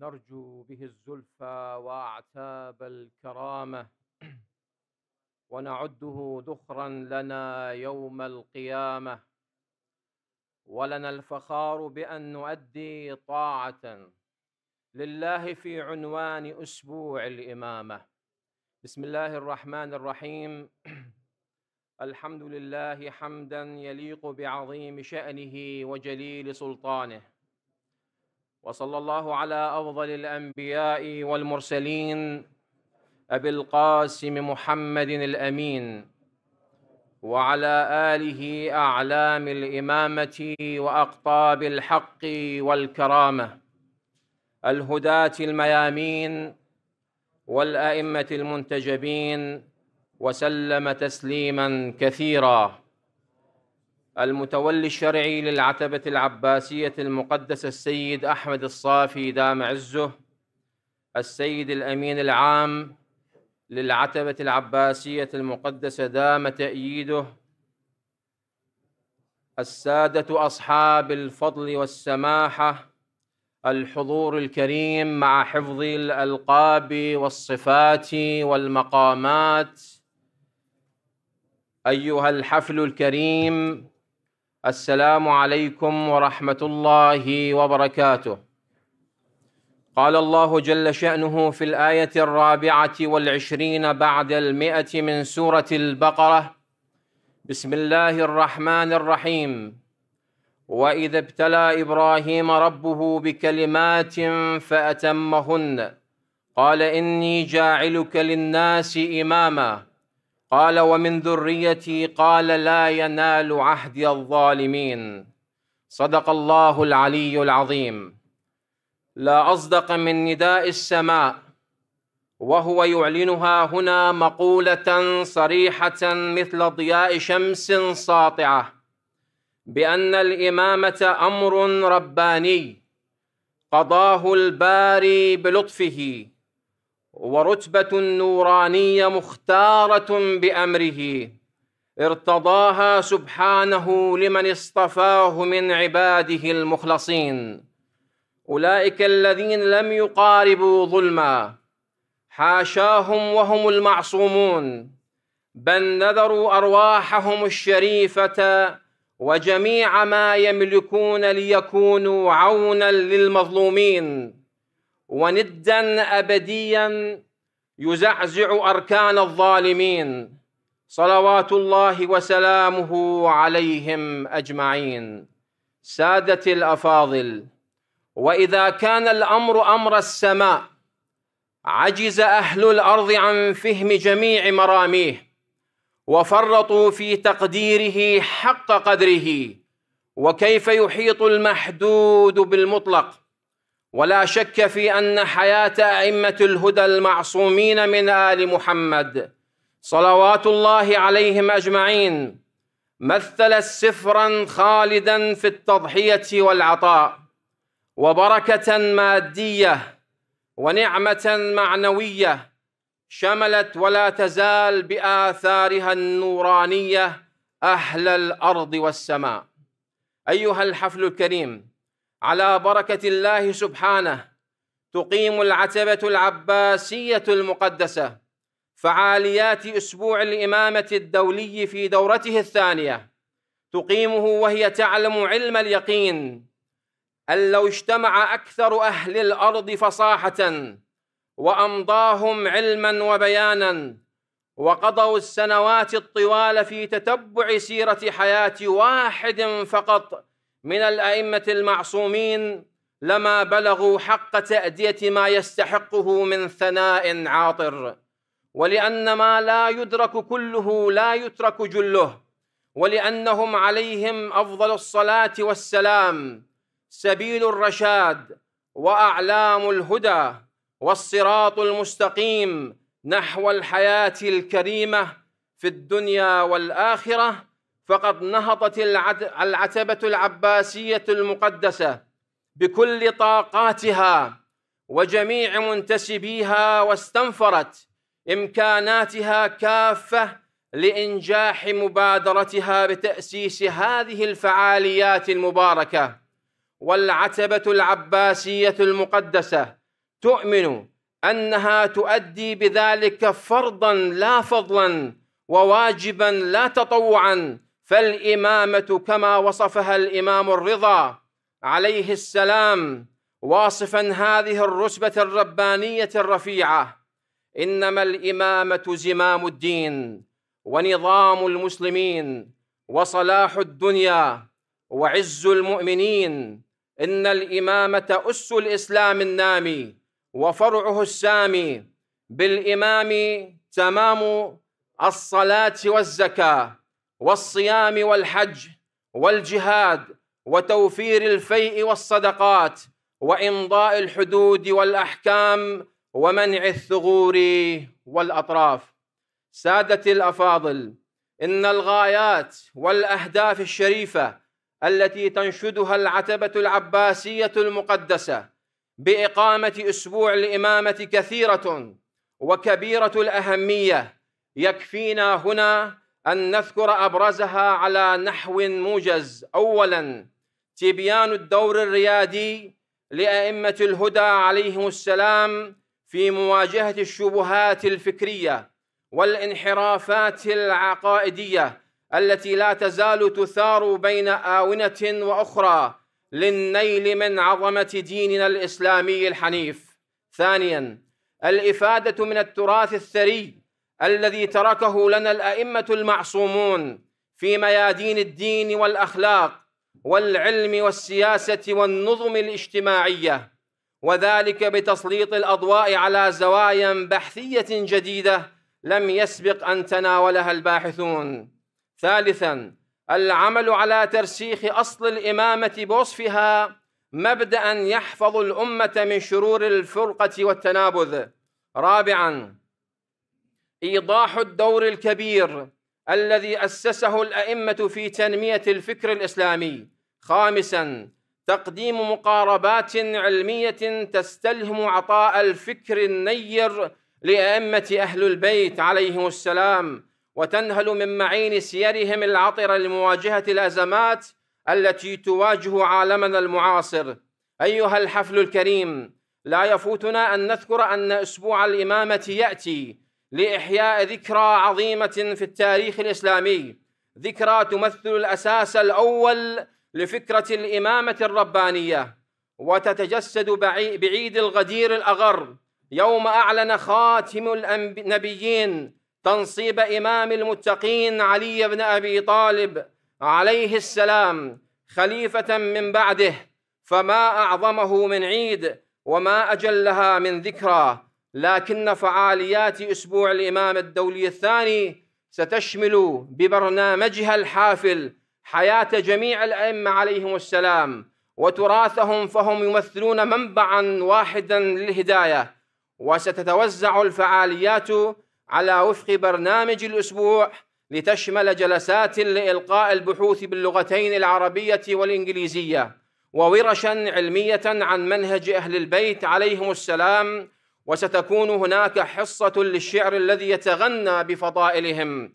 نرجو به الزلفى وأعتاب الكرامة، ونعده ذخرا لنا يوم القيامة، ولنا الفخار بأن نؤدي طاعة لله في عنوان أسبوع الإمامة. بسم الله الرحمن الرحيم. الحمد لله حمدا يليق بعظيم شأنه وجليل سلطانه، وصلى الله على أفضل الأنبياء والمرسلين أبي القاسم محمد الأمين، وعلى آله أعلام الإمامة وأقطاب الحق والكرامة، الهداة الميامين والأئمة المنتجبين، وسلم تسليما كثيرا. المتولي الشرعي للعتبة العباسية المقدسة السيد أحمد الصافي دام عزه، السيد الأمين العام للعتبة العباسية المقدسة دام تأييده، السادة أصحاب الفضل والسماحة، الحضور الكريم مع حفظ الألقاب والصفات والمقامات، أيها الحفل الكريم، السلام عليكم ورحمة الله وبركاته. قال الله جل شأنه في الآية 24 بعد 100 من سورة البقرة: بسم الله الرحمن الرحيم. وإذا ابتلى إبراهيم ربه بكلمات فأتمهن قال إني جاعلك للناس إماما قال ومن ذريتي قال لا ينال عهدي الظالمين. صدق الله العلي العظيم. لا أصدق من نداء السماء وهو يعلنها هنا مقولة صريحة مثل ضياء شمس ساطعة بأن الإمامة أمر رباني قضاه الباري بلطفه، ورتبة نورانية مختارة بأمره ارتضاها سبحانه لمن اصطفاه من عباده المخلصين، أولئك الذين لم يقاربوا ظلما، حاشاهم وهم المعصومون، بل نذروا أرواحهم الشريفة وجميع ما يملكون ليكونوا عونا للمظلومين، ونداً أبدياً يزعزع أركان الظالمين، صلوات الله وسلامه عليهم أجمعين. سادتي الأفاضل، وإذا كان الأمر أمر السماء عجز أهل الأرض عن فهم جميع مراميه، وفرطوا في تقديره حق قدره، وكيف يحيط المحدود بالمطلق. ولا شك في أن حياة أئمة الهدى المعصومين من آل محمد صلوات الله عليهم أجمعين مثلت سفراً خالداً في التضحية والعطاء، وبركة مادية ونعمة معنوية شملت ولا تزال بآثارها النورانية أهل الأرض والسماء. أيها الحفل الكريم، على بركة الله سبحانه تقيم العتبة العباسية المقدسة فعاليات أسبوع الإمامة الدولي في دورته الثانية، تقيمه وهي تعلم علم اليقين أن لو اجتمع أكثر أهل الأرض فصاحة وأمضاهم علما وبيانا، وقضوا السنوات الطوال في تتبع سيرة حياة واحد فقط من الأئمة المعصومين، لما بلغوا حق تأدية ما يستحقه من ثناء عاطر. ولأن ما لا يدرك كله لا يترك جله، ولأنهم عليهم أفضل الصلاة والسلام سبيل الرشاد وأعلام الهدى والصراط المستقيم نحو الحياة الكريمة في الدنيا والآخرة، فقد نهضت العتبة العباسية المقدسة بكل طاقاتها وجميع منتسبيها، واستنفرت إمكاناتها كافة لإنجاح مبادرتها بتأسيس هذه الفعاليات المباركة. والعتبة العباسية المقدسة تؤمن أنها تؤدي بذلك فرضاً لا فضلاً وواجباً لا تطوعاً، فالإمامة كما وصفها الإمام الرضا عليه السلام واصفاً هذه الرتبة الربانية الرفيعة: إنما الإمامة زمام الدين ونظام المسلمين وصلاح الدنيا وعز المؤمنين، إن الإمامة أس الإسلام النامي وفرعه السامي، بالإمام تمام الصلاة والزكاة والصيام والحج والجهاد وتوفير الفيء والصدقات وإمضاء الحدود والأحكام ومنع الثغور والأطراف. سادتي الأفاضل، إن الغايات والأهداف الشريفة التي تنشدها العتبة العباسية المقدسة بإقامة أسبوع الإمامة كثيرة وكبيرة الأهمية، يكفينا هنا أن نذكر أبرزها على نحو موجز. أولاً، تبيان الدور الريادي لأئمة الهدى عليهم السلام في مواجهة الشبهات الفكرية والانحرافات العقائدية التي لا تزال تثار بين آونة وأخرى للنيل من عظمة ديننا الإسلامي الحنيف. ثانياً، الإفادة من التراث الثري الذي تركه لنا الأئمة المعصومون في ميادين الدين والأخلاق والعلم والسياسة والنظم الاجتماعية، وذلك بتسليط الأضواء على زوايا بحثية جديدة لم يسبق أن تناولها الباحثون. ثالثاً، العمل على ترسيخ أصل الإمامة بوصفها مبدأً يحفظ الأمة من شرور الفرقة والتنابذ. رابعاً، إيضاح الدور الكبير الذي أسسه الأئمة في تنمية الفكر الإسلامي. خامساً، تقديم مقاربات علمية تستلهم عطاء الفكر النير لأئمة أهل البيت عليهم السلام، وتنهل من معين سيرهم العطرة لمواجهة الأزمات التي تواجه عالمنا المعاصر. أيها الحفل الكريم، لا يفوتنا أن نذكر أن أسبوع الإمامة يأتي لإحياء ذكرى عظيمة في التاريخ الإسلامي، ذكرى تمثل الأساس الأول لفكرة الإمامة الربانية، وتتجسد بعيد الغدير الأغر يوم أعلن خاتم النبيين تنصيب إمام المتقين علي بن أبي طالب عليه السلام خليفة من بعده، فما أعظمه من عيد وما أجلها من ذكرى. لكن فعاليات أسبوع الإمامة الدولي الثاني ستشمل ببرنامجها الحافل حياة جميع الأئمة عليهم السلام وتراثهم، فهم يمثلون منبعاً واحداً للهداية. وستتوزع الفعاليات على وفق برنامج الأسبوع لتشمل جلسات لإلقاء البحوث باللغتين العربية والإنجليزية، وورشاً علمية عن منهج أهل البيت عليهم السلام، وستكون هناك حصة للشعر الذي يتغنى بفضائلهم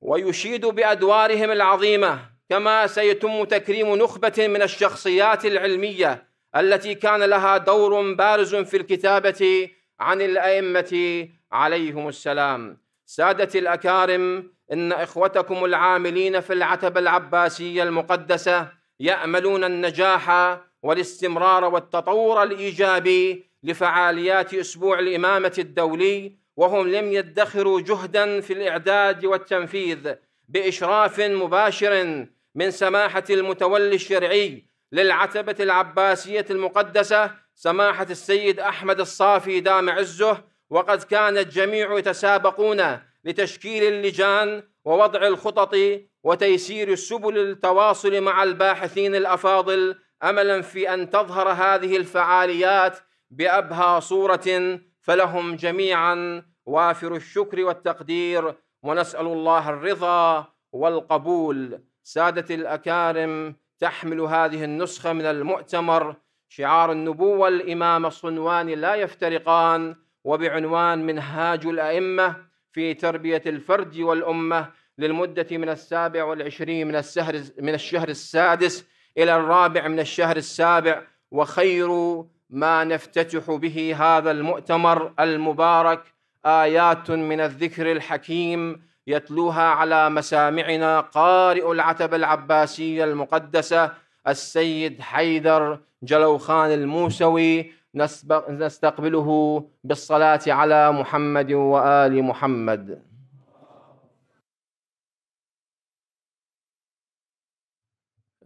ويشيد بأدوارهم العظيمة، كما سيتم تكريم نخبة من الشخصيات العلمية التي كان لها دور بارز في الكتابة عن الأئمة عليهم السلام. سادتي الأكارم، إن إخوتكم العاملين في العتبة العباسية المقدسة يأملون النجاح والاستمرار والتطور الإيجابي لفعاليات أسبوع الإمامة الدولي، وهم لم يدخروا جهداً في الإعداد والتنفيذ بإشراف مباشر من سماحة المتولي الشرعي للعتبة العباسية المقدسة سماحة السيد أحمد الصافي دام عزه، وقد كان الجميع يتسابقون لتشكيل اللجان ووضع الخطط وتيسير سبل التواصل مع الباحثين الأفاضل، أملاً في أن تظهر هذه الفعاليات بأبهى صورة. فلهم جميعاً وافر الشكر والتقدير، ونسأل الله الرضا والقبول. سادة الأكارم، تحمل هذه النسخة من المؤتمر شعار النبوة الإمام الصنوان لا يفترقان، وبعنوان منهاج الأئمة في تربية الفرد والأمة، للمدة من 27 من الشهر السادس إلى 4 من الشهر السابع، وخير ما نفتتح به هذا المؤتمر المبارك آيات من الذكر الحكيم يتلوها على مسامعنا قارئ العتبة العباسية المقدسة السيد حيدر جلوخان الموسوي، نستقبله بالصلاة على محمد وآل محمد.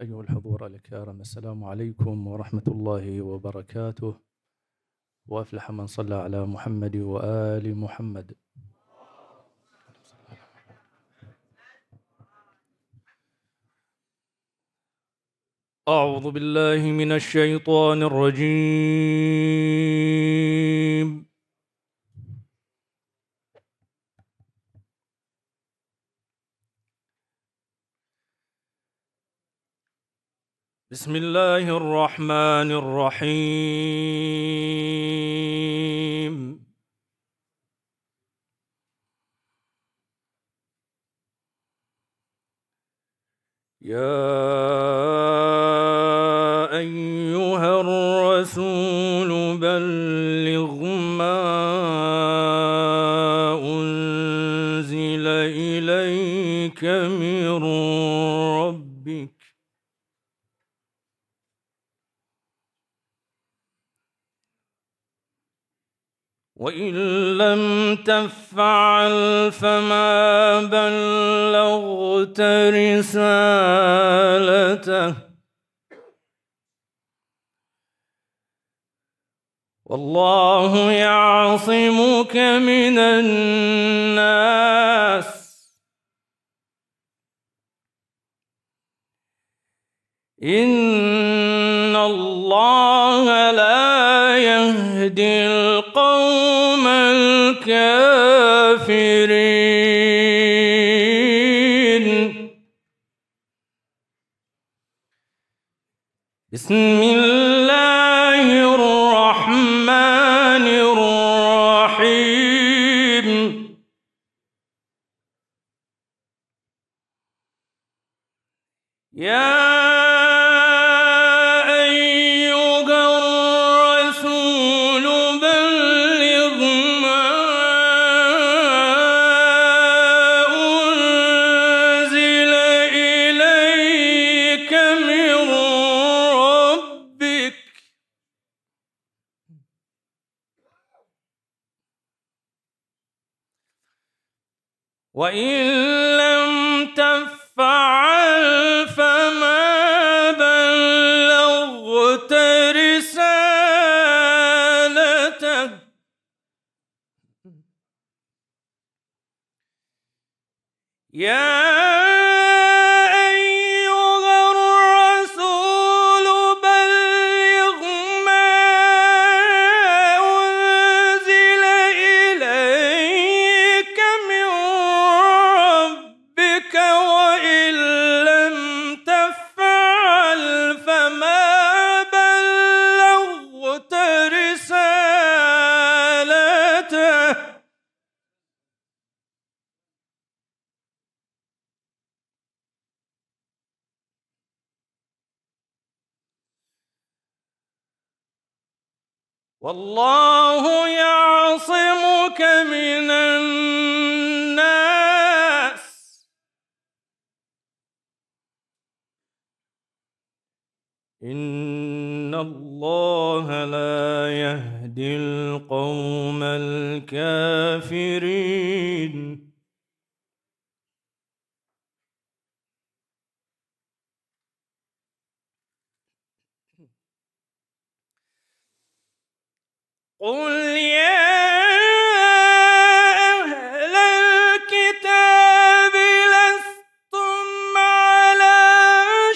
أيها الحضور الكرام، السلام عليكم ورحمة الله وبركاته، وأفلح من صلى على محمد وآل محمد. أعوذ بالله من الشيطان الرجيم. بسم الله الرحمن الرحيم. يا أيها الرسول بلغ ما أنزل إليك من ربك وإن لم تفعل فما بلغت رسالته والله يعصمك من الناس إن الله لا يهدي القوم الكافرين. بسم الله الرحمن الرحيم. يا وإن لم تفعل فما بلغت رسالته يا والله يعصمك من الناس إن الله لا يهدي القوم الكافرين. قل يا أهل الكتاب لستم على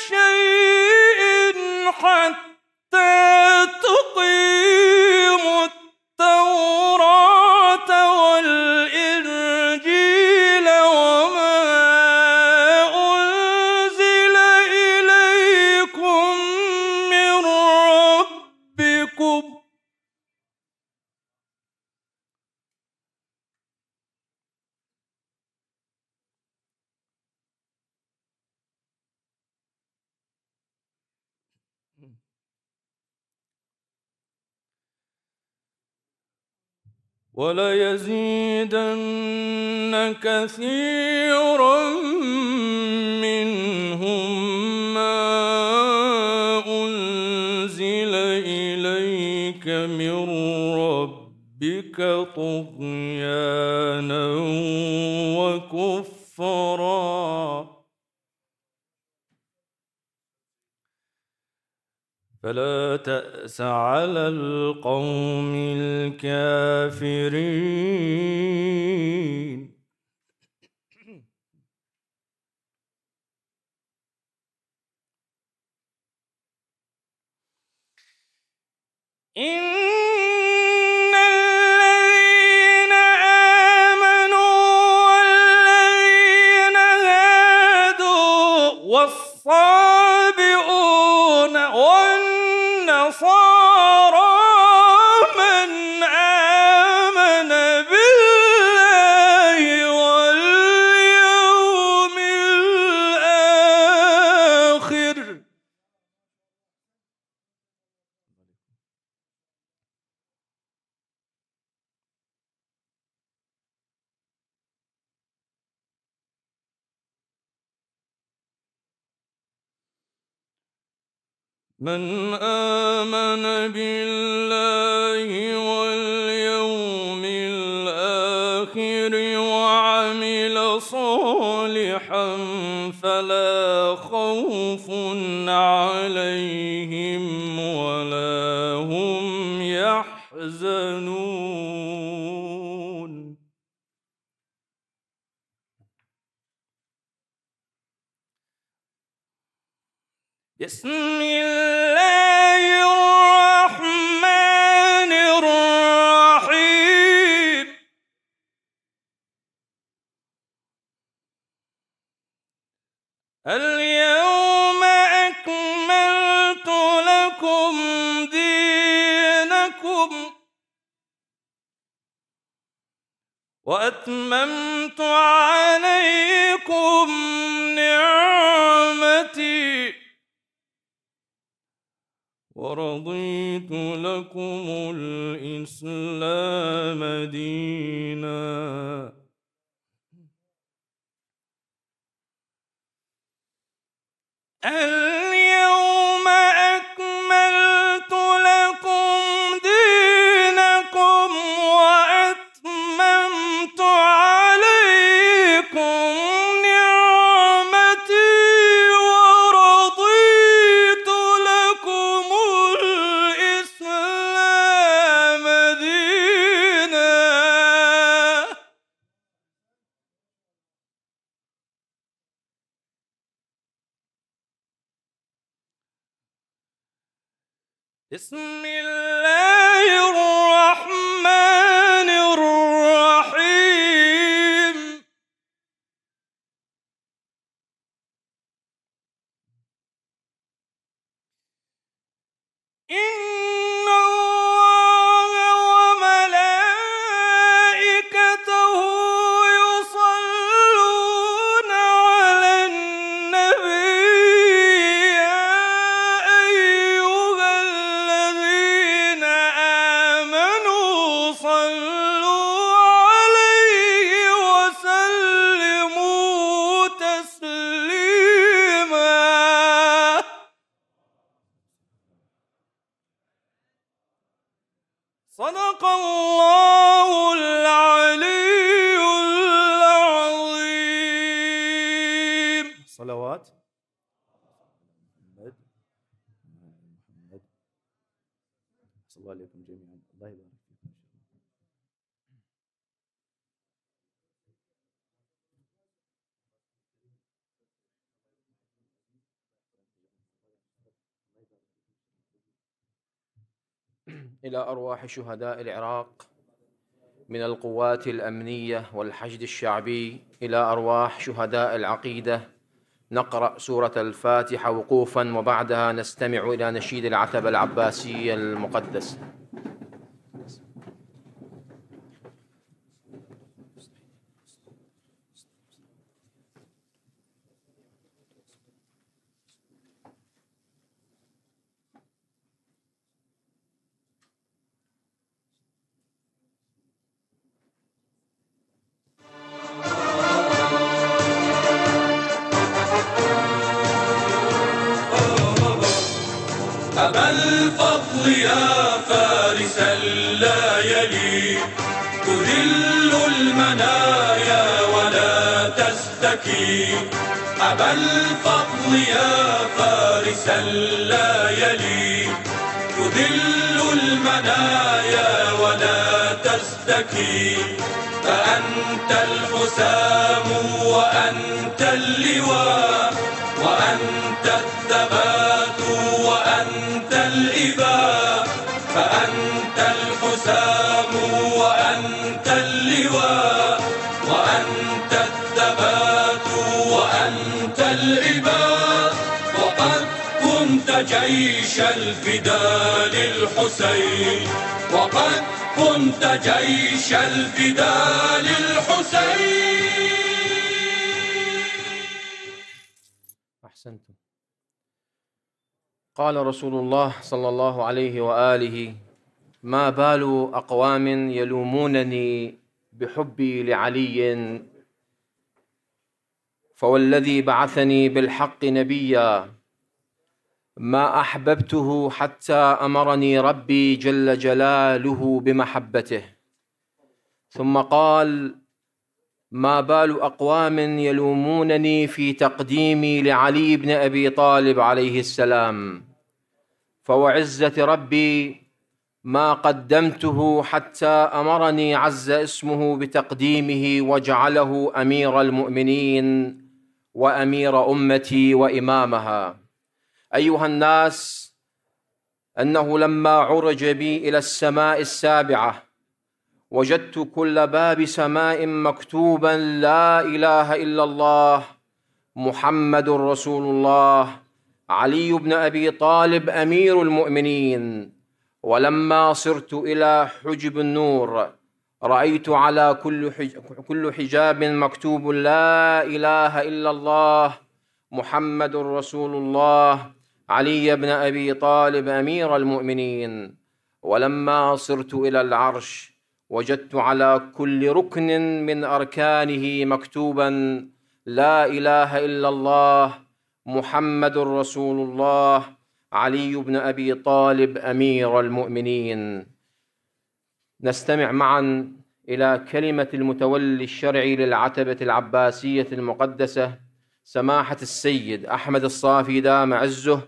شيء حتى تقيموا التوراة والإنجيل وما أنزل إليكم من ربكم وَلَيَزِيدَنَّ كَثِيرًا مِّنْهُمْ مَا أُنْزِلَ إِلَيْكَ مِنْ رَبِّكَ طُغْيَانًا وَكُفْرًا فلا تأس على القوم الكافرين من آمن بالله واليوم الآخر وعمل صالحا فلا خوف عليهم ولا هم يحزنون اليوم أكملت لكم دينكم وأتممت عليكم نعمتي ورضيت لكم الإسلام دينا اليوم أكملت لكم دينكم وأتممت عليكم نعمتي ورضيت لكم الإسلام دينا بسم الله الرحمن الرحيم إن الله وملائكته يصلون على النبي صدق الله العلي العظيم. صلوات. محمد. محمد. السلام عليكم جميعا. الله يبارك فيكم. إلى أرواح شهداء العراق من القوات الأمنية والحشد الشعبي إلى أرواح شهداء العقيدة نقرأ سورة الفاتحة وقوفا وبعدها نستمع إلى نشيد العتبة العباسية المقدسة ليالي تذل المنايا ولا تزدكي أبا الفضل يا فارس اللايلي تذل المنايا ولا تزدكي فأنت الحسام وأنت اللواء وأنت الثبات وأنت الإباء فأنت الحسام وأنت اللواء وأنت الثبات وأنت الإباء وقد كنت جيش الفداء للحسين وقد كنت جيش الفداء للحسين. أحسنتم. قال رسول الله صلى الله عليه وآله: ما بال أقوام يلومونني بحبي لعلي فوالذي بعثني بالحق نبيا ما أحببته حتى أمرني ربي جل جلاله بمحبته. ثم قال: ما بال أقوام يلومونني في تقديمي لعلي بن أبي طالب عليه السلام فوعزة ربي ما قدمته حتى أمرني عز اسمه بتقديمه وجعله أمير المؤمنين وأمير أمتي وإمامها. أيها الناس، أنه لما عرج بي إلى السماء السابعة وجدت كل باب سماء مكتوبا: لا إله إلا الله محمد رسول الله علي بن أبي طالب أمير المؤمنين. ولما صرت إلى حجب النور رأيت على كل حجاب مكتوب: لا إله إلا الله محمد رسول الله علي بن أبي طالب أمير المؤمنين. ولما صرت إلى العرش وجدت على كل ركن من أركانه مكتوبا: لا إله إلا الله محمد رسول الله علي بن أبي طالب أمير المؤمنين. نستمع معا إلى كلمة المتولي الشرعي للعتبة العباسية المقدسة سماحة السيد أحمد الصافي دام عزه،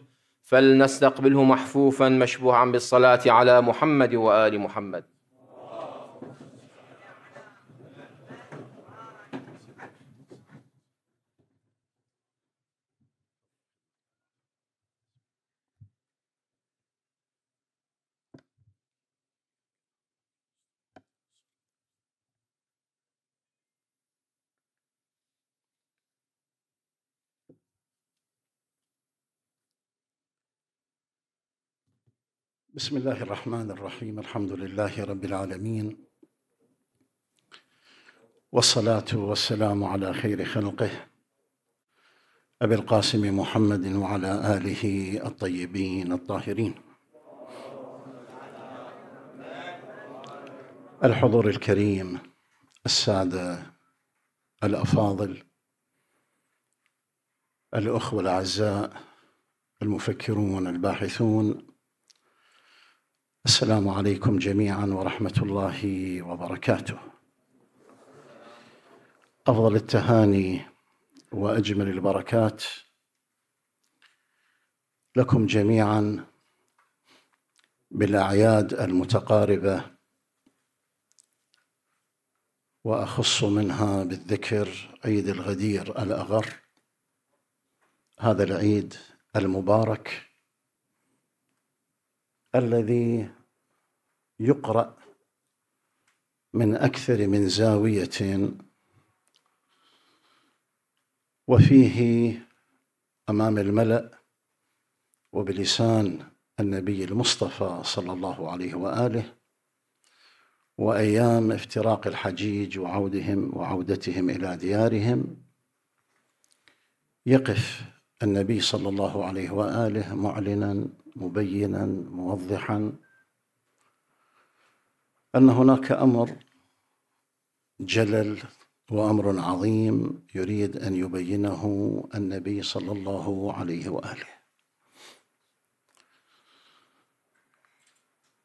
فلنستقبله محفوفا مشبوعا بالصلاة على محمد وآل محمد. بسم الله الرحمن الرحيم. الحمد لله رب العالمين، والصلاة والسلام على خير خلقه أبي القاسم محمد وعلى آله الطيبين الطاهرين. الحضور الكريم، السادة الأفاضل، الأخوة الأعزاء، المفكرون الباحثون، السلام عليكم جميعا ورحمة الله وبركاته. أفضل التهاني وأجمل البركات لكم جميعا بالأعياد المتقاربة، وأخص منها بالذكر عيد الغدير الأغر، هذا العيد المبارك الذي يقرأ من أكثر من زاوية، وفيه أمام الملأ وبلسان النبي المصطفى صلى الله عليه وآله، وأيام افتراق الحجيج وعودتهم إلى ديارهم، يقف النبي صلى الله عليه وآله معلناً مبيناً موضحاً أن هناك أمر جلل وأمر عظيم يريد أن يبينه النبي صلى الله عليه وآله.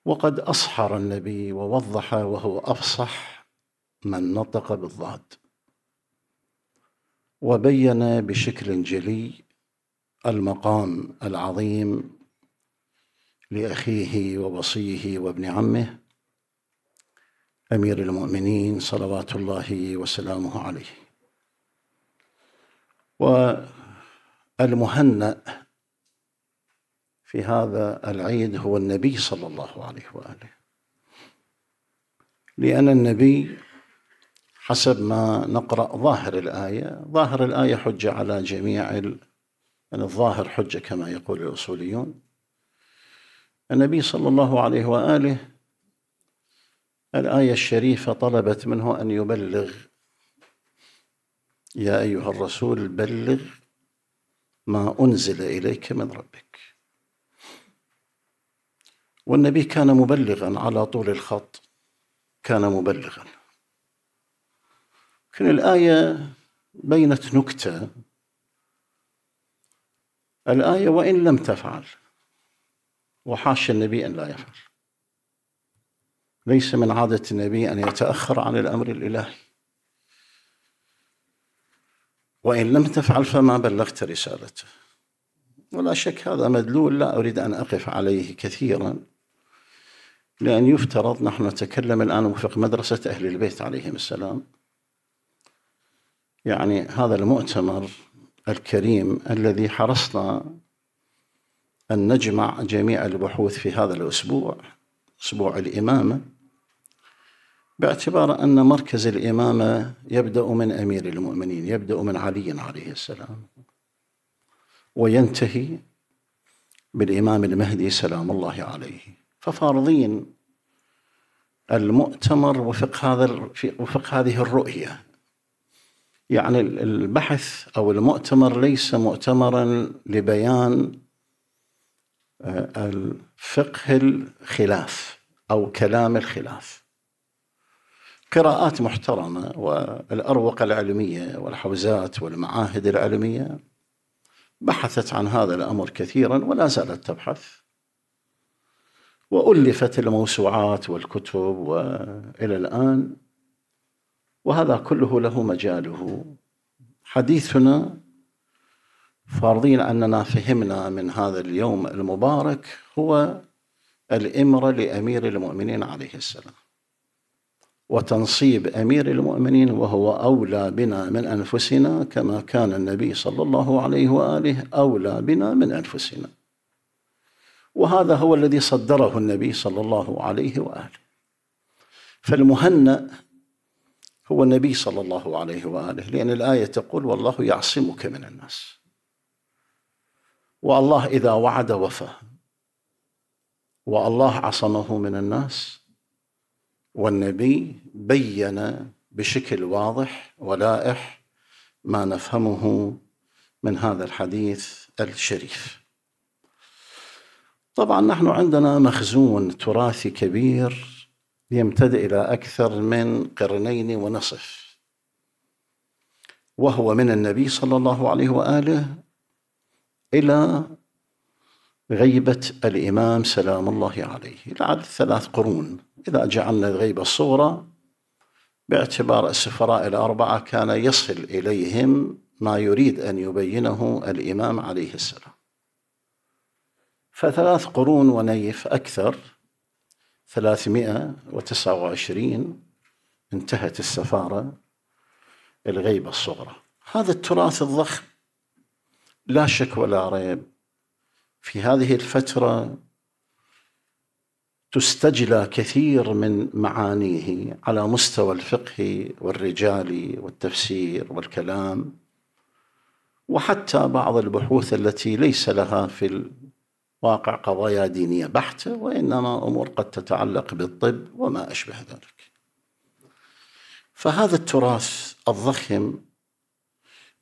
وقد أصحر النبي ووضح وهو أفصح من نطق بالضاد، وبين بشكل جلي المقام العظيم لأخيه ووصيه وابن عمه أمير المؤمنين صلوات الله وسلامه عليه. والمهنأ في هذا العيد هو النبي صلى الله عليه وآله، لأن النبي حسب ما نقرأ ظاهر الآية حجة على جميع يعني الظاهر حجة كما يقول الأصوليون. النبي صلى الله عليه وآله الآية الشريفة طلبت منه أن يبلغ، يا أيها الرسول بلغ ما أنزل إليك من ربك، والنبي كان مبلغا على طول الخط، كان مبلغا. لكن الآية بينت نكتة، الآية وإن لم تفعل، وحاش النبي أن لا يفعل، ليس من عادة النبي أن يتأخر عن الأمر الإلهي، وإن لم تفعل فما بلغت رسالته. ولا شك هذا مدلول، لا أريد أن أقف عليه كثيرا، لأن يفترض، نحن نتكلم الآن وفق مدرسة أهل البيت عليهم السلام، يعني هذا المؤتمر الكريم الذي حرصنا أن نجمع جميع البحوث في هذا الأسبوع، أسبوع الإمامة، باعتبار أن مركز الإمامة يبدأ من أمير المؤمنين، يبدأ من علي عليه السلام وينتهي بالإمام المهدي سلام الله عليه. ففارضين المؤتمر وفق هذه الرؤية، يعني البحث أو المؤتمر ليس مؤتمرا لبيان الفقه الخلاف أو كلام الخلاف. قراءات محترمة والأروقة العلمية والحوزات والمعاهد العلمية بحثت عن هذا الأمر كثيرا ولا زالت تبحث، وألفت الموسوعات والكتب وإلى الآن، وهذا كله له مجاله. حديثنا فارضين أننا فهمنا من هذا اليوم المبارك هو الإمرة لأمير المؤمنين عليه السلام، وتنصيب أمير المؤمنين، وهو أولى بنا من أنفسنا كما كان النبي صلى الله عليه وآله أولى بنا من أنفسنا، وهذا هو الذي صدره النبي صلى الله عليه وآله. فالمهنأ هو النبي صلى الله عليه وآله، لأن الآية تقول والله يعصمك من الناس، والله إذا وعد وفى، والله عصمه من الناس. والنبي بيّن بشكل واضح ولائح ما نفهمه من هذا الحديث الشريف. طبعا نحن عندنا مخزون تراثي كبير يمتد إلى أكثر من 2.5 قرن، وهو من النبي صلى الله عليه وآله إلى غيبة الإمام سلام الله عليه، لعد 3 قرون إذا جعلنا الغيبة الصغرى، باعتبار السفراء الأربعة كان يصل إليهم ما يريد أن يبينه الإمام عليه السلام، ف3 قرون ونيف، أكثر، 329 انتهت السفارة الغيبة الصغرى. هذا التراث الضخم لا شك ولا ريب في هذه الفترة تستجلى كثير من معانيه على مستوى الفقه والرجال والتفسير والكلام، وحتى بعض البحوث التي ليس لها في واقع قضايا دينية بحتة، وإنما أمور قد تتعلق بالطب وما أشبه ذلك. فهذا التراث الضخم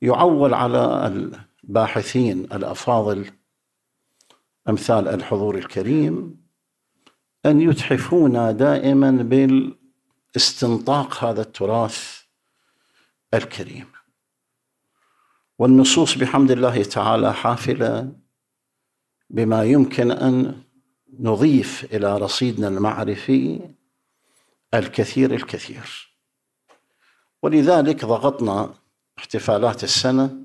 يعول على الباحثين الأفاضل أمثال الحضور الكريم أن يتحفونا دائما بالاستنطاق هذا التراث الكريم. والنصوص بحمد الله تعالى حافلة بما يمكن أن نضيف إلى رصيدنا المعرفي الكثير الكثير. ولذلك ضغطنا احتفالات السنة،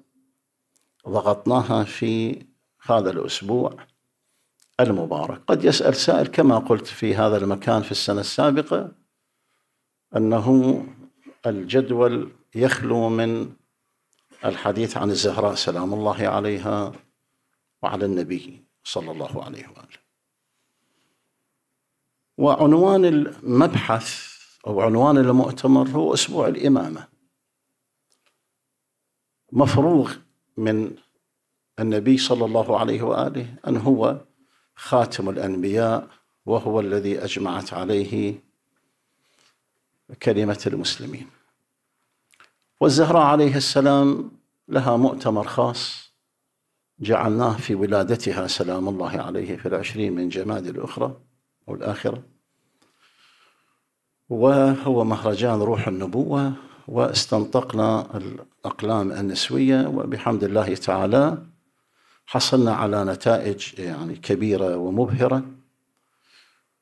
ضغطناها في هذا الأسبوع المبارك. قد يسأل سائل كما قلت في هذا المكان في السنة السابقة أنه الجدول يخلو من الحديث عن الزهراء سلام الله عليها وعلى النبي صلى الله عليه وآله. وعنوان المبحث أو عنوان المؤتمر هو أسبوع الإمامة، مفروغ من النبي صلى الله عليه وآله أن هو خاتم الأنبياء وهو الذي أجمعت عليه كلمة المسلمين. والزهراء عليه السلام لها مؤتمر خاص جعلناه في ولادتها سلام الله عليه في 20 من جمادى الآخرة، وهو مهرجان روح النبوة، واستنطقنا الأقلام النسوية وبحمد الله تعالى حصلنا على نتائج يعني كبيرة ومبهرة.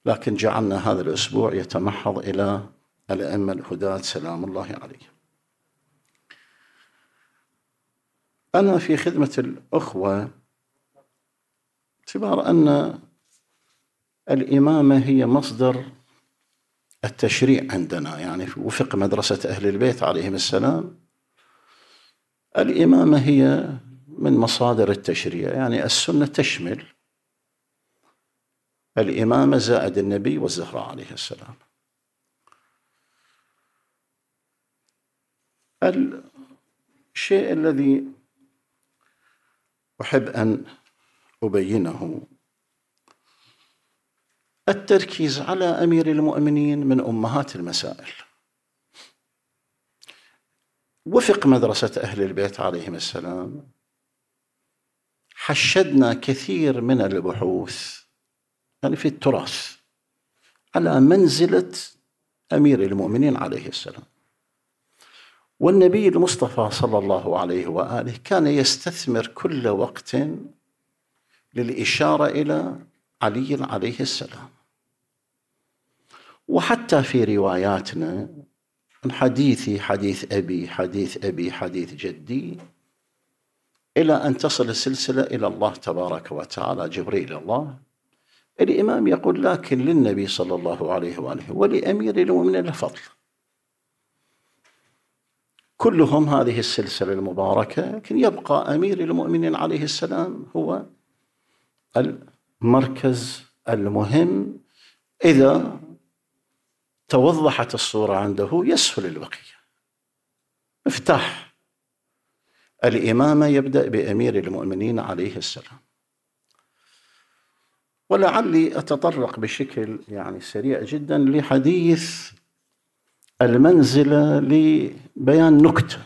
لكن جعلنا هذا الأسبوع يتمحض إلى الأئمة الهداة سلام الله عليهم. أنا في خدمة الأخوة باعتبار أن الإمامة هي مصدر التشريع عندنا، يعني وفق مدرسة أهل البيت عليهم السلام الإمامة هي من مصادر التشريع، يعني السنة تشمل الإمامة زائد النبي والزهراء عليه السلام. الشيء الذي أحب أن أبينه التركيز على أمير المؤمنين من أمهات المسائل وفق مدرسة أهل البيت عليهم السلام. حشدنا كثير من البحوث يعني في التراث على منزلة أمير المؤمنين عليه السلام. والنبي المصطفى صلى الله عليه وآله كان يستثمر كل وقت للإشارة إلى علي عليه السلام. وحتى في رواياتنا من حديثي حديث أبي حديث أبي حديث جدي إلى أن تصل السلسلة إلى الله تبارك وتعالى جبريل الله. الإمام يقول لكن للنبي صلى الله عليه وآله ولأمير المؤمنين الفضل، كلهم هذه السلسلة المباركة، لكن يبقى أمير المؤمنين عليه السلام هو المركز المهم. إذا توضحت الصورة عنده يسهل البقية. مفتاح الإمامة يبدأ بأمير المؤمنين عليه السلام. ولعلي أتطرق بشكل يعني سريع جدا لحديث المنزلة لبيان نكتة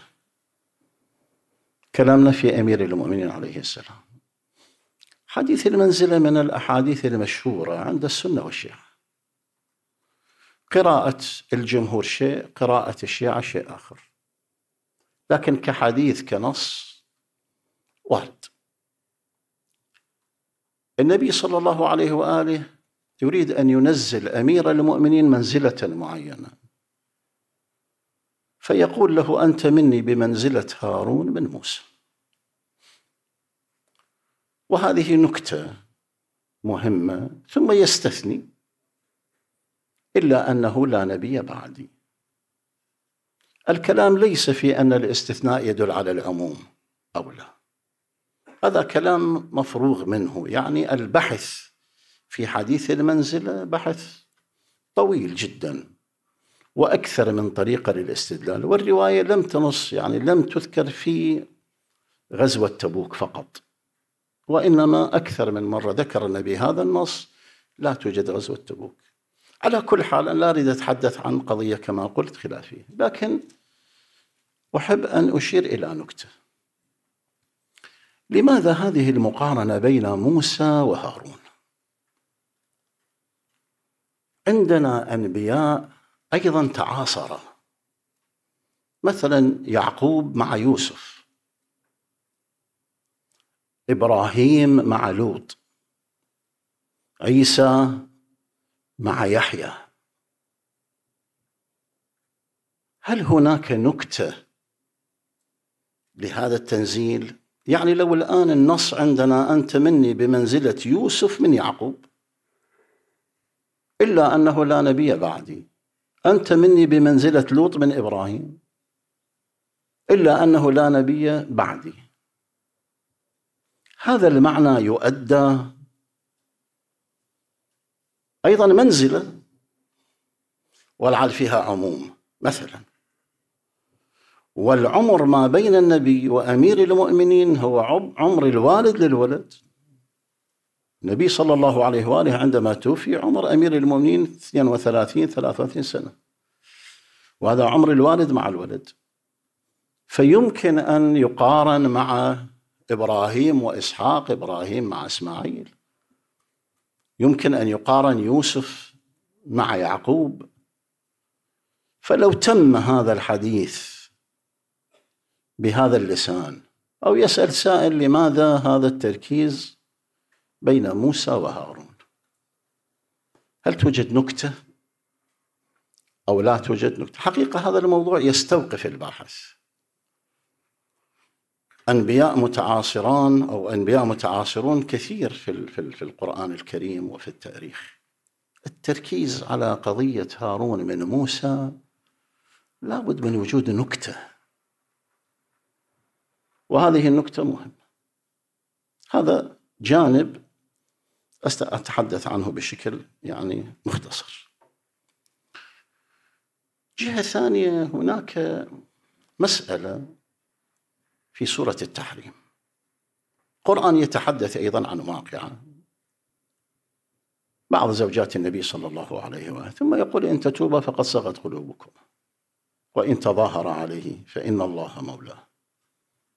كلامنا في أمير المؤمنين عليه السلام. حديث المنزلة من الأحاديث المشهورة عند السنة والشيعة. قراءة الجمهور شيء، قراءة الشيعة شيء آخر، لكن كحديث كنص وارد. النبي صلى الله عليه وآله يريد أن ينزل أمير المؤمنين منزلة معينة، فيقول له أنت مني بمنزلة هارون من موسى. وهذه نكتة مهمة. ثم يستثني إلا أنه لا نبي بعدي. الكلام ليس في أن الاستثناء يدل على العموم أو لا، هذا كلام مفروغ منه. يعني البحث في حديث المنزلة بحث طويل جدا وأكثر من طريقة للاستدلال. والرواية لم تنص، يعني لم تذكر في غزوة تبوك فقط، وإنما أكثر من مرة ذكر النبي هذا النص. لا توجد غزوة تبوك. على كل حال أنا لا أريد أتحدث عن قضية كما قلت خلافية، لكن أحب أن أشير إلى نكتة. لماذا هذه المقارنة بين موسى وهارون؟ عندنا أنبياء أيضا تعاصر، مثلا يعقوب مع يوسف، إبراهيم مع لوط، عيسى مع يحيى. هل هناك نكتة لهذا التنزيل؟ يعني لو الآن النص عندنا أنت مني بمنزلة يوسف من يعقوب، إلا أنه لا نبي بعدي، أنت مني بمنزلة لوط من إبراهيم، إلا أنه لا نبي بعدي، هذا المعنى يؤدى أيضا منزلة والعل فيها عموم. مثلا والعمر ما بين النبي وأمير المؤمنين هو عمر الوالد للولد. النبي صلى الله عليه وآله عندما توفي عمر أمير المؤمنين 32 سنة، وهذا عمر الوالد مع الولد، فيمكن أن يقارن مع إبراهيم وإسحاق، إبراهيم مع إسماعيل، يمكن أن يقارن يوسف مع يعقوب. فلو تم هذا الحديث بهذا اللسان، أو يسأل سائل لماذا هذا التركيز بين موسى وهارون؟ هل توجد نكتة أو لا توجد نكتة؟ حقيقة هذا الموضوع يستوقف الباحث. أنبياء متعاصران أو أنبياء متعاصرون كثير في القرآن الكريم وفي التاريخ. التركيز على قضية هارون من موسى لابد من وجود نكتة، وهذه النكتة مهمة. هذا جانب أتحدث عنه بشكل يعني مختصر. جهة ثانية، هناك مسألة في سورة التحريم. القرآن يتحدث أيضا عن واقعة بعض زوجات النبي صلى الله عليه وآله، ثم يقول إن تتوبا فقد صغت قلوبكم وإن تظاهر عليه فإن الله مولاه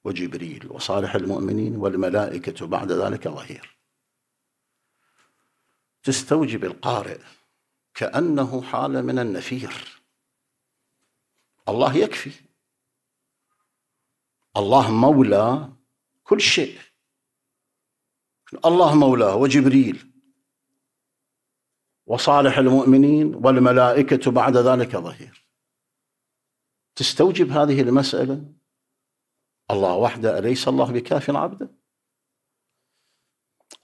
وجبريل وصالح المؤمنين والملائكة بعد ذلك ظهير. تستوجب القارئ كأنه حالة من النفير. الله يكفي، الله مولى كل شيء، الله مولاه وجبريل وصالح المؤمنين والملائكة بعد ذلك ظهير. تستوجب هذه المسألة الله وحده أليس الله بكاف عبده.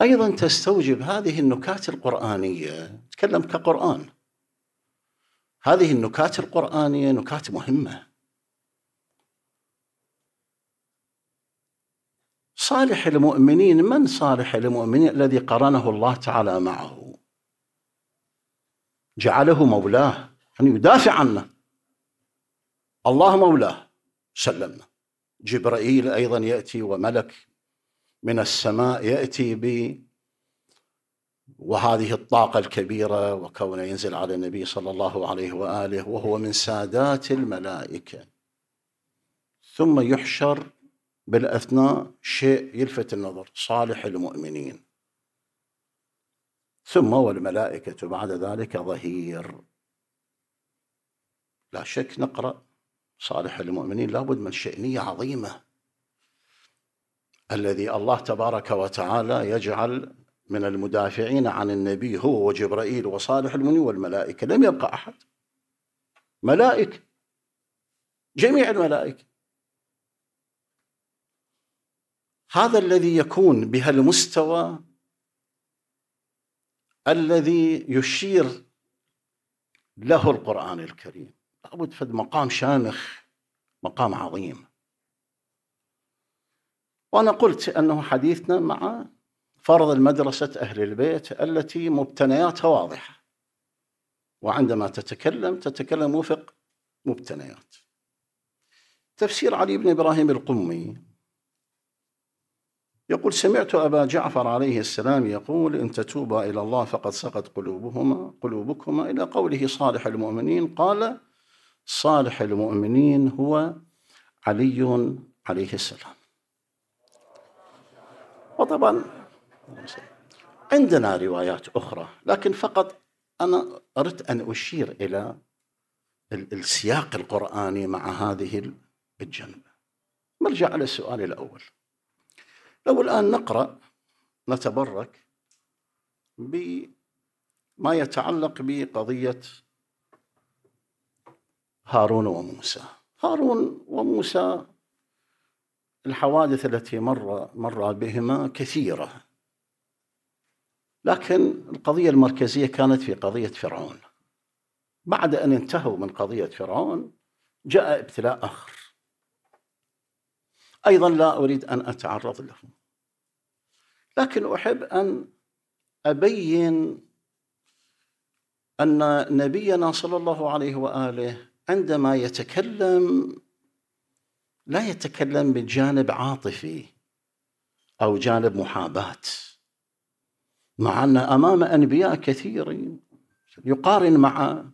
أيضا تستوجب هذه النكات القرآنية، تكلم كقرآن، هذه النكات القرآنية نكات مهمة. صالح المؤمنين، من صالح المؤمنين الذي قرنه الله تعالى معه، جعله مولاه أن يدافع عنه، الله مولاه سلمنا. جبرائيل أيضا يأتي، وملك من السماء يأتي وهذه الطاقة الكبيرة، وكونه ينزل على النبي صلى الله عليه وآله وهو من سادات الملائكة، ثم يحشر بالأثناء شيء يلفت النظر، صالح المؤمنين، ثم والملائكة بعد ذلك ظهير. لا شك نقرأ صالح المؤمنين لابد من شأنية عظيمة، الذي الله تبارك وتعالى يجعل من المدافعين عن النبي هو وجبرائيل وصالح المؤمنين والملائكة، لم يبقى أحد، ملائكة، جميع الملائكة. هذا الذي يكون بهالمستوى الذي يشير له القرآن الكريم لابد فد مقام شامخ، مقام عظيم. وأنا قلت أنه حديثنا مع فرض المدرسة أهل البيت التي مبتنياتها واضحة، وعندما تتكلم وفق مبتنيات. تفسير علي بن إبراهيم القمي يقول سمعت أبا جعفر عليه السلام يقول إن تتوبا إلى الله فقد صغت قلوبكما إلى قوله صالح المؤمنين. قال صالح المؤمنين هو علي عليه السلام. وطبعا عندنا روايات أخرى، لكن فقط أنا أردت أن أشير إلى السياق القرآني مع هذه الجنبة. نرجع على السؤال الأول. لو الآن نقرأ نتبرك بما يتعلق بقضية هارون وموسى. هارون وموسى الحوادث التي مر بهما كثيرة، لكن القضية المركزية كانت في قضية فرعون. بعد أن انتهوا من قضية فرعون جاء ابتلاء آخر أيضا لا أريد أن أتعرض له، لكن أحب أن أبين أن نبينا صلى الله عليه وآله عندما يتكلم لا يتكلم بجانب عاطفي أو جانب محاباة، مع أن أمام أنبياء كثيرين يقارن مع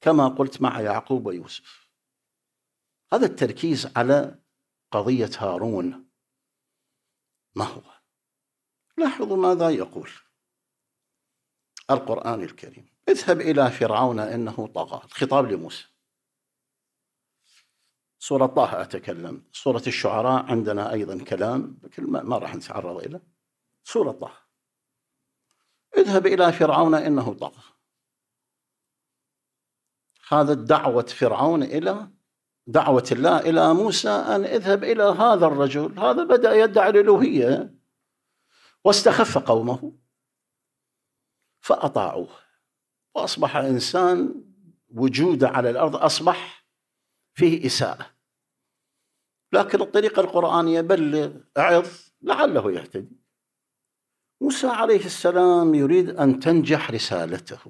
كما قلت مع يعقوب ويوسف. هذا التركيز على قضية هارون ما هو؟ لاحظوا ماذا يقول القرآن الكريم: اذهب إلى فرعون إنه طغى. الخطاب لموسى، سورة طه أتكلم، سورة الشعراء عندنا أيضا كلام ما راح نتعرض إليه. سورة طه: اذهب إلى فرعون إنه طغى. هذا دعوة فرعون إلى دعوة الله إلى موسى أن اذهب إلى هذا الرجل، هذا بدأ يدعي الألوهية واستخف قومه فأطاعوه، وأصبح إنسان وجوده على الأرض أصبح فيه إساءة. لكن الطريقة القرآنية بلغ، أعظ، لعله يهتدي. موسى عليه السلام يريد أن تنجح رسالته،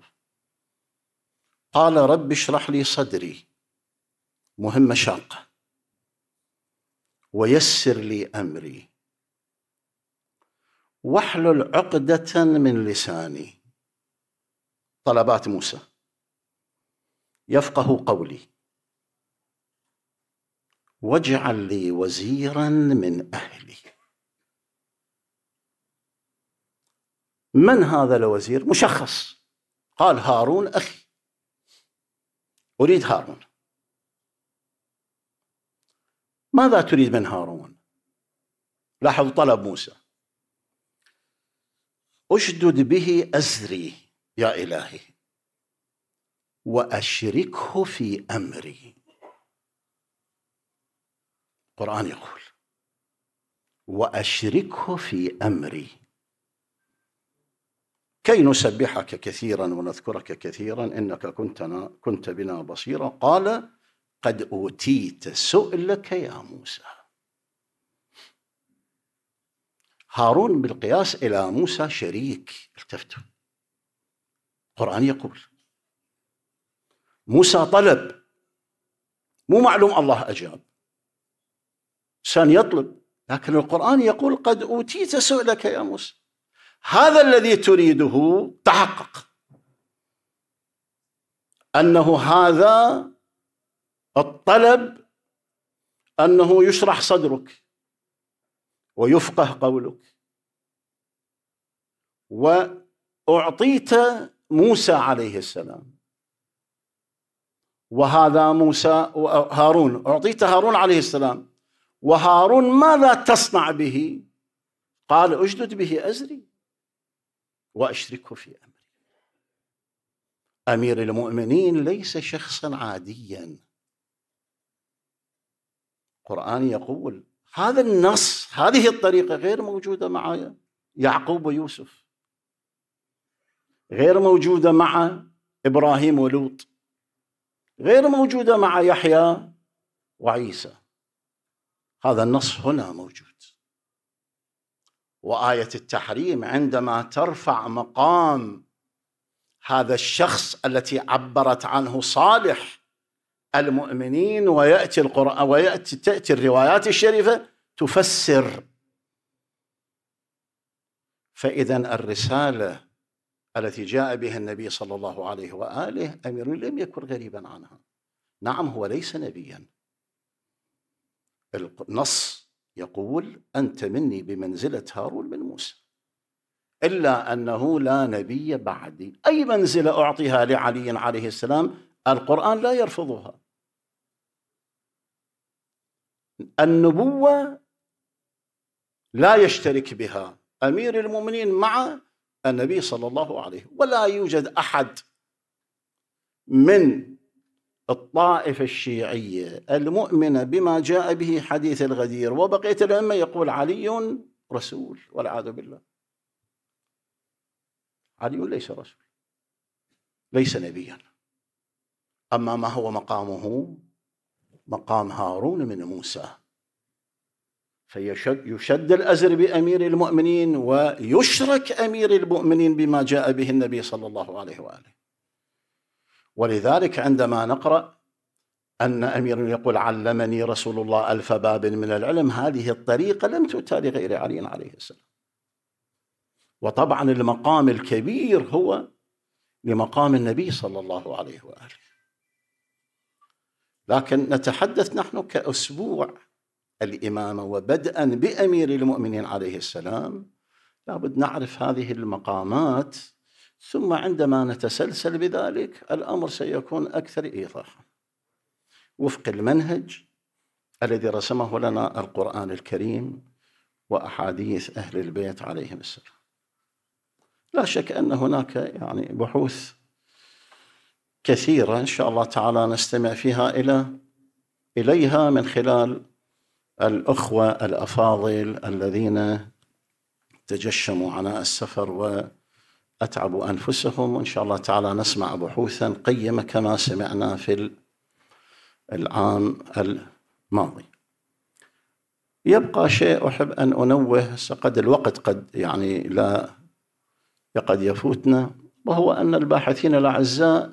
قال: رب اشرح لي صدري، مهمة شاقة، ويسر لي أمري، واحلل عقدة من لساني. طلبات موسى: يفقه قولي، واجعل لي وزيرا من أهلي. من هذا الوزير؟ مشخص، قال: هارون أخي، أريد هارون. ماذا تريد من هارون؟ لاحظوا طلب موسى: أشدد به أزري يا إلهي، وأشركه في أمري. القرآن يقول: وأشركه في أمري كي نسبحك كثيرا ونذكرك كثيرا إنك كنت بنا بصيرا. قال: قد أوتيت سؤلك يا موسى. هارون بالقياس إلى موسى شريك، التفتوا. القرآن يقول موسى طلب، مو معلوم الله أجاب، سان يطلب، لكن القرآن يقول: قد أوتيت سؤلك يا موسى، هذا الذي تريده تحقق، أنه هذا الطلب أنه يشرح صدرك ويفقه قولك. وأعطيت موسى عليه السلام، وهذا موسى هارون، أعطيت هارون عليه السلام، وهارون ماذا تصنع به؟ قال: أشدد به أزري وأشركه في أمري. أمير المؤمنين ليس شخصا عاديا. القرآن يقول هذا النص، هذه الطريقة غير موجودة مع يعقوب ويوسف، غير موجودة مع إبراهيم ولوط، غير موجودة مع يحيى وعيسى. هذا النص هنا موجود. وآية التحريم عندما ترفع مقام هذا الشخص التي عبرت عنه صالح المؤمنين، ويأتي القرآن وتأتي الروايات الشريفة تفسر. فإذن الرسالة التي جاء بها النبي صلى الله عليه وآله أمير لم يكن غريبا عنها. نعم هو ليس نبيا، النص يقول أنت مني بمنزلة هارون من موسى، إلا أنه لا نبي بعدي. أي منزلة أعطيها لعلي عليه السلام القرآن لا يرفضها، النبوة لا يشترك بها أمير المؤمنين مع النبي صلى الله عليه وسلم. ولا يوجد أحد من الطائفة الشيعية المؤمنة بما جاء به حديث الغدير وبقية الأمة يقول علي رسول، والعياذ بالله. علي ليس رسول، ليس نبيا، أما ما هو مقامه مقام هارون من موسى، فيشد الأزر بأمير المؤمنين ويشرك أمير المؤمنين بما جاء به النبي صلى الله عليه وآله. ولذلك عندما نقرأ أن أمير يقول علمني رسول الله ألف باب من العلم، هذه الطريقة لم تتالي غير علي عليه السلام. وطبعا المقام الكبير هو لمقام النبي صلى الله عليه وآله. لكن نتحدث نحن كأسبوع الإمامة وبدءا بأمير المؤمنين عليه السلام، لابد نعرف هذه المقامات، ثم عندما نتسلسل بذلك الأمر سيكون أكثر إيضاحا وفق المنهج الذي رسمه لنا القرآن الكريم وأحاديث أهل البيت عليهم السلام. لا شك أن هناك يعني بحوث كثيرة إن شاء الله تعالى نستمع فيها إليها من خلال الأخوة الأفاضل الذين تجشموا عناء السفر وأتعبوا أنفسهم، وإن شاء الله تعالى نسمع بحوثا قيمة كما سمعنا في العام الماضي. يبقى شيء أحب أن أنوه، قد الوقت قد يعني لا قد يفوتنا، وهو أن الباحثين الأعزاء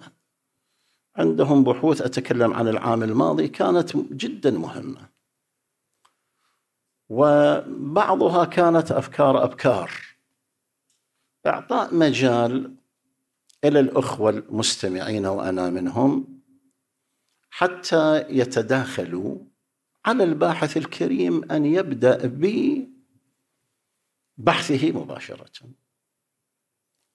عندهم بحوث، أتكلم عن العام الماضي، كانت جدا مهمة، وبعضها كانت أبكار إعطاء مجال إلى الأخوة المستمعين وأنا منهم حتى يتداخلوا، على الباحث الكريم أن يبدأ ببحثه مباشرة،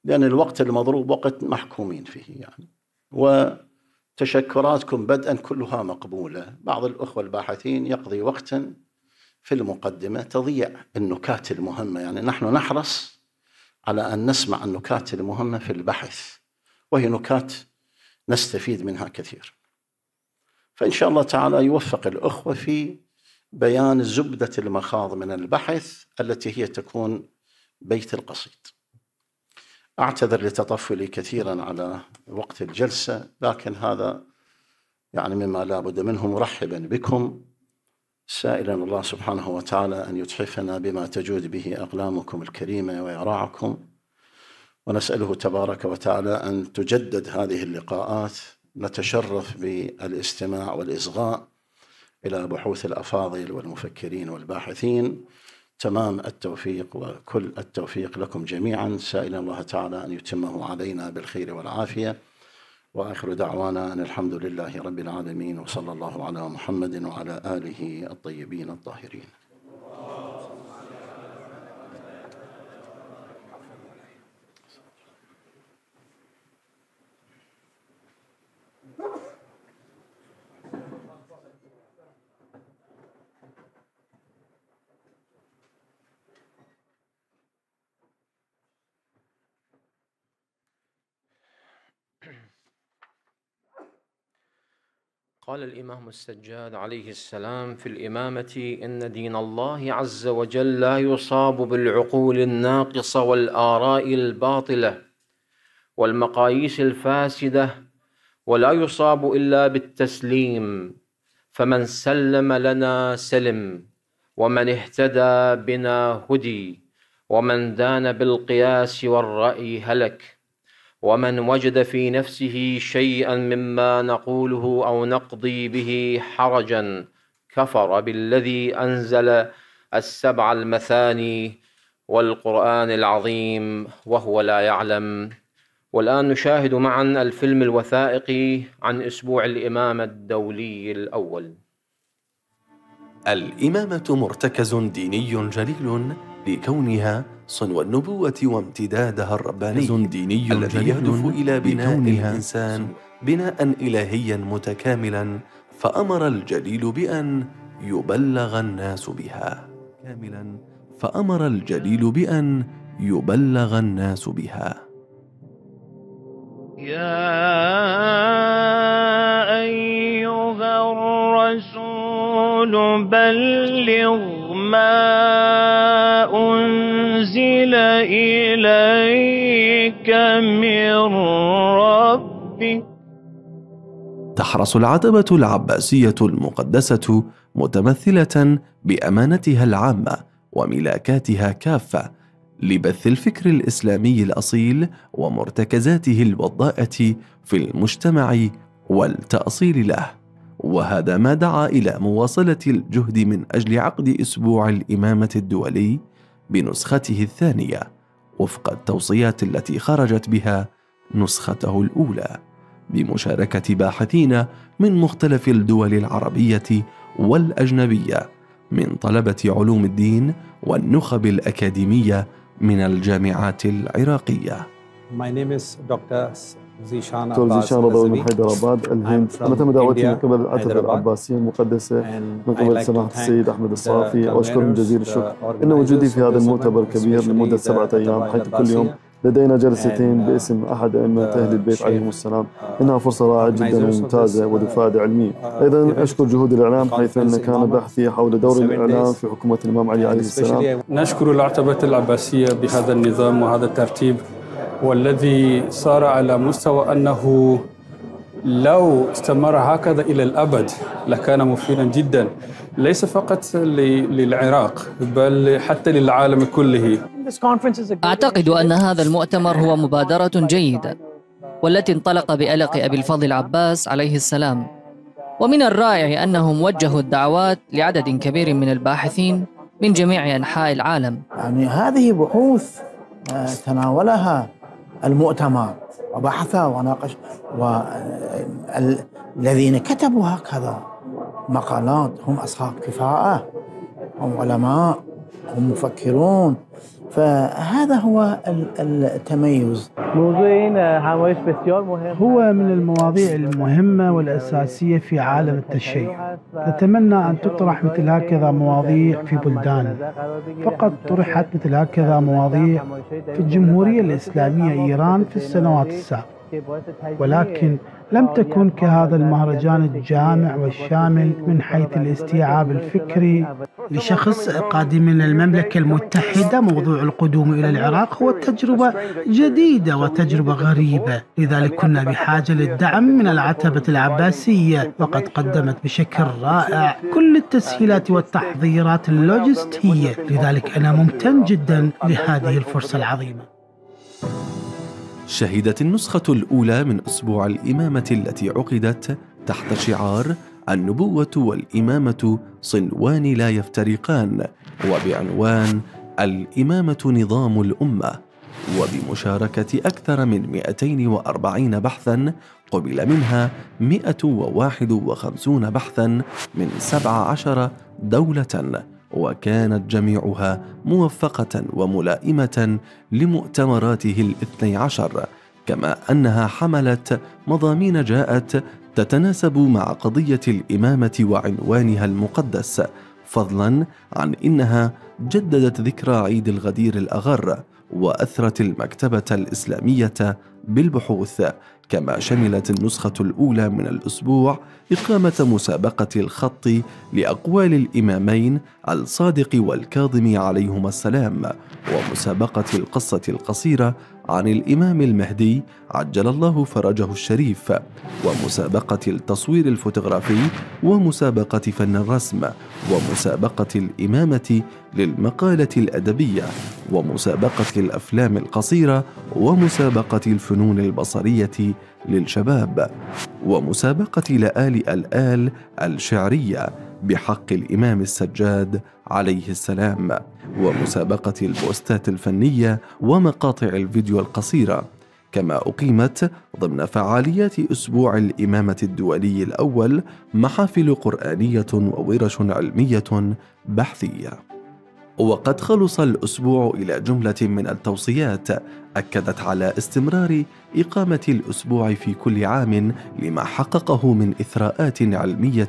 لأن الوقت المضروب وقت محكومين فيه يعني. وتشكراتكم بدءا كلها مقبولة. بعض الأخوة الباحثين يقضي وقتا في المقدمة تضيع النكات المهمة، يعني نحن نحرص على أن نسمع النكات المهمة في البحث، وهي نكات نستفيد منها كثير. فإن شاء الله تعالى يوفق الأخوة في بيان زبدة المخاض من البحث التي هي تكون بيت القصيد. أعتذر لتطفلي كثيرا على وقت الجلسة، لكن هذا يعني مما لا بد منه. مرحبا بكم، سائلا الله سبحانه وتعالى أن يتحفنا بما تجود به أقلامكم الكريمة ويراعكم، ونسأله تبارك وتعالى أن تجدد هذه اللقاءات. نتشرف بالاستماع والإصغاء إلى بحوث الأفاضل والمفكرين والباحثين. تمام التوفيق وكل التوفيق لكم جميعا، سائلا الله تعالى أن يتمه علينا بالخير والعافية. وآخر دعوانا أن الحمد لله رب العالمين، وصلى الله على محمد وعلى آله الطيبين الطاهرين. قال الإمام السجاد عليه السلام في الإمامة: إن دين الله عز وجل لا يصاب بالعقول الناقصة والآراء الباطلة والمقاييس الفاسدة، ولا يصاب إلا بالتسليم، فمن سلم لنا سلم، ومن اهتدى بنا هدي، ومن دان بالقياس والرأي هلك، ومن وجد في نفسه شيئا مما نقوله أو نقضي به حرجا كفر بالذي أنزل السبع المثاني والقرآن العظيم وهو لا يعلم. والآن نشاهد معا الفيلم الوثائقي عن أسبوع الإمامة الدولي الأول. الإمامة مرتكز ديني جليل لكونها صنو النبوة وامتدادها الرباني ديني الذي يهدف إلى بناء الإنسان بناء إلهيا متكاملا، فأمر الجليل بأن يبلغ الناس بها. يا أيها الرسول بلغ ما أنزل إليك من ربك. تحرص العتبة العباسية المقدسة متمثلة بأمانتها العامة وملاكاتها كافة لبث الفكر الإسلامي الأصيل ومرتكزاته الوضاءة في المجتمع والتأصيل له، وهذا ما دعا إلى مواصلة الجهد من أجل عقد أسبوع الإمامة الدولي بنسخته الثانية وفق التوصيات التي خرجت بها نسخته الأولى بمشاركة باحثين من مختلف الدول العربية والأجنبية من طلبة علوم الدين والنخب الأكاديمية من الجامعات العراقية. My name is Dr. زيشان رضوان من حيدرآباد، الهند. أنا تم دعوتي من قبل العتبة العباسية المقدسة من قبل سماحة السيد أحمد الصافي، وأشكرهم جزيل الشكر إن وجودي في هذا المؤتمر الكبير لمدة 7 أيام، حيث كل يوم لدينا جلستين باسم أحد أئمة أهل البيت عليهم السلام. إنها فرصة رائعة جدا وممتازة وذو فائدة علمية. أيضا أشكر جهود الإعلام، حيث أن كان بحثي حول دور الإعلام في حكومة الإمام علي عليه السلام. نشكر العتبة العباسية بهذا النظام وهذا الترتيب، والذي صار على مستوى أنه لو استمر هكذا إلى الأبد لكان مفيدا جدا، ليس فقط للعراق بل حتى للعالم كله. أعتقد أن هذا المؤتمر هو مبادرة جيدة، والتي انطلق بألق أبي الفضل عباس عليه السلام، ومن الرائع أنهم وجهوا الدعوات لعدد كبير من الباحثين من جميع أنحاء العالم. يعني هذه بحوث تناولها المؤتمر وبحثه وناقش، والذين كتبوا هكذا مقالات هم أصحاب كفاءة، هم علماء، هم مفكرون، فهذا هو التميز. هو من المواضيع المهمة والأساسية في عالم التشيع. نتمنى أن تطرح مثل هكذا مواضيع في بلدان، فقد طرحت مثل هكذا مواضيع في الجمهورية الإسلامية إيران في السنوات السابقة، ولكن لم تكن كهذا المهرجان الجامع والشامل من حيث الاستيعاب الفكري. لشخص قادم من المملكة المتحدة موضوع القدوم إلى العراق هو تجربة جديدة وتجربة غريبة، لذلك كنا بحاجة للدعم من العتبة العباسية، وقد قدمت بشكل رائع كل التسهيلات والتحضيرات اللوجستية، لذلك أنا ممتن جدا لهذه الفرصة العظيمة. شهدت النسخة الأولى من أسبوع الإمامة التي عقدت تحت شعار النبوة والإمامة صنوان لا يفترقان، وبعنوان الإمامة نظام الأمة، وبمشاركة أكثر من 240 بحثاً، قبل منها 151 بحثاً من 17 دولة، وكانت جميعها موفقة وملائمة لمؤتمراته 12، كما أنها حملت مضامين جاءت تتناسب مع قضية الإمامة وعنوانها المقدس، فضلا عن إنها جددت ذكرى عيد الغدير الأغر، وأثرت المكتبة الإسلامية بالبحوث. كما شملت النسخة الأولى من الأسبوع إقامة مسابقة الخط لأقوال الإمامين الصادق والكاظم عليهما السلام، ومسابقة القصة القصيرة عن الإمام المهدي عجل الله فرجه الشريف، ومسابقة التصوير الفوتوغرافي، ومسابقة فن الرسم، ومسابقة الإمامة للمقالة الأدبية، ومسابقة الأفلام القصيرة، ومسابقة الفنون البصرية للشباب، ومسابقة لآل الآل الشعرية بحق الإمام السجاد عليه السلام، ومسابقة البوستات الفنية ومقاطع الفيديو القصيرة. كما أقيمت ضمن فعاليات أسبوع الإمامة الدولي الأول محافل قرآنية وورش علمية بحثية. وقد خلص الأسبوع إلى جملة من التوصيات أكدت على استمرار إقامة الأسبوع في كل عام لما حققه من إثراءات علمية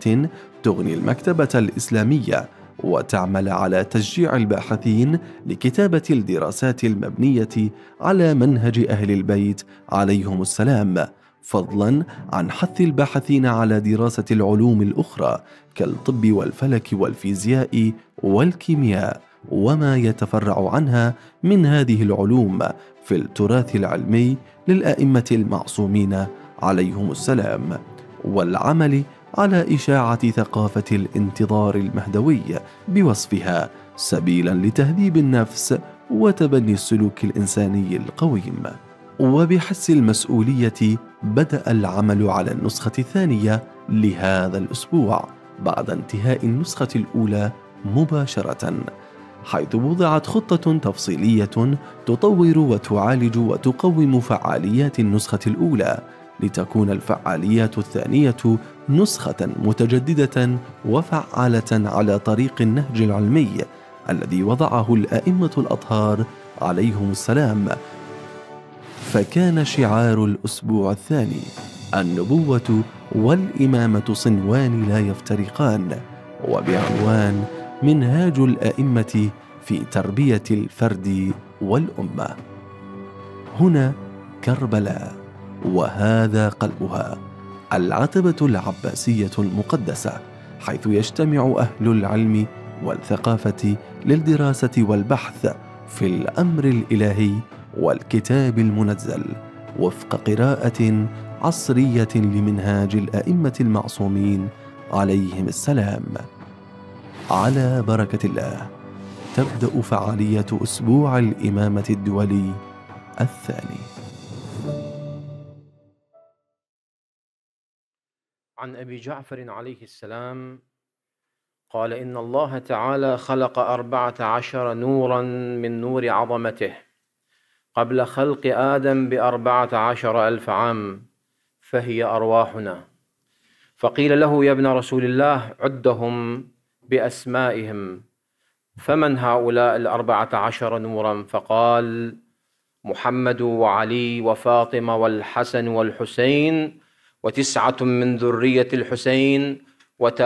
تغني المكتبة الإسلامية وتعمل على تشجيع الباحثين لكتابة الدراسات المبنية على منهج أهل البيت عليهم السلام، فضلا عن حث الباحثين على دراسة العلوم الأخرى كالطب والفلك والفيزياء والكيمياء وما يتفرع عنها من هذه العلوم في التراث العلمي للأئمة المعصومين عليهم السلام، والعمل على إشاعة ثقافة الانتظار المهدوي بوصفها سبيلا لتهذيب النفس وتبني السلوك الإنساني القويم. وبحس المسؤولية بدأ العمل على النسخة الثانية لهذا الأسبوع بعد انتهاء النسخة الأولى مباشرة، حيث وضعت خطة تفصيلية تطور وتعالج وتقوم فعاليات النسخة الأولى لتكون الفعاليات الثانية نسخة متجددة وفعالة على طريق النهج العلمي الذي وضعه الأئمة الأطهار عليهم السلام. فكان شعار الأسبوع الثاني: النبوة والإمامة صنوان لا يفترقان، وبعنوان: منهاج الأئمة في تربية الفرد والأمة. هنا كربلاء وهذا قلبها، العتبة العباسية المقدسة، حيث يجتمع أهل العلم والثقافة للدراسة والبحث في الأمر الإلهي والكتاب المنزل وفق قراءة عصرية لمنهاج الأئمة المعصومين عليهم السلام. على بركة الله تبدأ فعالية أسبوع الإمامة الدولي الثاني. عن أبي جعفر عليه السلام قال: إن الله تعالى خلق 14 نورا من نور عظمته قبل خلق آدم 14,000 عام، فهي أرواحنا. فقيل له: يا ابن رسول الله، عدهم بأسمائهم، فمن هؤلاء 14 نورا؟ فقال: محمد وعلي وفاطمة والحسن والحسين، و9 من ذرية الحسين، و9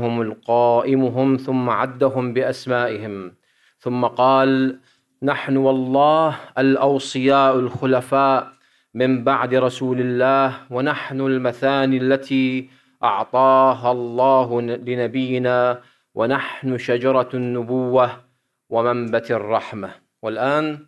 القائمهم، ثم عدهم بأسمائهم. ثم قال: نحن والله الأوصياء الخلفاء من بعد رسول الله، ونحن المثاني التي أعطاها الله لنبينا، ونحن شجرة النبوة ومنبت الرحمة. والآن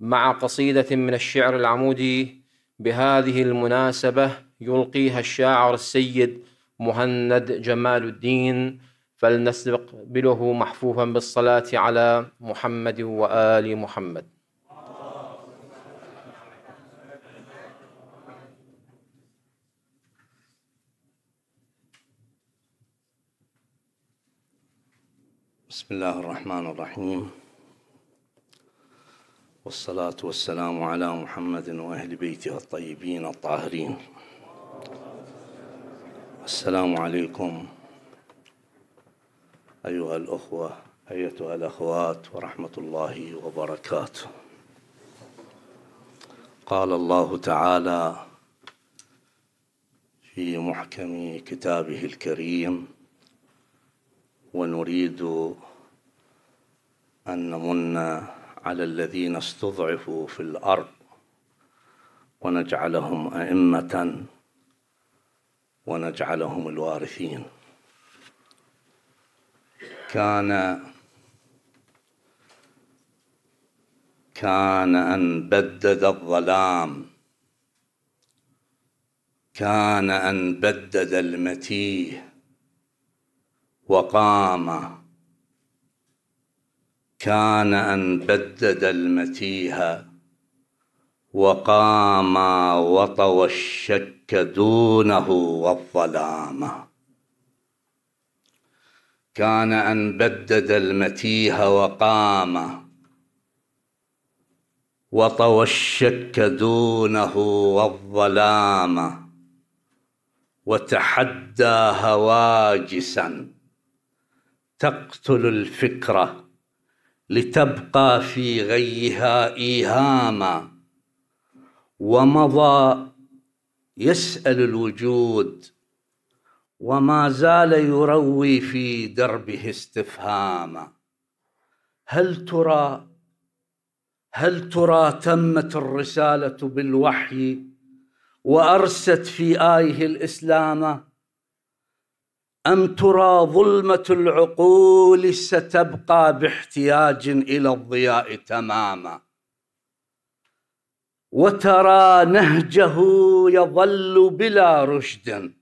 مع قصيدة من الشعر العمودي بهذه المناسبة يلقيها الشاعر السيد مهند جمال الدين، فلنستقبله محفوفا بالصلاة على محمد وآل محمد. بسم الله الرحمن الرحيم، والصلاة والسلام على محمد وأهل بيته الطيبين الطاهرين. السلام عليكم أيها الأخوة أيتها الأخوات ورحمة الله وبركاته. قال الله تعالى في محكم كتابه الكريم: ونريد أن نمن على الذين استضعفوا في الأرض ونجعلهم أئمة ونجعلهم الوارثين. كان أن بدد الظلام، كان أن بدد المتيه وقام، كان أن بدد المتيه وقام وطوى الشك دونه والظلام، كان أن بدد المتيه وقام وطوى الشك دونه والظلام، وتحدى هواجسا تقتل الفكرة لتبقى في غيها إيهاما، ومضى يسأل الوجود وما زال يروي في دربه استفهاما. هل ترى تمت الرسالة بالوحي وأرست في آيه الإسلام، أم ترى ظلمة العقول ستبقى باحتياج إلى الضياء تماما؟ وترى نهجه يظل بلا رشد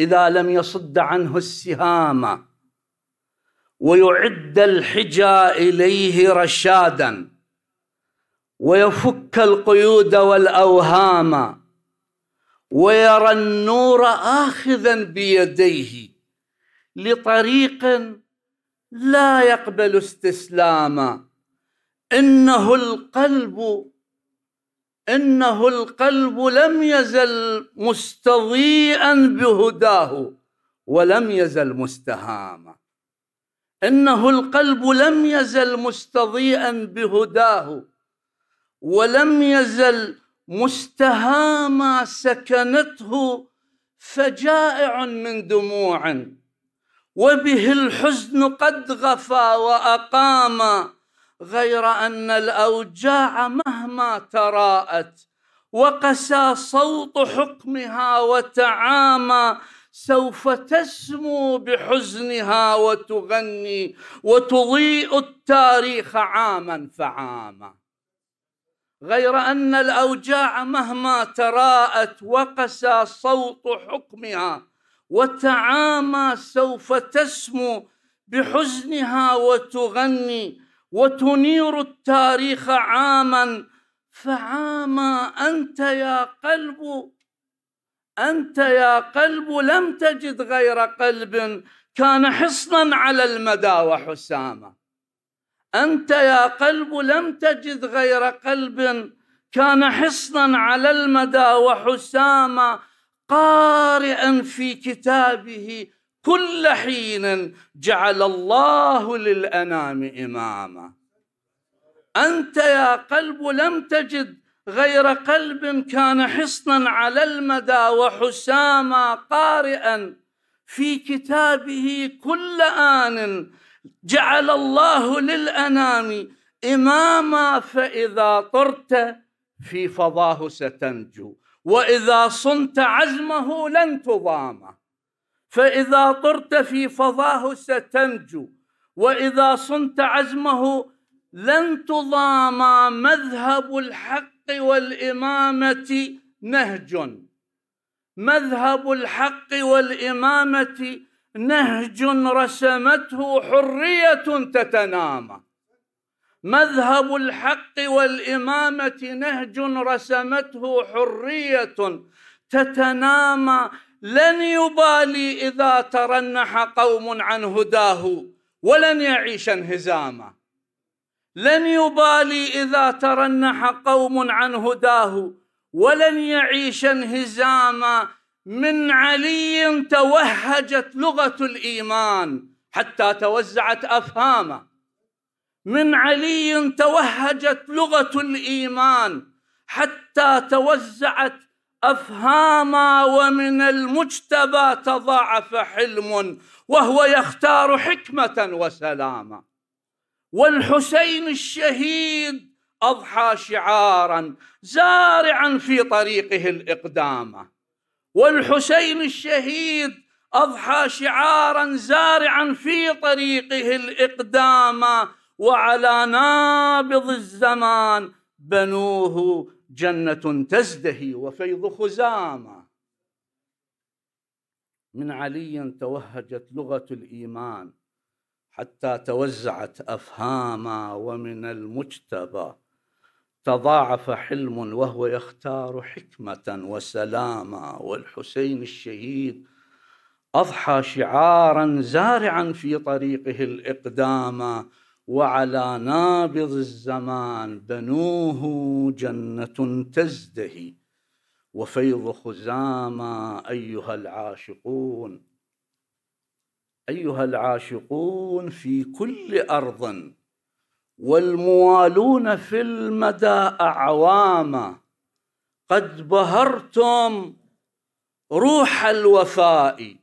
إذا لم يصد عنه السهام ويعد الحجى إليه رشادا ويفك القيود والأوهام ويرى النور آخذا بيديه لطريق لا يقبل استسلاما. إنه القلب لم يزل مستضيئا بهداه ولم يزل مستهاما. إنه القلب لم يزل مستضيئا بهداه ولم يزل مستهاما سكنته فجائع من دموع، وبه الحزن قد غفى وأقام، غير أن الأوجاع مهما تراءت وقسى صوت حكمها وتعامى سوف تسمو بحزنها وتغني وتضيء التاريخ عاما فعاما. غير أن الأوجاع مهما تراءت وقسى صوت حكمها وتعامى سوف تسمو بحزنها وتغني وتنير التاريخ عاما فعاما. أنت يا قلب لم تجد غير قلب كان حصنا على المدى وحساما. أنت يا قلب لم تجد غير قلب كان حصنا على المدى وحساما، قارئا في كتابه كل حين جعل الله للأنام إماما. أنت يا قلب لم تجد غير قلب كان حصنا على المدى وحساما، قارئا في كتابه كل آن جعل الله للأنام إماما. فإذا طرت في فضاه ستنجو، وإذا صنت عزمه لن تضام. فإذا طرت في فضاه ستنجو، وإذا صنت عزمه لن تضام. مذهب الحق والإمامة نهج، مذهب الحق والإمامة نهج رسمته حرية تتنامى. مذهب الحق والإمامة نهج رسمته حرية تتنامى. لن يبالي إذا ترنح قوم عن هداه ولن يعيش انهزاما. لن يبالي إذا ترنح قوم عن هداه ولن يعيش انهزاما. من علي توهجت لغة الإيمان حتى توزعت أفهاما. من علي توهجت لغة الإيمان حتى توزعت أفهاما. ومن المجتبى تضاعف حلم وهو يختار حكمة وسلاما. والحسين الشهيد أضحى شعارا زارعا في طريقه الإقدام. والحسين الشهيد أضحى شعارا زارعا في طريقه الإقدام. وعلى نابض الزمان بنوه جنة تزدهي وفيض خزاما. من علي توهجت لغة الإيمان حتى توزعت أفهاما. ومن المجتبى تضاعف حلم وهو يختار حكمة وسلاما. والحسين الشهيد أضحى شعارا زارعا في طريقه الإقدام. وعلى نابض الزمان بنوه جنة تزدهي وفيض خزاما. أيها العاشقون في كل أرض والموالون في المدى أعواما، قد بهرتم روح الوفاء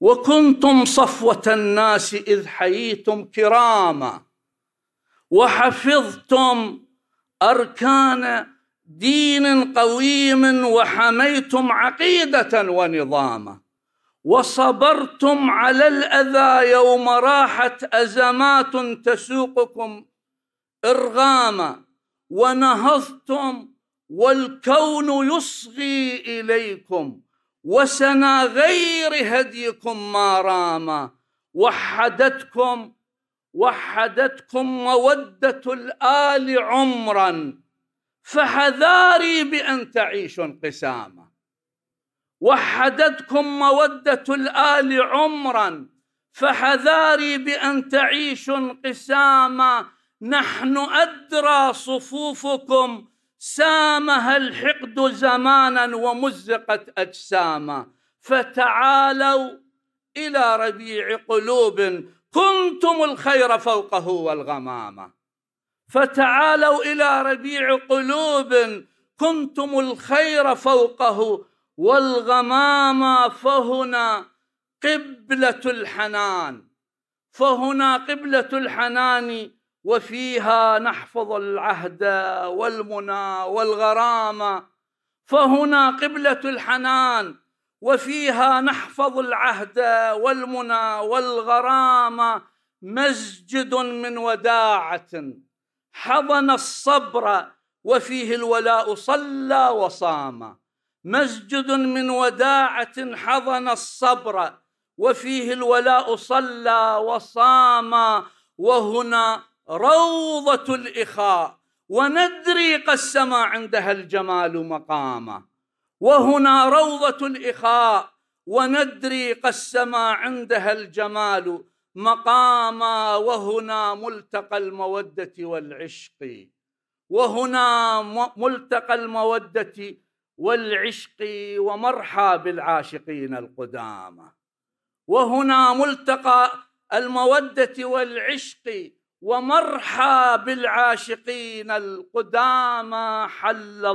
وكنتم صفوة الناس إذ حييتم كراما وحفظتم أركان دين قويم وحميتم عقيدة ونظاما وصبرتم على الأذى يوم راحت أزمات تسوقكم إرغاما ونهضتم والكون يصغي إليكم وسنا غير هديكم ما راما وحدتكم مودة الآل عمرا فحذاري بأن تعيشوا انقساما نحن أدرى صفوفكم سامها الحقد زمانا ومزقت أجساما فتعالوا إلى ربيع قلوب كنتم الخير فوقه والغمامة فهنا قبلة الحنان وفيها نحفظ العهد والمنى والغرامة مسجد من وداعة حضن الصبر وفيه الولاء صلى وصام وهنا روضة الإخاء وندري قسم عندها الجمال مقاما وهنا ملتقى المودة والعشق ومرحى بالعاشقين القدامى حلل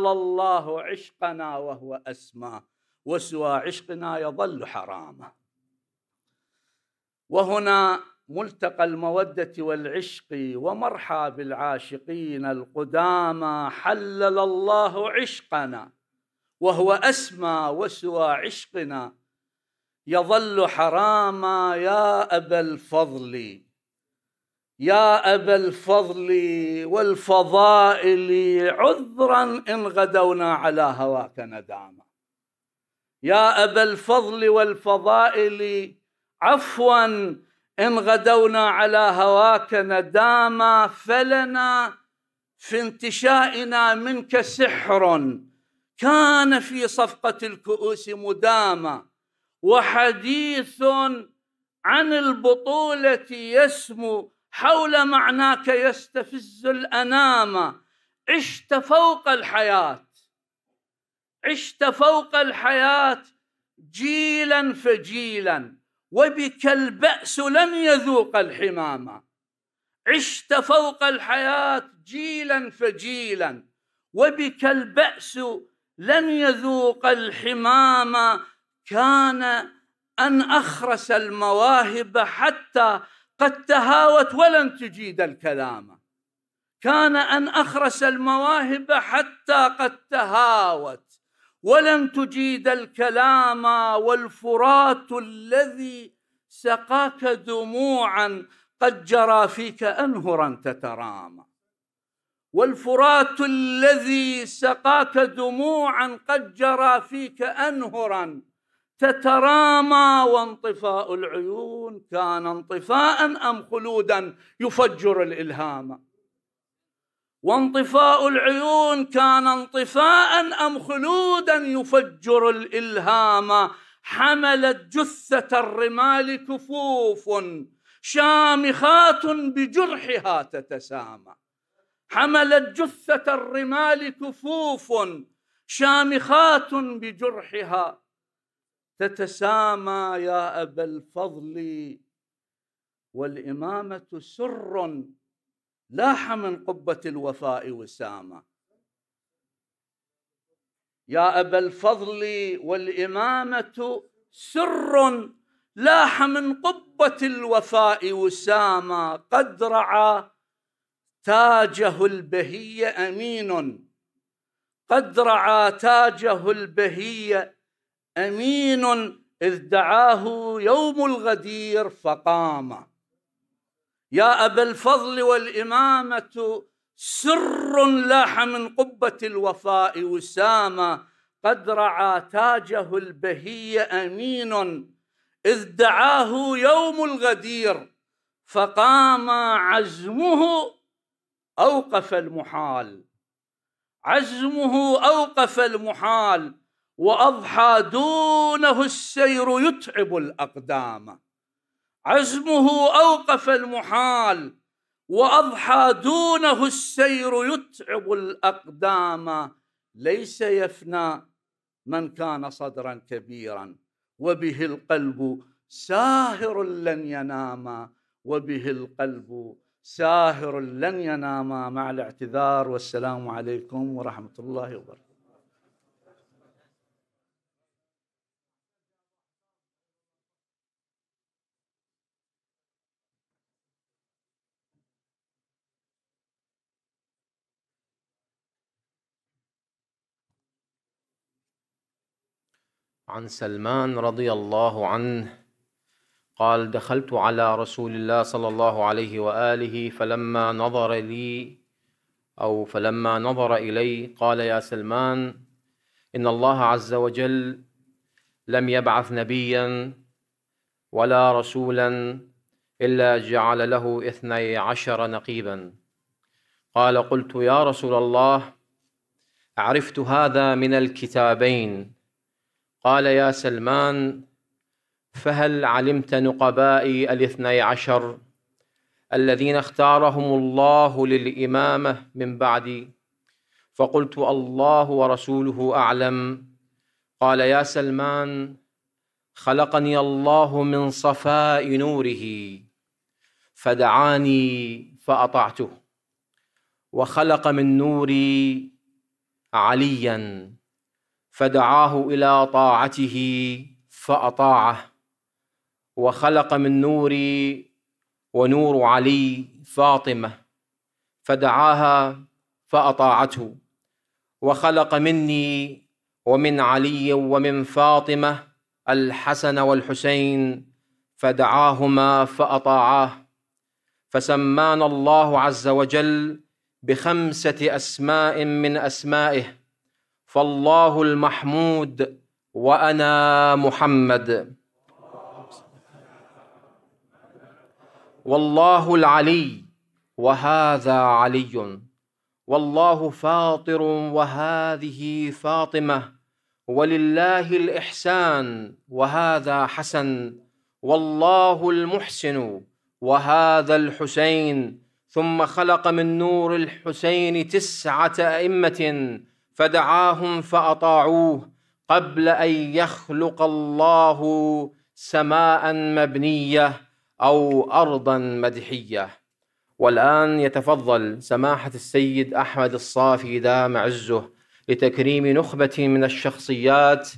الله عشقنا وهو أسمى وسوى عشقنا يظل حراما يا أبا الفضل والفضائل عذرا إن غدونا على هواك نداما فلنا في انتشائنا منك سحر كان في صفقة الكؤوس مداما وحديث عن البطولة يسمو حول معناك يستفز الأنام عشت فوق الحياة جيلا فجيلا وبك البأس لن يذوق الحماما كان أن أخرس المواهب حتى قد تهاوت ولن تجيد الكلام والفرات الذي سقاك دموعا قد جرى فيك أنهرا تترامى وانطفاء العيون كان انطفاء أم خلودا يفجر الإلهام حملت جثة الرمال كفوف شامخات بجرحها تتسامى يا أبا الفضل والإمامة سر لاح من قبة الوفاء وساما لاح من قبة الوفاء وساما قد رعى تاجه البهية أمين، قد رعى تاجه البهية أمين إذ دعاه يوم الغدير فقام. يا أبا الفضل والإمامة سر لاح من قبة الوفاء وساما قد رعى تاجه البهية أمين إذ دعاه يوم الغدير فقام عزمه أوقف المحال، عزمه أوقف المحال وأضحى دونه السير يتعب الأقدام، عزمه أوقف المحال وأضحى دونه السير يتعب الأقدام، ليس يفنى من كان صدرا كبيرا وبه القلب ساهر لن ينام، وبه القلب ساهر لن ينام. مع الاعتذار والسلام عليكم ورحمة الله وبركاته. عن سلمان رضي الله عنه قال: دخلت على رسول الله صلى الله عليه وآله فلما نظر إلي قال: يا سلمان، إن الله عز وجل لم يبعث نبيا ولا رسولا إلا جعل له 12 نقيبا. قال: قلت يا رسول الله، عرفت هذا من الكتابين. قال: يا سلمان، فهل علمت نقبائي 12 الذين اختارهم الله للإمامة من بعدي؟ فقلت: الله ورسوله أعلم. قال: يا سلمان، خلقني الله من صفاء نوره فدعاني فأطعته، وخلق من نوري علياً فدعاه إلى طاعته فأطاعه، وخلق من نوري ونور علي فاطمة فدعاها فأطاعته، وخلق مني ومن علي ومن فاطمة الحسن والحسين فدعاهما فأطاعاه. فسمانا الله عز وجل ب5 أسماء من أسمائه: فالله المحمود، وأنا محمد، والله العلي، وهذا علي، والله فاطر، وهذه فاطمة، ولله الإحسان، وهذا حسن، والله المحسن، وهذا الحسين. ثم خلق من نور الحسين 9 أئمة فدعاهم فأطاعوه قبل أن يخلق الله سماء مبنية أو أرضا مدحية. والآن يتفضل سماحة السيد أحمد الصافي دام عزه لتكريم نخبة من الشخصيات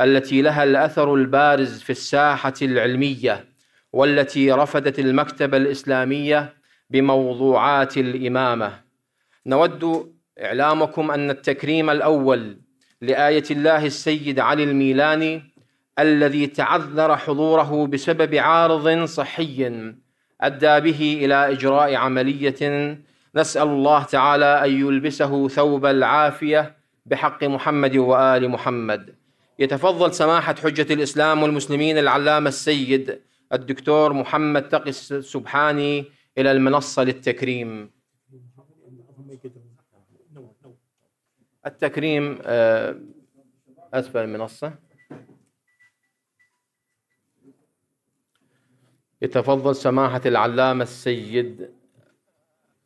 التي لها الأثر البارز في الساحة العلمية، والتي رفدت المكتبة الإسلامية بموضوعات الإمامة. نود إعلامكم أن التكريم الأول لآية الله السيد علي الميلاني، الذي تعذر حضوره بسبب عارض صحي أدى به إلى إجراء عملية، نسأل الله تعالى أن يلبسه ثوب العافية بحق محمد وآل محمد. يتفضل سماحة حجة الإسلام والمسلمين العلامة السيد الدكتور محمد تقي سبحاني إلى المنصة للتكريم. التكريم أسفل المنصة. يتفضل سماحة العلامة السيد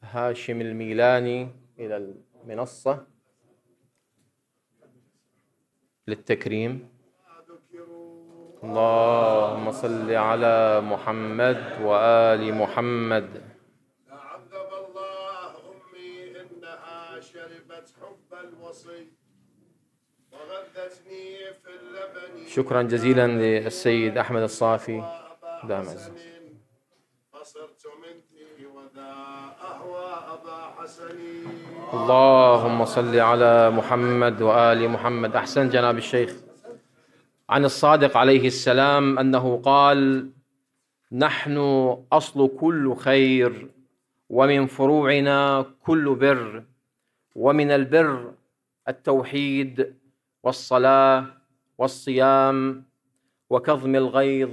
هاشم الميلاني إلى المنصة للتكريم. اللهم صل على محمد وآل محمد. شكرا جزيلا للسيد أحمد الصافي دام عزه. اللهم صل على محمد وآل محمد. أحسن جناب الشيخ. عن الصادق عليه السلام أنه قال: نحن أصل كل خير، ومن فروعنا كل بر، ومن البر التوحيد والصلاة والصيام وكظم الغيظ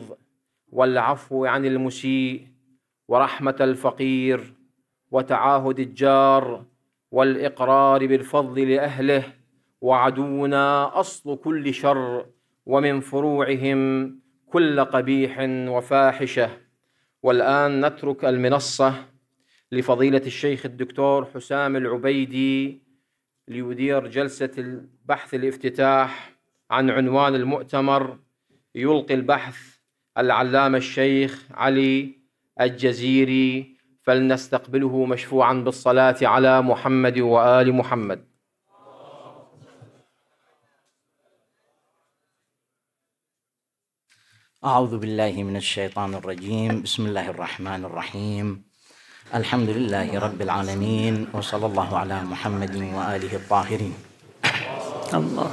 والعفو عن المسيء ورحمة الفقير وتعاهد الجار والإقرار بالفضل لأهله، وعدونا أصل كل شر، ومن فروعهم كل قبيح وفاحشة. والآن نترك المنصة لفضيلة الشيخ الدكتور حسام العبيدي ليدير جلسة البحث الافتتاح عن عنوان المؤتمر يلقي البحث العلامة الشيخ علي الجزيري، فلنستقبله مشفوعا بالصلاة على محمد وآل محمد. أعوذ بالله من الشيطان الرجيم، بسم الله الرحمن الرحيم، الحمد لله رب العالمين، وصلى الله على محمد وآله الطاهرين. الله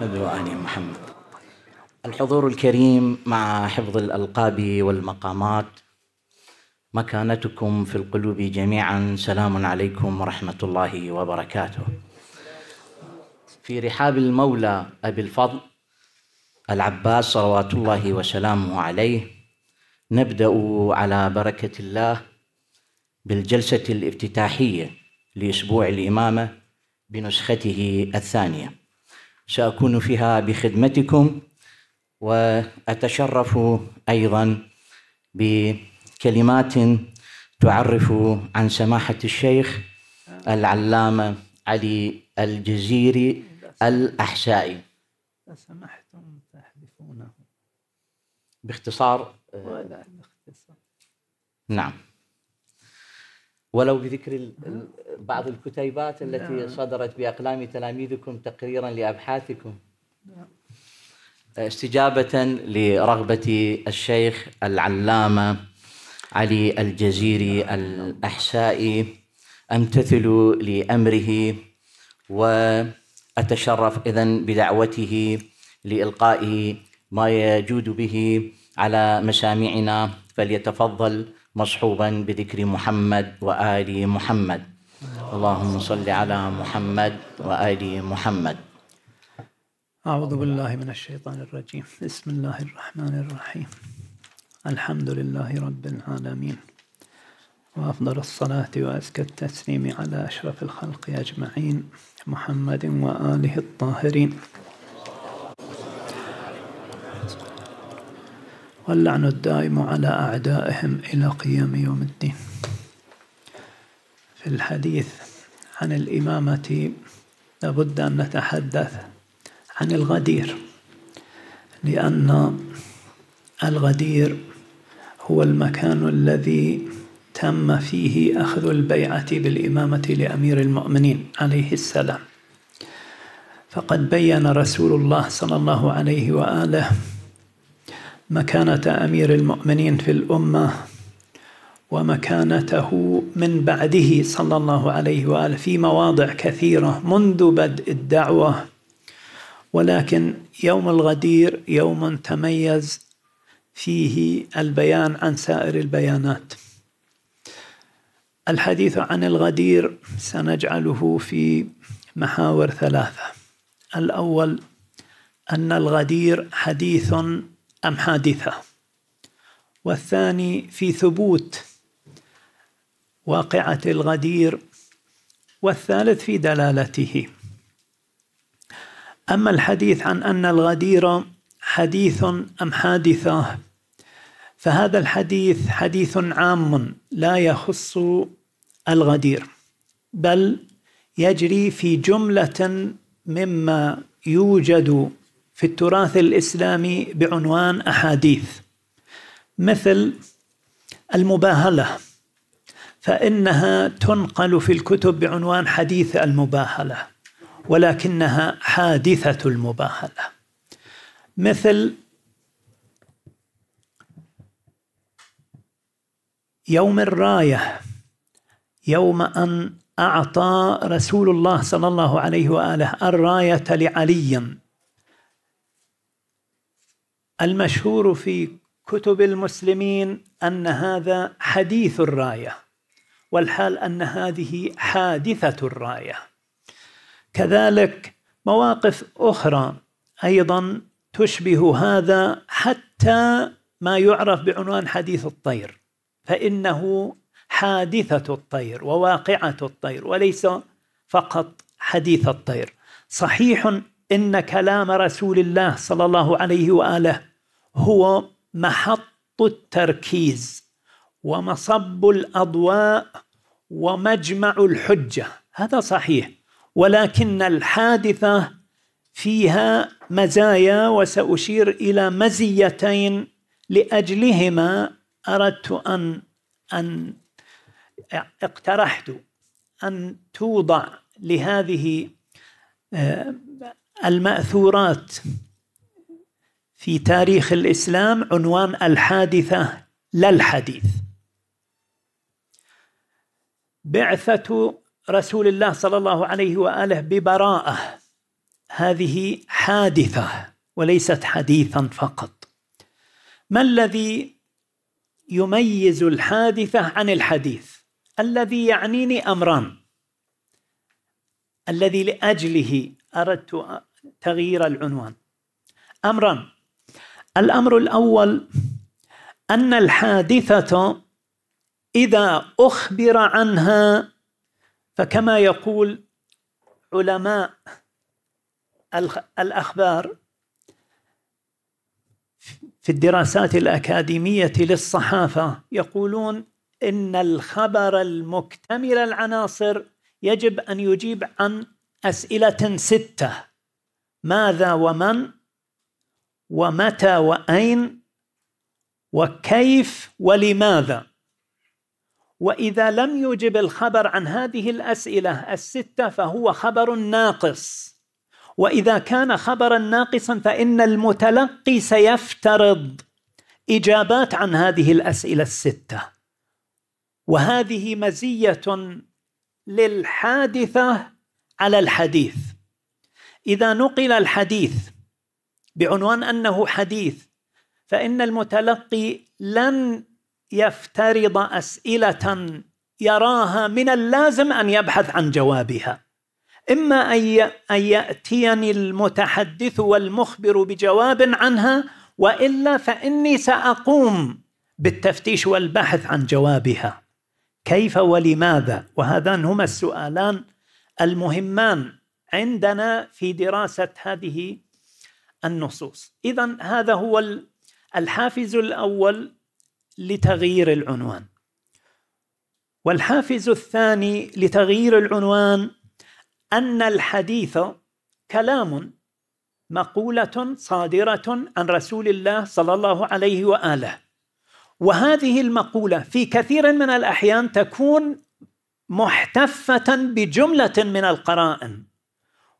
وآل محمد. الحضور الكريم، مع حفظ الألقاب والمقامات، مكانتكم في القلوب جميعا، سلام عليكم ورحمة الله وبركاته. في رحاب المولى أبي الفضل العباس صلوات الله وسلامه عليه، نبدأ على بركة الله بالجلسة الافتتاحية لأسبوع الإمامة بنسخته الثانية. سأكون فيها بخدمتكم، وأتشرف أيضا بكلمات تعرف عن سماحة الشيخ العلامة علي الجزيري الأحسائي. سمحتم تحذفونه باختصار ولا باختصار؟ نعم، ولو بذكر بعض الكتيبات التي صدرت بأقلام تلاميذكم تقريرا لأبحاثكم، استجابة لرغبة الشيخ العلامة علي الجزيري الأحسائي. أمتثل لأمره وأتشرف إذن بدعوته لإلقاء ما يجود به على مسامعنا، فليتفضل مصحوبا بذكر محمد وآل محمد. اللهم صل على محمد وآل محمد. أعوذ بالله من الشيطان الرجيم، بسم الله الرحمن الرحيم، الحمد لله رب العالمين، وأفضل الصلاة وأزكى التسليم على أشرف الخلق أجمعين، محمد وآله الطاهرين. واللعن الدائم على أعدائهم إلى قيام يوم الدين. في الحديث عن الإمامة لابد أن نتحدث عن الغدير، لأن الغدير هو المكان الذي تم فيه أخذ البيعة بالإمامة لأمير المؤمنين عليه السلام. فقد بين رسول الله صلى الله عليه وآله مكانة أمير المؤمنين في الأمة، ومكانته من بعده صلى الله عليه وآله في مواضع كثيرة منذ بدء الدعوة، ولكن يوم الغدير يوم تميز فيه البيان عن سائر البيانات. الحديث عن الغدير سنجعله في محاور ثلاثة. الأول، أن الغدير حديث أم حادثة؟ والثاني، في ثبوت واقعة الغدير، والثالث في دلالته. أما الحديث عن أن الغدير حديث أم حادثة، فهذا الحديث حديث عام لا يخص الغدير، بل يجري في جملة مما يوجد في التراث الإسلامي بعنوان أحاديث، مثل المباهلة، فإنها تنقل في الكتب بعنوان حديث المباهلة، ولكنها حادثة المباهلة، مثل يوم الراية، يوم أن أعطى رسول الله صلى الله عليه وآله الراية لعلي. المشهور في كتب المسلمين أن هذا حديث الراية، والحال أن هذه حادثة الراية. كذلك مواقف أخرى أيضا تشبه هذا، حتى ما يعرف بعنوان حديث الطير، فإنه حادثة الطير وواقعة الطير وليس فقط حديث الطير. صحيح إن كلام رسول الله صلى الله عليه وآله هو محط التركيز ومصب الأضواء ومجمع الحجة، هذا صحيح، ولكن الحادثة فيها مزايا، وسأشير إلى مزيتين لأجلهما أردت أن اقترحت أن توضع لهذه المأثورات في تاريخ الإسلام عنوان الحادثة لا الحديث. بعثة رسول الله صلى الله عليه وآله ببراءة، هذه حادثة وليست حديثا فقط. ما الذي يميز الحادثة عن الحديث؟ الذي يعنيني أمران، الذي لأجله أردت تغيير العنوان، أمران. الأمر الأول أن الحادثة إذا أخبر عنها، فكما يقول علماء الأخبار في الدراسات الأكاديمية للصحافة، يقولون إن الخبر المكتمل العناصر يجب أن يجيب عن أسئلة 6: ماذا ومن ومتى وأين وكيف ولماذا. وإذا لم يجب الخبر عن هذه الأسئلة 6 فهو خبر ناقص، وإذا كان خبرا ناقصا فإن المتلقي سيفترض إجابات عن هذه الأسئلة 6، وهذه مزية للحادثة على الحديث. إذا نقل الحديث بعنوان أنه حديث فإن المتلقي لن يفترض أسئلة يراها من اللازم أن يبحث عن جوابها، إما أن يأتيني المتحدث والمخبر بجواب عنها، وإلا فإني سأقوم بالتفتيش والبحث عن جوابها. كيف ولماذا؟ وهذان هما السؤالان المهمان عندنا في دراسة هذه النصوص. إذن هذا هو الحافز الأول لتغيير العنوان. والحافز الثاني لتغيير العنوان أن الحديث كلام، مقولة صادرة عن رسول الله صلى الله عليه وآله، وهذه المقولة في كثير من الأحيان تكون محتفة بجملة من القرائن،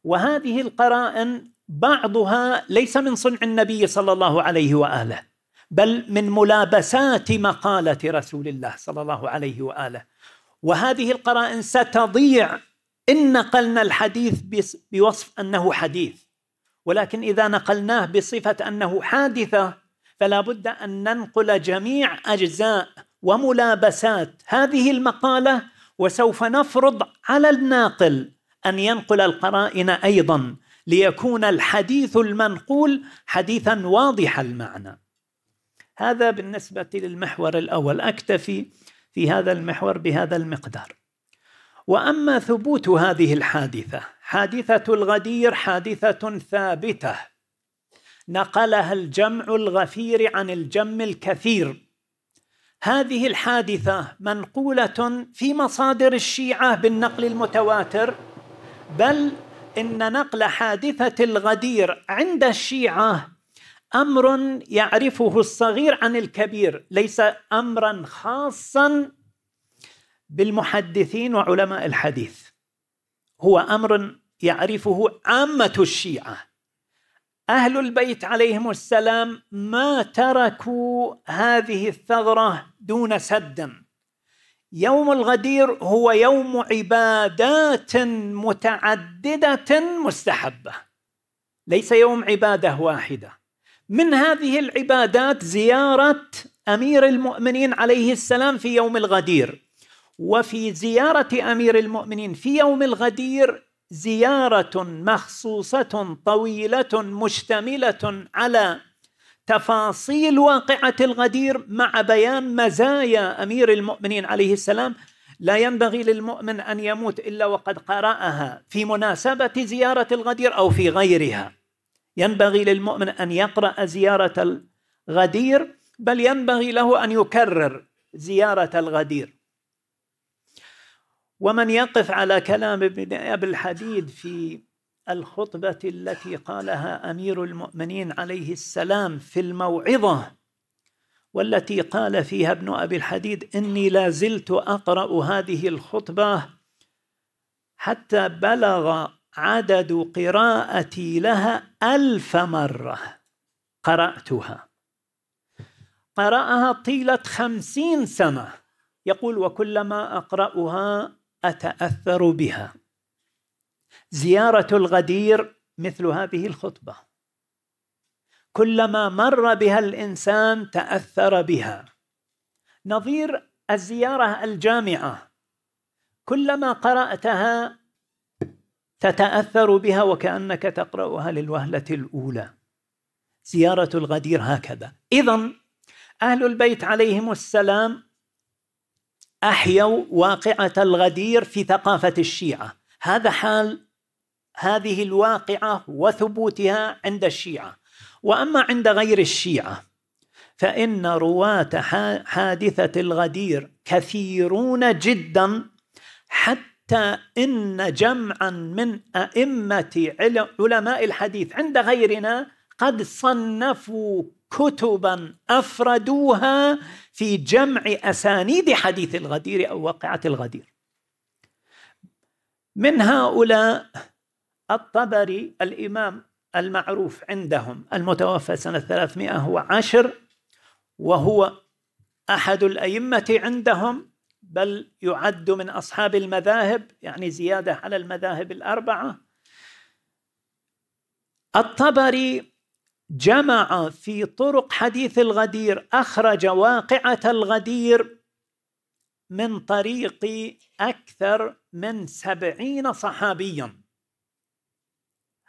وهذه القرائن بعضها ليس من صنع النبي صلى الله عليه وآله، بل من ملابسات مقالة رسول الله صلى الله عليه وآله، وهذه القرائن ستضيع إن نقلنا الحديث بوصف أنه حديث، ولكن إذا نقلناه بصفة أنه حادثة فلا بد أن ننقل جميع أجزاء وملابسات هذه المقالة، وسوف نفرض على الناقل أن ينقل القرائن أيضا ليكون الحديث المنقول حديثا واضح المعنى. هذا بالنسبة للمحور الأول، أكتفي في هذا المحور بهذا المقدار. وأما ثبوت هذه الحادثة، حادثة الغدير حادثة ثابتة نقلها الجمع الغفير عن الجم الكثير. هذه الحادثة منقولة في مصادر الشيعة بالنقل المتواتر، بل إن نقل حادثة الغدير عند الشيعة أمر يعرفه الصغير عن الكبير، ليس أمرا خاصا بالمحدثين وعلماء الحديث، هو أمر يعرفه عامة الشيعة. أهل البيت عليهم السلام ما تركوا هذه الثغرة دون سد. يوم الغدير هو يوم عبادات متعددة مستحبة، ليس يوم عبادة واحدة. من هذه العبادات زيارة أمير المؤمنين عليه السلام في يوم الغدير، وفي زيارة أمير المؤمنين في يوم الغدير زيارة مخصوصة طويلة مشتملة على تفاصيل واقعة الغدير مع بيان مزايا أمير المؤمنين عليه السلام. لا ينبغي للمؤمن أن يموت إلا وقد قرأها في مناسبة زيارة الغدير أو في غيرها. ينبغي للمؤمن أن يقرأ زيارة الغدير، بل ينبغي له أن يكرر زيارة الغدير. ومن يقف على كلام ابن أبي الحديد في الخطبة التي قالها أمير المؤمنين عليه السلام في الموعظة، والتي قال فيها ابن أبي الحديد: إني لازلت أقرأ هذه الخطبة حتى بلغ عدد قراءتي لها 1000 مرة. قرأتها، قرأها طيلة 50 سنة. يقول: وكلما أقرأها أتأثر بها. زيارة الغدير مثل هذه الخطبة، كلما مر بها الإنسان تأثر بها. نظير الزيارة الجامعة، كلما قرأتها تتأثر بها وكأنك تقرأها للوهلة الأولى. زيارة الغدير هكذا. إذن أهل البيت عليهم السلام أحيوا واقعة الغدير في ثقافة الشيعة. هذا حال هذه الواقعة وثبوتها عند الشيعة. وأما عند غير الشيعة فإن رواة حادثة الغدير كثيرون جدا، حتى إن جمعا من أئمة علماء الحديث عند غيرنا قد صنفوا كتبا أفردوها في جمع أسانيد حديث الغدير أو واقعة الغدير. من هؤلاء الطبري، الإمام المعروف عندهم المتوفى سنة 310، وهو أحد الأئمة عندهم، بل يعد من أصحاب المذاهب، يعني زيادة على المذاهب الأربعة. الطبري جمع في طرق حديث الغدير، أخرج واقعة الغدير من طريق أكثر من 70 صحابيا.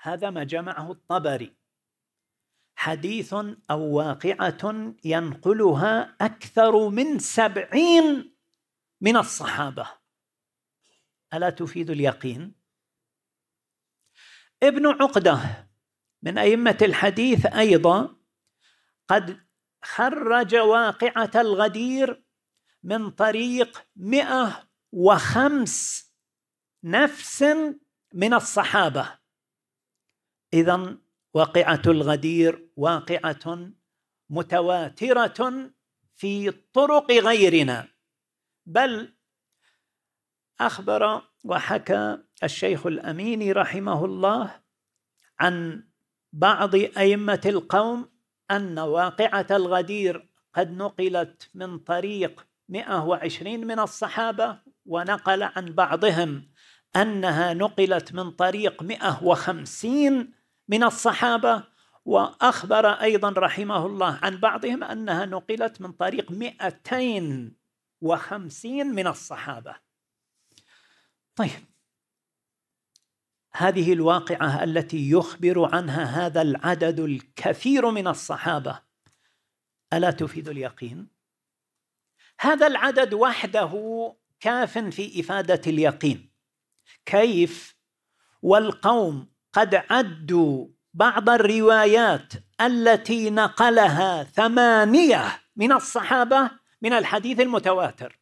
هذا ما جمعه الطبري، حديث أو واقعة ينقلها أكثر من 70 من الصحابة. ألا تفيد اليقين؟ ابن عقدة من أئمة الحديث أيضا قد خرج واقعة الغدير من طريق 105 نفس من الصحابة. إذن واقعة الغدير واقعة متواترة في طرق غيرنا. بل أخبر وحكى الشيخ الأميني رحمه الله عن بعض أئمة القوم أن واقعة الغدير قد نقلت من طريق 120 من الصحابة، ونقل عن بعضهم أنها نقلت من طريق 150 من الصحابة، وأخبر أيضا رحمه الله عن بعضهم أنها نقلت من طريق 250 من الصحابة. طيب، هذه الواقعة التي يخبر عنها هذا العدد الكثير من الصحابة ألا تفيد اليقين؟ هذا العدد وحده كاف في إفادة اليقين. كيف والقوم قد عدوا بعض الروايات التي نقلها 8 من الصحابة من الحديث المتواتر،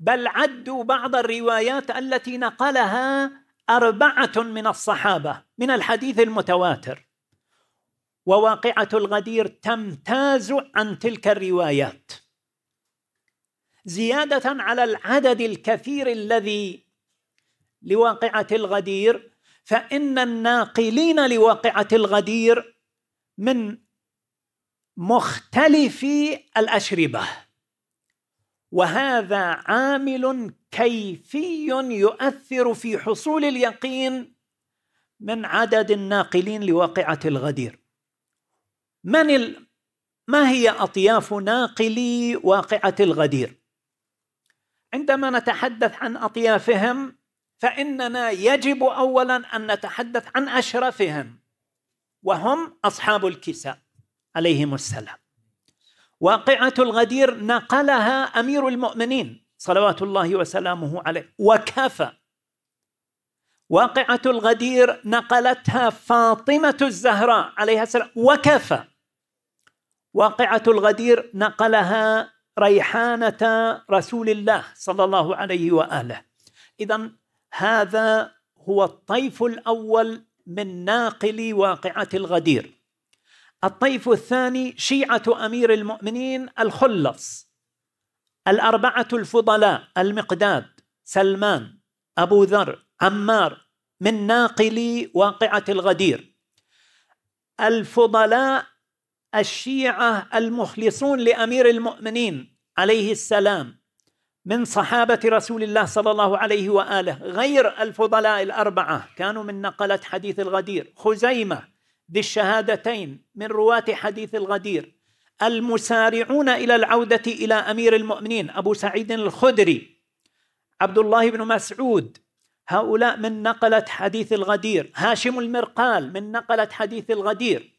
بل عدوا بعض الروايات التي نقلها 4 من الصحابة من الحديث المتواتر، وواقعة الغدير تمتاز عن تلك الروايات، زيادة على العدد الكثير الذي لواقعة الغدير. فإن الناقلين لواقعة الغدير من مختلف الأشربة، وهذا عامل كيفي يؤثر في حصول اليقين من عدد الناقلين لواقعة الغدير. ما هي أطياف ناقلي واقعة الغدير؟ عندما نتحدث عن أطيافهم فإننا يجب أولاً أن نتحدث عن أشرفهم، وهم أصحاب الكساء عليهم السلام. واقعة الغدير نقلها أمير المؤمنين صلوات الله وسلامه عليه، وكفى. واقعة الغدير نقلتها فاطمة الزهراء عليها السلام، وكفى. واقعة الغدير نقلها ريحانة رسول الله صلى الله عليه وآله. إذن هذا هو الطيف الأول من ناقلي واقعة الغدير. الطيف الثاني شيعة أمير المؤمنين الخلص، الأربعة الفضلاء، المقداد، سلمان، أبو ذر، عمار، من ناقلي واقعة الغدير. الفضلاء الشيعة المخلصون لأمير المؤمنين عليه السلام من صحابة رسول الله صلى الله عليه وآله، غير الفضلاء الأربعة، كانوا من نقلة حديث الغدير: خزيمة ذي الشهادتين من رواة حديث الغدير، المسارعون إلى العودة إلى أمير المؤمنين أبو سعيد الخدري، عبد الله بن مسعود، هؤلاء من نقلة حديث الغدير، هاشم المرقال من نقلة حديث الغدير.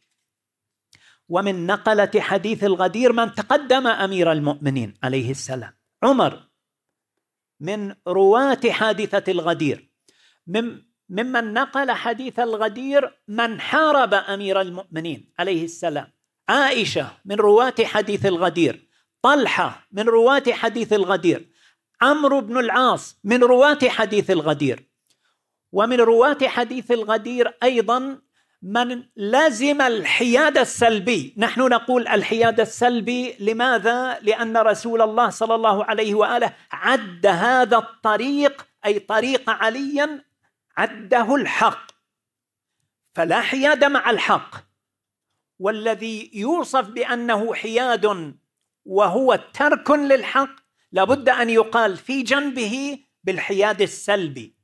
ومن نقلة حديث الغدير من تقدم أمير المؤمنين عليه السلام، عمر من رواة حادثة الغدير. ممن نقل حديث الغدير من حارب أمير المؤمنين عليه السلام: عائشة من رواة حديث الغدير، طلحة من رواة حديث الغدير، عمرو بن العاص من رواة حديث الغدير. ومن رواة حديث الغدير أيضا من لازم الحياد السلبي. نحن نقول الحياد السلبي، لماذا؟ لأن رسول الله صلى الله عليه وآله عد هذا الطريق، أي طريق علي، عده الحق، فلا حياد مع الحق. والذي يوصف بأنه حياد وهو ترك للحق لابد أن يقال في جنبه بالحياد السلبي.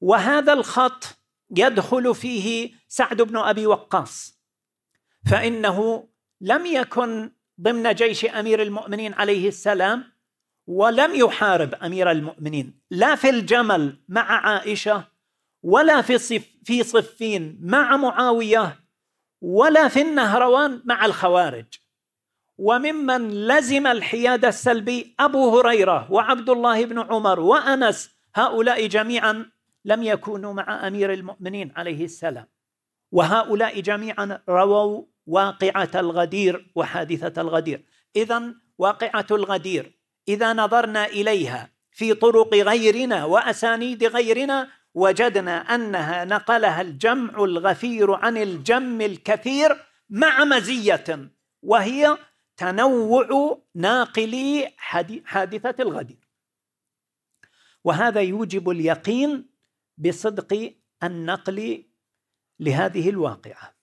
وهذا الخط يدخل فيه سعد بن أبي وقاص، فإنه لم يكن ضمن جيش أمير المؤمنين عليه السلام، ولم يحارب أمير المؤمنين لا في الجمل مع عائشة، ولا في صفين مع معاوية، ولا في النهروان مع الخوارج. وممن لزم الحياد السلبي أبو هريرة وعبد الله بن عمر وأنس، هؤلاء جميعا لم يكونوا مع أمير المؤمنين عليه السلام، وهؤلاء جميعا رووا واقعة الغدير وحادثة الغدير. إذن واقعة الغدير إذا نظرنا إليها في طرق غيرنا وأسانيد غيرنا وجدنا أنها نقلها الجمع الغفير عن الجم الكثير مع مزية، وهي تنوع ناقلي حادثة الغدير. وهذا يوجب اليقين بصدق النقل لهذه الواقعة.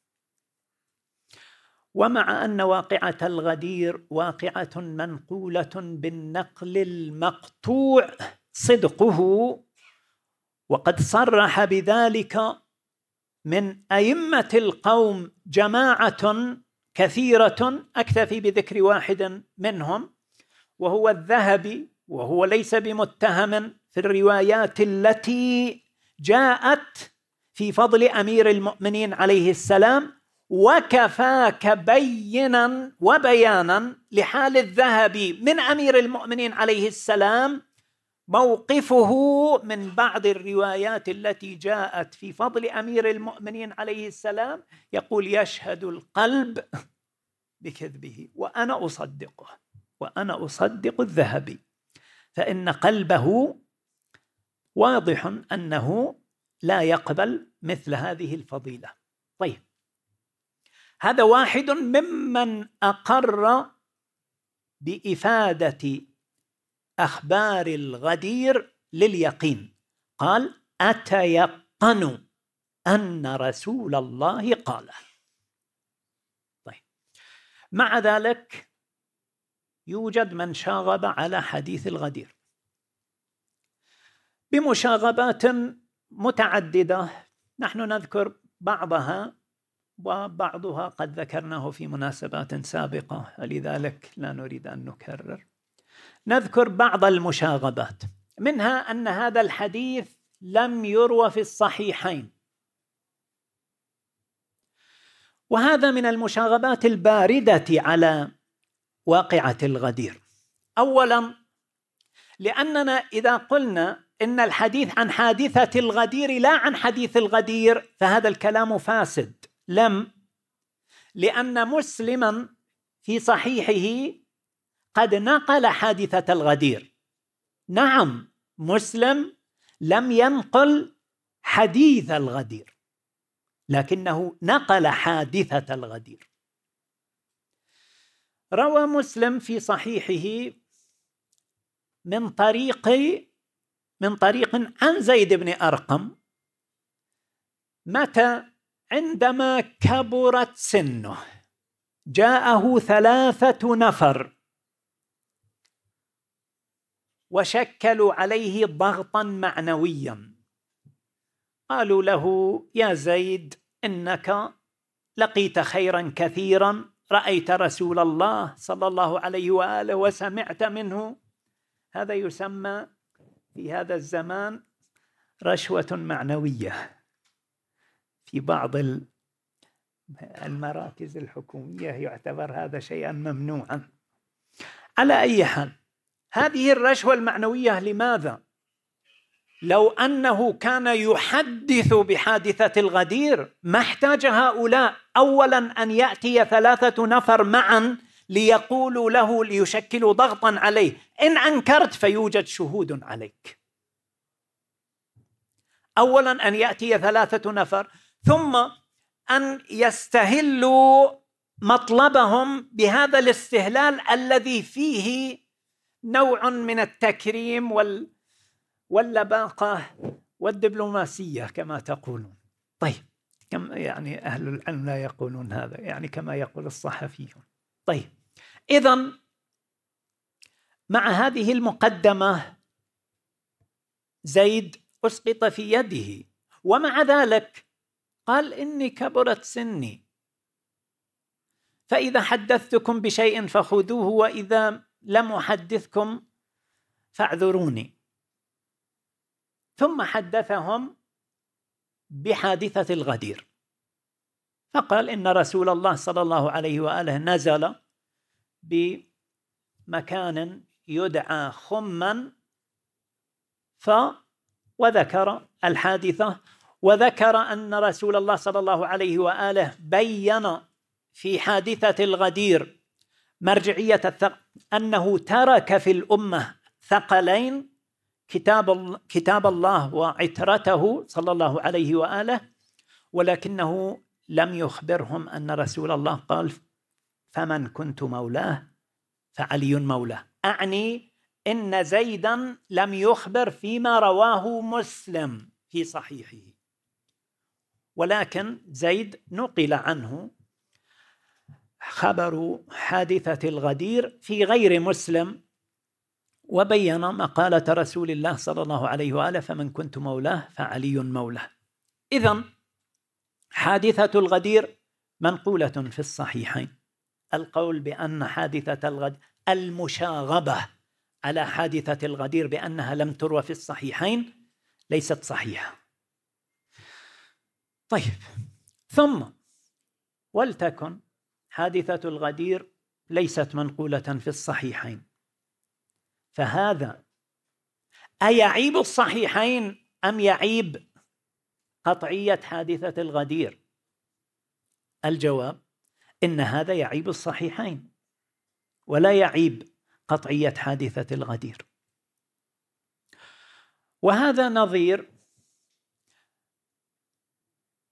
ومع أن واقعة الغدير واقعة منقولة بالنقل المقطوع صدقه، وقد صرح بذلك من أئمة القوم جماعة كثيرة، أكتفي بذكر واحد منهم وهو الذهبي، وهو ليس بمتهم في الروايات التي جاءت في فضل أمير المؤمنين عليه السلام، وكفاك بينا وبيانا لحال الذهبي من أمير المؤمنين عليه السلام موقفه من بعض الروايات التي جاءت في فضل أمير المؤمنين عليه السلام. يقول: يشهد القلب بكذبه، وأنا أصدقه، وأنا أصدق الذهبي، فإن قلبه واضح أنه لا يقبل مثل هذه الفضيلة. طيب، هذا واحد ممن أقر بإفادة أخبار الغدير لليقين، قال: أتيقن أن رسول الله قال. طيب، مع ذلك يوجد من شاغب على حديث الغدير بمشاغبات متعددة، نحن نذكر بعضها وبعضها قد ذكرناه في مناسبات سابقة، لذلك لا نريد أن نكرر. نذكر بعض المشاغبات، منها أن هذا الحديث لم يروى في الصحيحين، وهذا من المشاغبات الباردة على واقعة الغدير. أولا، لأننا إذا قلنا إن الحديث عن حادثة الغدير لا عن حديث الغدير فهذا الكلام فاسد. لأن مسلما في صحيحه قد نقل حادثة الغدير. نعم، مسلم لم ينقل حديث الغدير، لكنه نقل حادثة الغدير. روى مسلم في صحيحه من طريق عن زيد بن أرقم، متى؟ عندما كبرت سنه جاءه 3 نفر وشكلوا عليه ضغطا معنويا، قالوا له يا زيد إنك لقيت خيرا كثيرا، رأيت رسول الله صلى الله عليه وآله وسمعت منه. هذا يسمى في هذا الزمان رشوة معنوية في بعض المراكز الحكومية، يعتبر هذا شيئا ممنوعا. على أي حال، هذه الرشوة المعنوية لماذا؟ لو أنه كان يحدث بحادثة الغدير ما احتاج هؤلاء أولا أن يأتي 3 نفر معا ليقولوا له ليشكلوا ضغطا عليه، إن أنكرت فيوجد شهود عليك. أولا أن يأتي 3 نفر، ثم أن يستهلوا مطلبهم بهذا الاستهلال الذي فيه نوع من التكريم واللباقة والدبلوماسية كما تقولون. طيب، يعني أهل العلم لا يقولون هذا، يعني كما يقول الصحفيون. طيب، إذن مع هذه المقدمة زيد أسقط في يده، ومع ذلك قال إني كبرت سني، فإذا حدثتكم بشيء فخذوه وإذا لم أحدثكم فاعذروني. ثم حدثهم بحادثة الغدير، فقال إن رسول الله صلى الله عليه وآله نزل بمكان يدعى خما وذكر الحادثة، وذكر أن رسول الله صلى الله عليه وآله بيّن في حادثة الغدير مرجعية أنه ترك في الأمة ثقلين، كتاب الله وعترته صلى الله عليه وآله، ولكنه لم يخبرهم أن رسول الله قال فمن كنت مولاه فعلي مولاه، أعني إن زيداً لم يخبر فيما رواه مسلم في صحيحه، ولكن زيد نقل عنه خبر حادثة الغدير في غير مسلم، وبيّن مقالة رسول الله صلى الله عليه وآله فمن كنت مولاه فعلي مولاه. إذن حادثة الغدير منقولة في الصحيحين. القول بأن حادثة الغدير، المشاغبة على حادثة الغدير بأنها لم تروى في الصحيحين، ليست صحيحة. طيب، ثم ولتكن حادثة الغدير ليست منقولة في الصحيحين، فهذا أيعيب الصحيحين أم يعيب قطعية حادثة الغدير؟ الجواب إن هذا يعيب الصحيحين ولا يعيب قطعية حادثة الغدير. وهذا نظير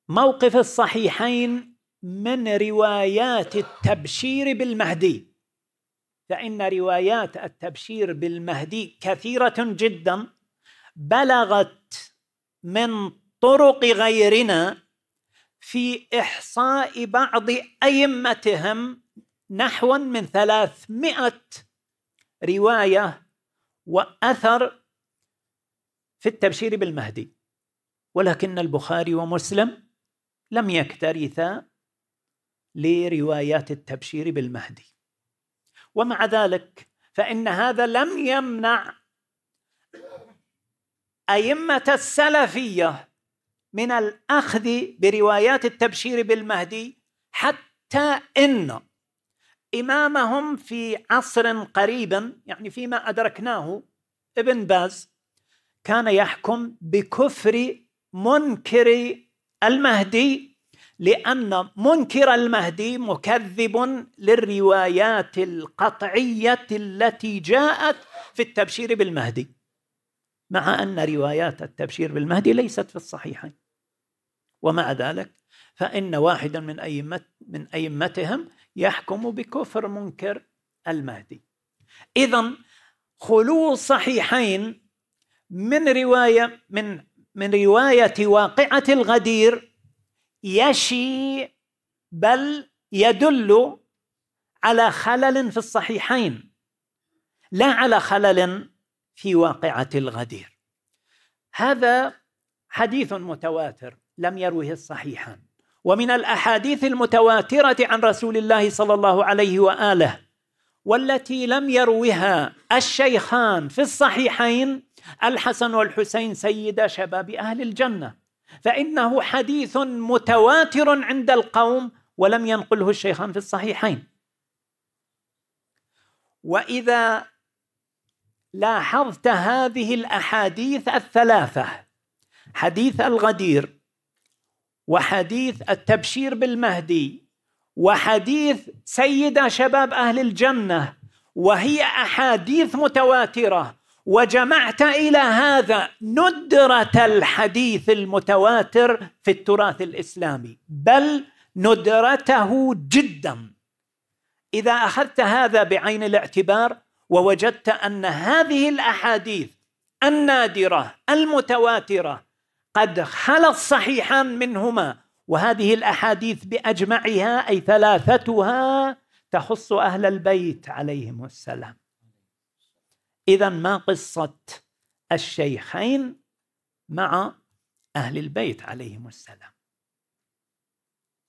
موقف الصحيحين من روايات التبشير بالمهدي، فإن روايات التبشير بالمهدي كثيرة جدا، بلغت من طرق غيرنا في إحصاء بعض أئمتهم نحو من 300 رواية وأثر في التبشير بالمهدي، ولكن البخاري ومسلم لم يكترثا لروايات التبشير بالمهدي. ومع ذلك فإن هذا لم يمنع أئمة السلفية من الأخذ بروايات التبشير بالمهدي، حتى إن إمامهم في عصر قريب، يعني فيما أدركناه، ابن باز كان يحكم بكفر منكر المهدي، لأن منكر المهدي مكذب للروايات القطعية التي جاءت في التبشير بالمهدي، مع أن روايات التبشير بالمهدي ليست في الصحيحين. ومع ذلك فإن واحدا من أئمتهم يحكم بكفر منكر المهدي. إذن خلو صحيحين من رواية واقعة الغدير يشي بل يدل على خلل في الصحيحين، لا على خلل في واقعة الغدير. هذا حديث متواتر لم يروه الصحيحان، ومن الأحاديث المتواترة عن رسول الله صلى الله عليه وآله والتي لم يروها الشيخان في الصحيحين الحسن والحسين سيدا شباب أهل الجنة، فإنه حديث متواتر عند القوم ولم ينقله الشيخان في الصحيحين. وإذا لاحظت هذه الأحاديث الثلاثة، حديث الغدير وحديث التبشير بالمهدي وحديث سيدة شباب أهل الجنة، وهي أحاديث متواترة، وجمعت إلى هذا ندرة الحديث المتواتر في التراث الإسلامي، بل ندرته جدا، إذا أخذت هذا بعين الاعتبار ووجدت أن هذه الأحاديث النادرة المتواترة قد خلت صحيحان منهما، وهذه الأحاديث بأجمعها أي ثلاثتها تخص أهل البيت عليهم السلام. إذن ما قصة الشيخين مع أهل البيت عليهم السلام؟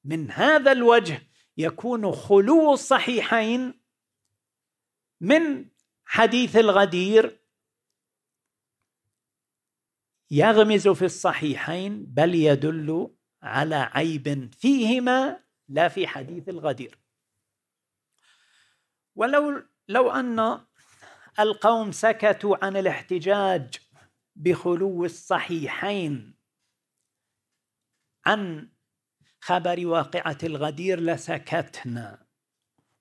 من هذا الوجه يكون خلو الصحيحين من حديث الغدير يغمز في الصحيحين بل يدل على عيب فيهما لا في حديث الغدير. ولو أن القوم سكتوا عن الاحتجاج بخلو الصحيحين عن خبر واقعة الغدير لسكتنا،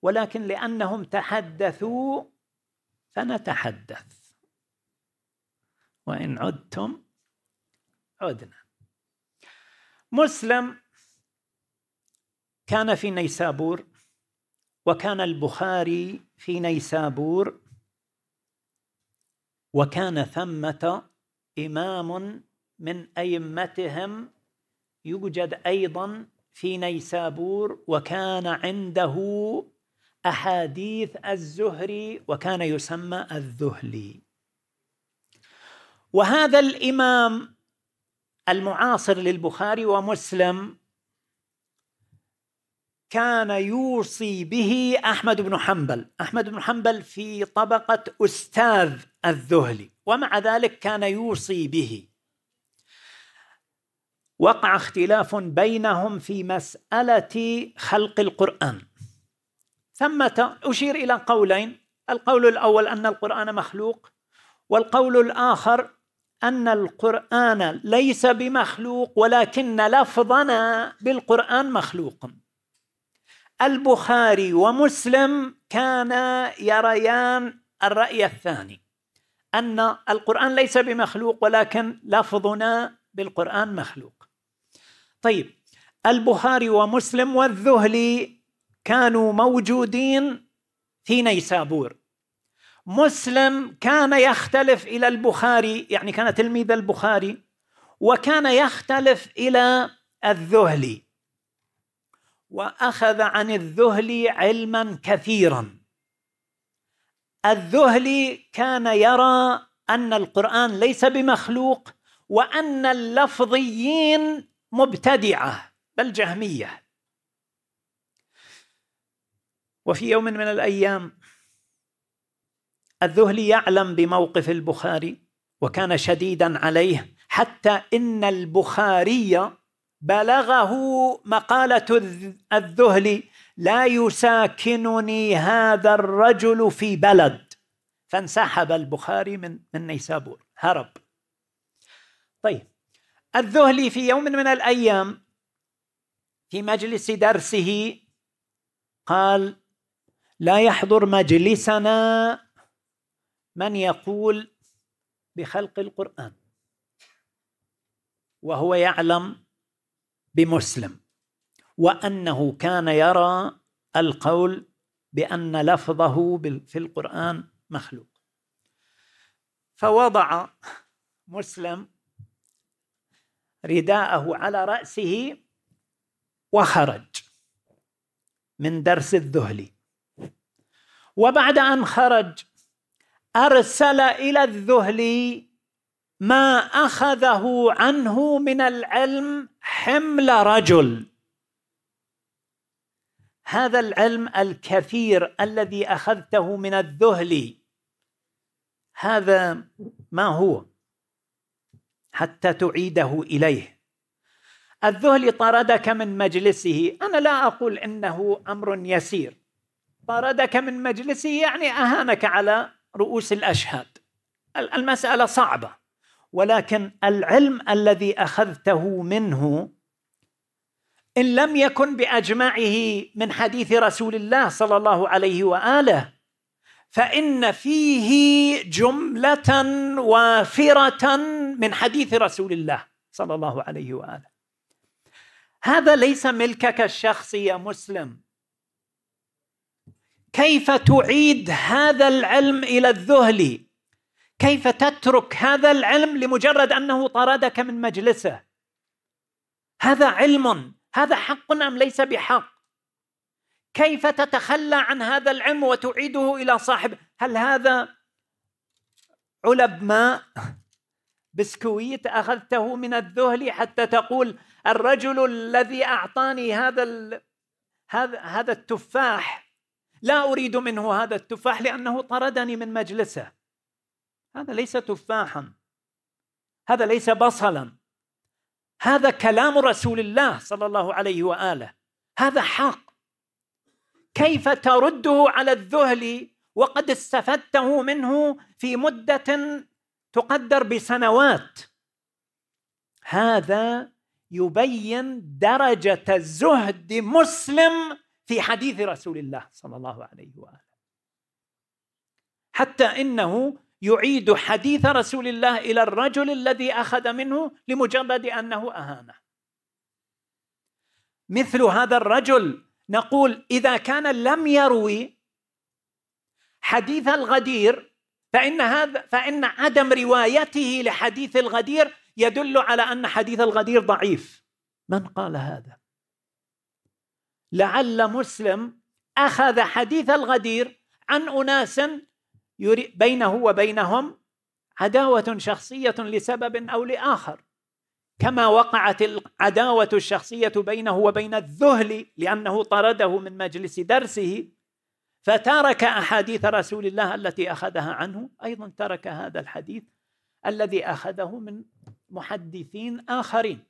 ولكن لأنهم تحدثوا فنتحدث، وإن عدتم عدنا. مسلم كان في نيسابور، وكان البخاري في نيسابور، وكان ثمة إمام من أئمتهم يوجد أيضا في نيسابور، وكان عنده أحاديث الزهري، وكان يسمى الذهلي. وهذا الإمام المعاصر للبخاري ومسلم كان يوصي به أحمد بن حنبل. أحمد بن حنبل في طبقة أستاذ الذهلي، ومع ذلك كان يوصي به. وقع اختلاف بينهم في مسألة خلق القرآن. ثمة أشير إلى قولين، القول الأول أن القرآن مخلوق، والقول الآخر أن القرآن ليس بمخلوق ولكن لفظنا بالقرآن مخلوق. البخاري ومسلم كانا يريان الرأي الثاني، أن القرآن ليس بمخلوق ولكن لفظنا بالقرآن مخلوق. طيب، البخاري ومسلم والذهلي كانوا موجودين في نيسابور. مسلم كان يختلف إلى البخاري، يعني كان تلميذ البخاري، وكان يختلف إلى الذهلي، وأخذ عن الذهلي علما كثيرا. الذهلي كان يرى أن القرآن ليس بمخلوق، وأن اللفظيين مبتدعة بل جهمية. وفي يوم من الأيام الذهلي يعلم بموقف البخاري وكان شديدا عليه، حتى إن البخاري بلغه مقالة الذهلي: لا يساكنني هذا الرجل في بلد. فانسحب البخاري من نيسابور، هرب. طيب، الذهلي في يوم من الأيام في مجلس درسه قال: لا يحضر مجلسنا من يقول بخلق القرآن، وهو يعلم بمسلم وأنه كان يرى القول بأن لفظه في القرآن مخلوق. فوضع مسلم رداءه على رأسه وخرج من درس الذهلي. وبعد أن خرج أرسل إلى الذهلي ما أخذه عنه من العلم حمل رجل. هذا العلم الكثير الذي أخذته من الذهلي هذا ما هو حتى تعيده إليه؟ الذهلي طردك من مجلسه. أنا لا أقول إنه أمر يسير. طردك من مجلسه يعني أهانك على رؤوس الأشهاد. المسألة صعبة، ولكن العلم الذي أخذته منه إن لم يكن بأجمعه من حديث رسول الله صلى الله عليه وآله، فإن فيه جملة وافرة من حديث رسول الله صلى الله عليه وآله. هذا ليس ملكك الشخصي يا مسلم. كيف تعيد هذا العلم إلى الذهلي؟ كيف تترك هذا العلم لمجرد أنه طردك من مجلسه؟ هذا علم، هذا حق أم ليس بحق؟ كيف تتخلى عن هذا العلم وتعيده إلى صاحبه؟ هل هذا علب ماء بسكويت أخذته من الذهلي حتى تقول الرجل الذي أعطاني هذا التفاح لا أريد منه هذا التفاح لأنه طردني من مجلسه؟ هذا ليس تفاحا، هذا ليس بصلا، هذا كلام رسول الله صلى الله عليه وآله، هذا حق. كيف ترده على الذهلي وقد استفدته منه في مدة تقدر بسنوات؟ هذا يبين درجة زهد مسلم في حديث رسول الله صلى الله عليه وآله، حتى إنه يعيد حديث رسول الله إلى الرجل الذي أخذ منه لمجرد أنه أهانه. مثل هذا الرجل نقول: إذا كان لم يروي حديث الغدير فإن عدم روايته لحديث الغدير يدل على أن حديث الغدير ضعيف. من قال هذا؟ لعل مسلم أخذ حديث الغدير عن أناس بينه وبينهم عداوة شخصية لسبب أو لآخر، كما وقعت العداوة الشخصية بينه وبين الذهلي لأنه طرده من مجلس درسه، فترك أحاديث رسول الله التي أخذها عنه، أيضا ترك هذا الحديث الذي أخذه من محدثين آخرين.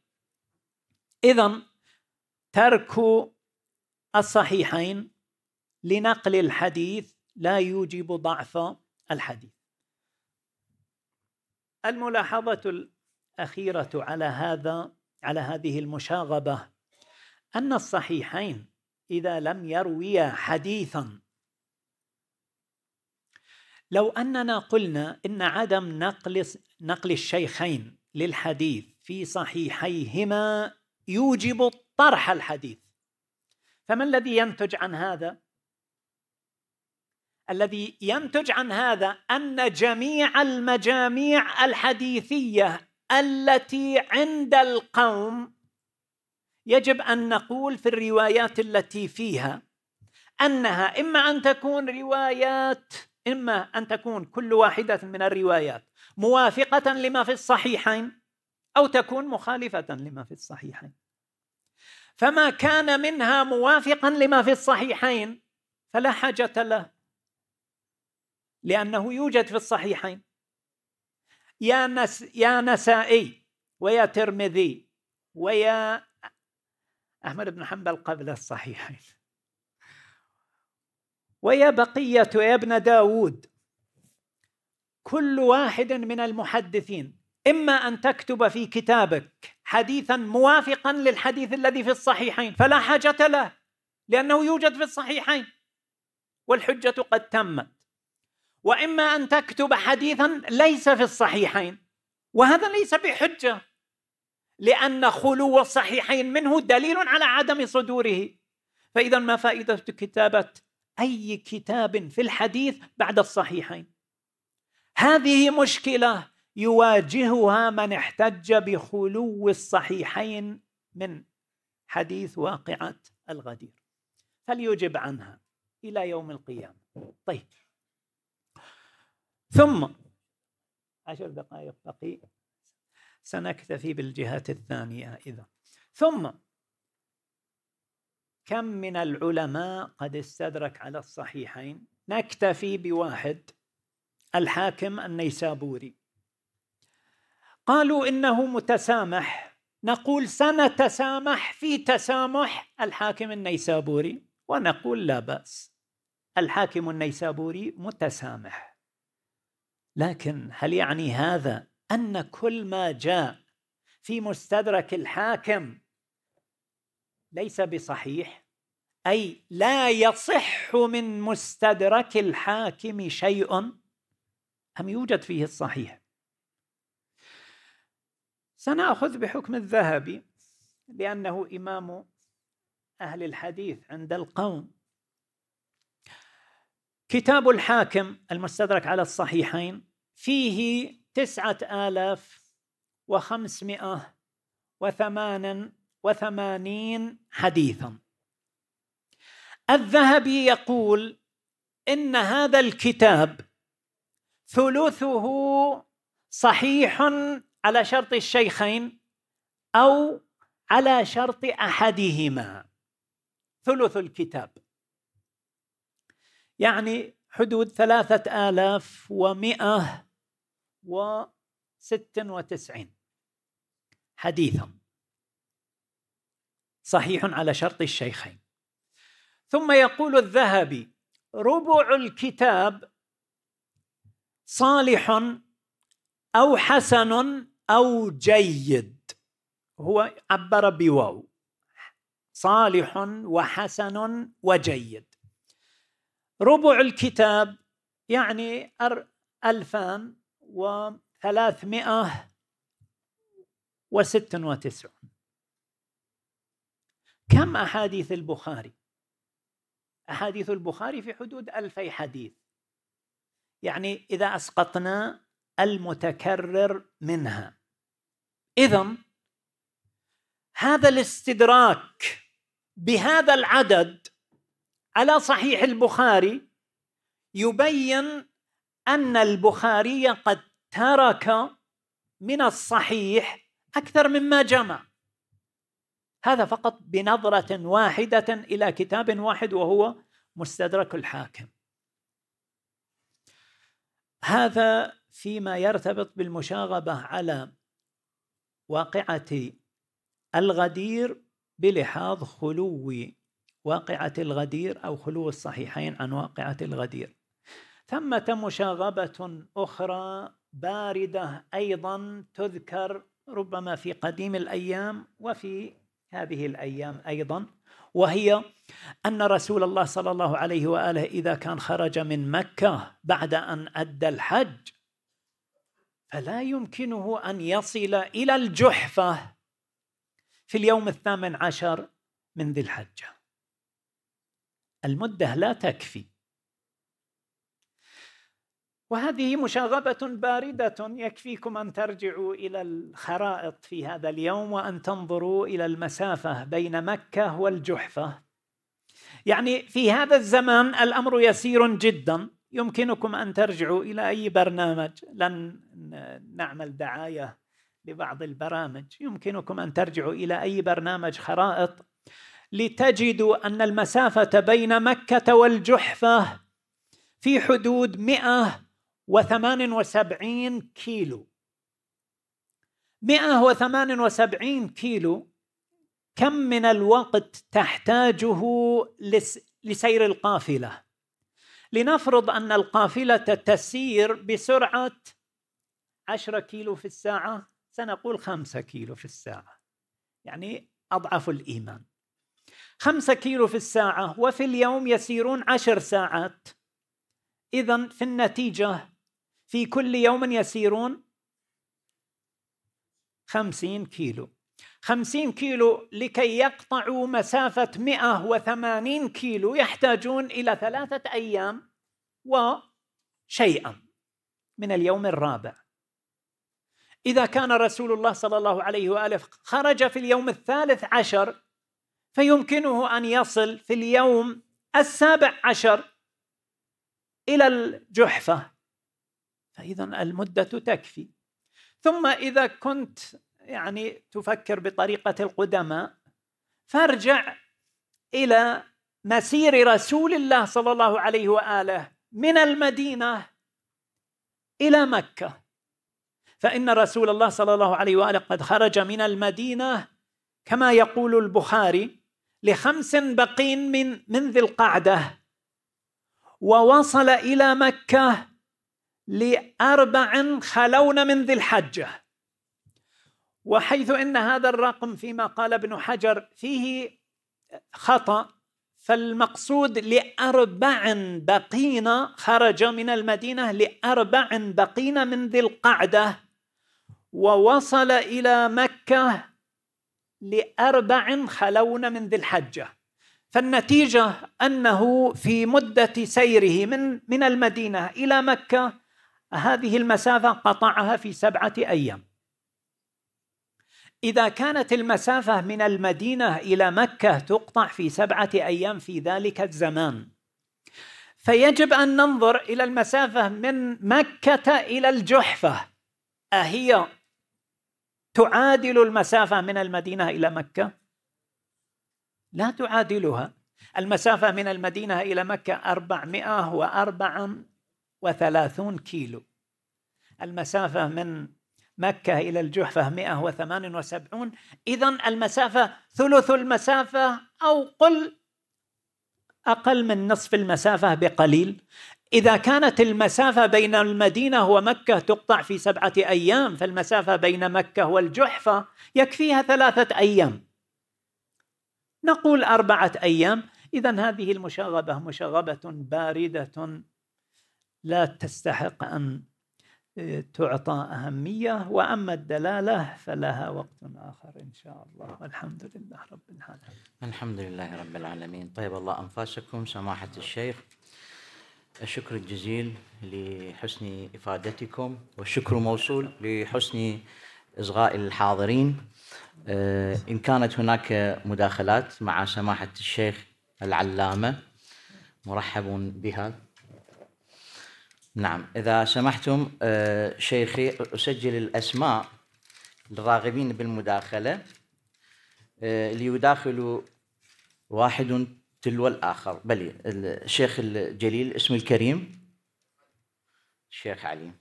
إذن ترك الصحيحين لنقل الحديث لا يوجب ضعف الحديث. الملاحظة الأخيرة على هذه المشاغبة، أن الصحيحين إذا لم يرويا حديثا، لو أننا قلنا إن عدم نقل الشيخين للحديث في صحيحيهما يوجب طرح الحديث، فما الذي ينتج عن هذا؟ الذي ينتج عن هذا أن جميع المجاميع الحديثية التي عند القوم يجب أن نقول في الروايات التي فيها أنها إما أن تكون روايات، إما أن تكون كل واحدة من الروايات موافقة لما في الصحيحين أو تكون مخالفة لما في الصحيحين. فما كان منها موافقا لما في الصحيحين فلا حاجة له، لأنه يوجد في الصحيحين، يا نسائي ويا ترمذي ويا أحمد بن حنبل قبل الصحيحين ويا بقية ويا ابن داود. كل واحد من المحدثين إما أن تكتب في كتابك حديثا موافقا للحديث الذي في الصحيحين فلا حاجة له، لأنه يوجد في الصحيحين والحجة قد تمت، وإما أن تكتب حديثا ليس في الصحيحين، وهذا ليس بحجة، لأن خلو الصحيحين منه دليل على عدم صدوره. فإذا ما فائدة كتابة أي كتاب في الحديث بعد الصحيحين؟ هذه مشكلة يواجهها من احتج بخلو الصحيحين من حديث واقعة الغدير، فليجب عنها إلى يوم القيامة. طيب، ثم 10 دقائق بقي، سنكتفي بالجهات الثانية إذا. ثم كم من العلماء قد استدرك على الصحيحين؟ نكتفي بواحد، الحاكم النيسابوري. قالوا إنه متسامح، نقول سنتسامح في تسامح الحاكم النيسابوري، ونقول لا بأس، الحاكم النيسابوري متسامح. لكن هل يعني هذا أن كل ما جاء في مستدرك الحاكم ليس بصحيح؟ أي لا يصح من مستدرك الحاكم شيء، أم يوجد فيه الصحيح؟ سنأخذ بحكم الذهبي لأنه إمام أهل الحديث عند القوم. كتاب الحاكم المستدرك على الصحيحين فيه 9588 حديثا. الذهبي يقول إن هذا الكتاب ثلثه صحيح على شرط الشيخين أو على شرط أحدهما، ثلث الكتاب، يعني حدود 3196 حديثا صحيح على شرط الشيخين. ثم يقول الذهبي ربع الكتاب صالح أو حسن أو جيد، هو عبر بواو، صالح وحسن وجيد. ربع الكتاب يعني 2396. كم أحاديث البخاري؟ أحاديث البخاري في حدود 2000 حديث، يعني إذا أسقطنا المتكرر منها. إذن هذا الاستدراك بهذا العدد على صحيح البخاري يبين أن البخاري قد ترك من الصحيح أكثر مما جمع، هذا فقط بنظرة واحدة إلى كتاب واحد وهو مستدرك الحاكم. هذا فيما يرتبط بالمشاغبة على واقعة الغدير بلحاظ خلو واقعة الغدير أو خلو الصحيحين عن واقعة الغدير. ثمة مشاغبة أخرى باردة أيضا تذكر ربما في قديم الأيام وفي هذه الأيام أيضا، وهي أن رسول الله صلى الله عليه وآله إذا كان خرج من مكة بعد أن أدى الحج فلا يمكنه أن يصل إلى الجحفة في اليوم 18 من ذي الحجة، المدة لا تكفي. وهذه مشاغبة باردة، يكفيكم أن ترجعوا إلى الخرائط في هذا اليوم وأن تنظروا إلى المسافة بين مكة والجحفة. يعني في هذا الزمان الأمر يسير جدا، يمكنكم أن ترجعوا إلى أي برنامج، لن نعمل دعاية لبعض البرامج، يمكنكم أن ترجعوا إلى أي برنامج خرائط لتجدوا أن المسافة بين مكة والجحفة في حدود 178 كيلو. 178 كيلو، كم من الوقت تحتاجه لسير القافلة؟ لنفرض أن القافلة تسير بسرعة 10 كيلو في الساعة، سنقول 5 كيلو في الساعة، يعني أضعف الإيمان. 5 كيلو في الساعة، وفي اليوم يسيرون 10 ساعات، إذن في النتيجة في كل يوم يسيرون 50 كيلو. 50 كيلو لكي يقطعوا مسافة 180 كيلو يحتاجون إلى 3 أيام وشيئا من اليوم الرابع. إذا كان رسول الله صلى الله عليه وآله خرج في اليوم 13 فيمكنه أن يصل في اليوم 17 إلى الجحفة، فإذن المدة تكفي. ثم إذا كنت يعني تفكر بطريقة القدماء فارجع إلى مسير رسول الله صلى الله عليه وآله من المدينة إلى مكة، فإن رسول الله صلى الله عليه وآله قد خرج من المدينة كما يقول البخاري ل5 بقين من ذي القعدة، ووصل إلى مكة ل4 خلون من ذي الحجة. وحيث إن هذا الرقم فيما قال ابن حجر فيه خطأ، فالمقصود ل4 بقين، خرج من المدينة ل4 بقين من ذي القعدة ووصل إلى مكة ل4 خلون من ذي الحجة. فالنتيجة أنه في مدة سيره من المدينة إلى مكة هذه المسافة قطعها في 7 أيام. إذا كانت المسافة من المدينة إلى مكة تقطع في 7 أيام في ذلك الزمان، فيجب أن ننظر إلى المسافة من مكة إلى الجحفة، أهي تعادل المسافة من المدينة إلى مكة؟ لا تعادلها. المسافة من المدينة إلى مكة 434 كيلو، المسافة من مكة إلى الجحفة 178، إذن المسافة ثلث المسافة أو قل أقل من نصف المسافة بقليل. إذا كانت المسافة بين المدينة ومكة تقطع في 7 أيام، فالمسافة بين مكة والجحفة يكفيها 3 أيام، نقول 4 أيام. إذن هذه المشاغبة مشاغبة باردة لا تستحق أن تعطى أهمية، وأما الدلالة فلها وقت آخر إن شاء الله، والحمد لله رب العالمين. الحمد لله رب العالمين. طيب الله أنفاسكم سماحة الشيخ، الشكر الجزيل لحسن إفادتكم، والشكر موصول لحسن إصغاء الحاضرين. إن كانت هناك مداخلات مع سماحة الشيخ العلامة مرحب بها. نعم إذا سمحتم شيخي أسجل الأسماء للراغبين بالمداخلة ليداخلوا واحد تلو الآخر. بلي الشيخ الجليل اسم الكريم الشيخ علي.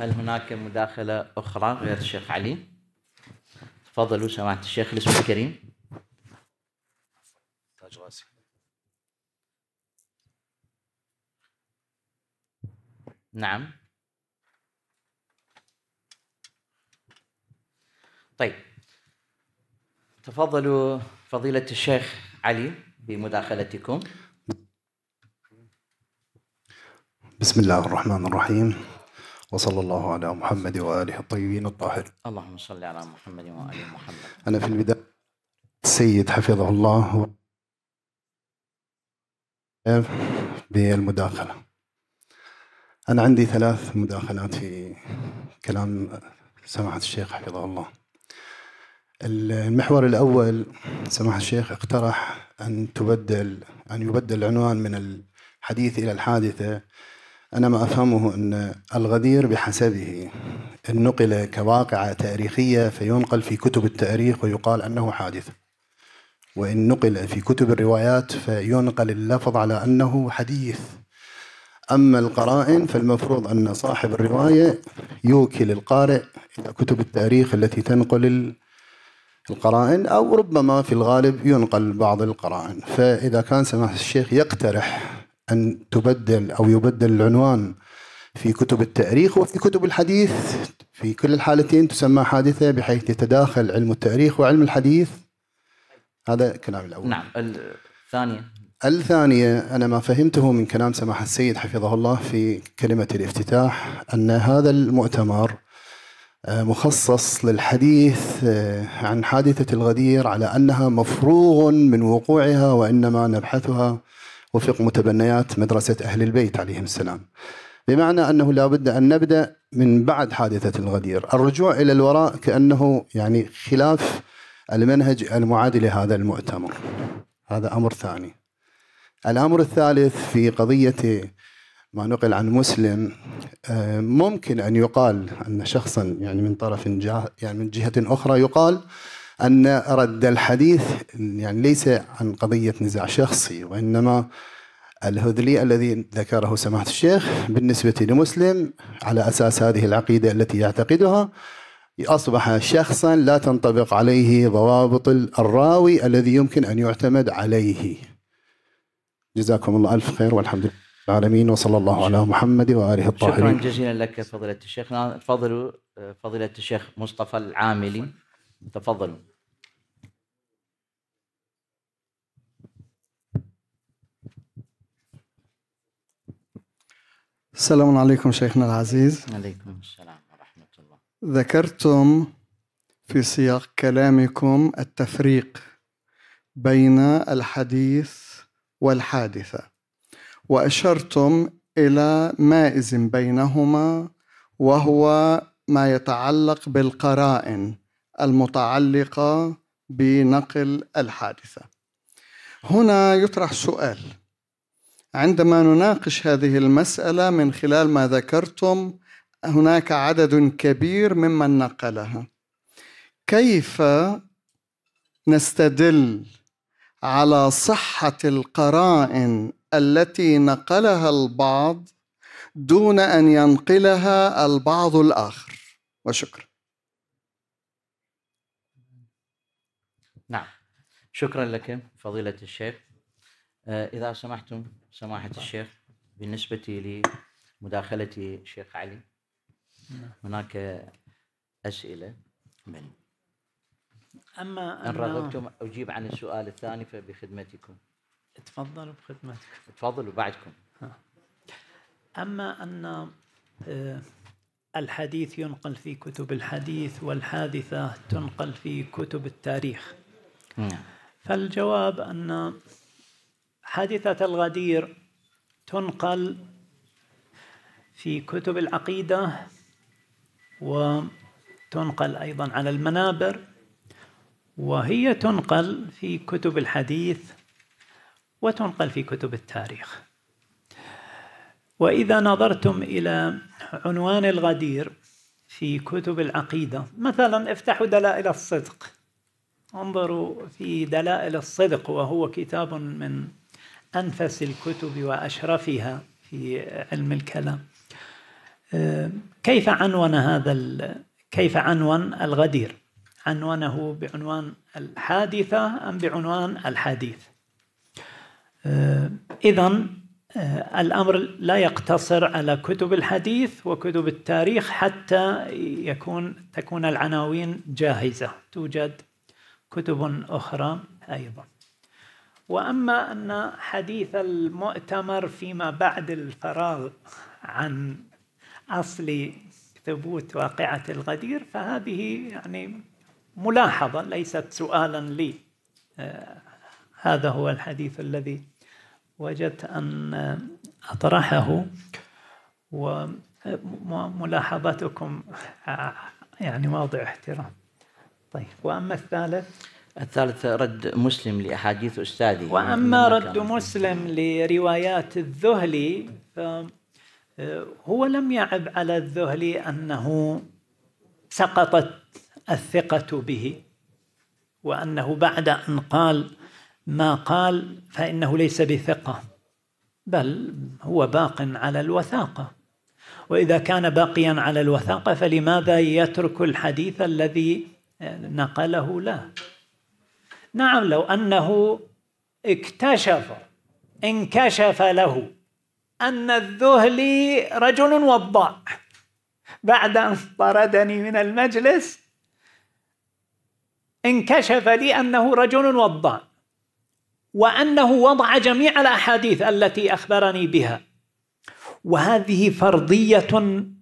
هل هناك مداخلة أخرى غير الشيخ علي؟ تفضلوا سماحة الشيخ الاسم الكريم. نعم طيب تفضلوا فضيلة الشيخ علي بمداخلتكم. بسم الله الرحمن الرحيم، وصلى الله على محمد وآله الطيبين الطاهرين. اللهم صل على محمد وآل محمد. أنا في البداية السيد حفظه الله بالمداخلة. أنا عندي ثلاث مداخلات في كلام سماحة الشيخ حفظه الله. المحور الأول، سماحة الشيخ اقترح أن يبدل العنوان من الحديث إلى الحادثة. أنا ما أفهمه أن الغدير بحسبه إن نقل كواقعة تاريخية فينقل في كتب التاريخ ويقال أنه حادث، وإن نقل في كتب الروايات فينقل اللفظ على أنه حديث. أما القرائن فالمفروض أن صاحب الرواية يوكل القارئ إلى كتب التاريخ التي تنقل القرائن، أو ربما في الغالب ينقل بعض القرائن. فإذا كان سماحة الشيخ يقترح أن تبدل أو يبدل العنوان في كتب التاريخ وفي كتب الحديث، في كل الحالتين تسمى حادثة بحيث يتداخل علم التاريخ وعلم الحديث. هذا كلام الأول. نعم. الثانية أنا ما فهمته من كلام سماحة السيد حفظه الله في كلمة الافتتاح أن هذا المؤتمر مخصص للحديث عن حادثة الغدير على أنها مفروغ من وقوعها وإنما نبحثها وفق متبنيات مدرسة أهل البيت عليهم السلام، بمعنى أنه لا بد أن نبدأ من بعد حادثة الغدير. الرجوع إلى الوراء كأنه يعني خلاف المنهج المعادل لهذا المؤتمر. هذا أمر ثاني. الأمر الثالث في قضية ما نقل عن مسلم، ممكن أن يقال أن شخصا يعني من طرف يعني من جهة أخرى يقال أن رد الحديث يعني ليس عن قضية نزاع شخصي، وإنما الهذلي الذي ذكره سماحة الشيخ بالنسبة لمسلم على أساس هذه العقيدة التي يعتقدها أصبح شخصا لا تنطبق عليه ضوابط الراوي الذي يمكن أن يعتمد عليه. جزاكم الله ألف خير والحمد لله العالمين، وصلى الله على محمد وآله الطاهرين. شكرا جزيلا لك فضيلة الشيخ. تفضلوا فضيلة الشيخ مصطفى العاملي، تفضلوا. السلام عليكم شيخنا العزيز. عليكم السلام ورحمة الله. ذكرتم في سياق كلامكم التفريق بين الحديث والحادثة، وأشرتم إلى مائز بينهما وهو ما يتعلق بالقرائن المتعلقة بنقل الحادثة. هنا يطرح سؤال عندما نناقش هذه المسألة من خلال ما ذكرتم. هناك عدد كبير ممن نقلها، كيف نستدل على صحة القرائن التي نقلها البعض دون أن ينقلها البعض الآخر؟ وشكرا. نعم، شكرا لك فضيلة الشيخ. إذا سمحتم سماحة الشيخ، بالنسبة لمداخلة الشيخ علي هناك أسئلة من أما إن رغبتم أجيب عن السؤال الثاني فبخدمتكم. تفضلوا بخدمتكم. تفضلوا بعدكم. أما أن الحديث ينقل في كتب الحديث والحادثة تنقل في كتب التاريخ، فالجواب أن حادثة الغدير تنقل في كتب العقيدة وتنقل أيضا على المنابر، وهي تنقل في كتب الحديث وتنقل في كتب التاريخ. وإذا نظرتم إلى عنوان الغدير في كتب العقيدة مثلا، افتحوا دلائل الصدق، انظروا في دلائل الصدق، وهو كتاب من أنفس الكتب وأشرفها في علم الكلام. كيف عنون الغدير؟ عنونه بعنوان الحادثة أم بعنوان الحديث؟ إذن الأمر لا يقتصر على كتب الحديث وكتب التاريخ حتى تكون العناوين جاهزة، توجد كتب أخرى أيضا. وأما أن حديث المؤتمر فيما بعد الفراغ عن أصل ثبوت واقعة الغدير، فهذه يعني ملاحظة ليست سؤالا لي. هذا هو الحديث الذي وجدت أن أطرحه، وملاحظتكم يعني موضع احترام. طيب، وأما الثالث؟ الثالث رد مسلم لأحاديث أستاذي. وأما رد مسلم لروايات الذهلي، هو لم يعب على الذهلي أنه سقطت الثقة به، وأنه بعد أن قال ما قال فإنه ليس بثقة، بل هو باق على الوثاقة. وإذا كان باقيا على الوثاقة فلماذا يترك الحديث الذي نقله له؟ نعم، لو أنه انكشف له أن الذهلي رجل وضاع بعد أن طردني من المجلس، انكشف لي أنه رجل وضاع، وأنه وضع جميع الأحاديث التي أخبرني بها، وهذه فرضية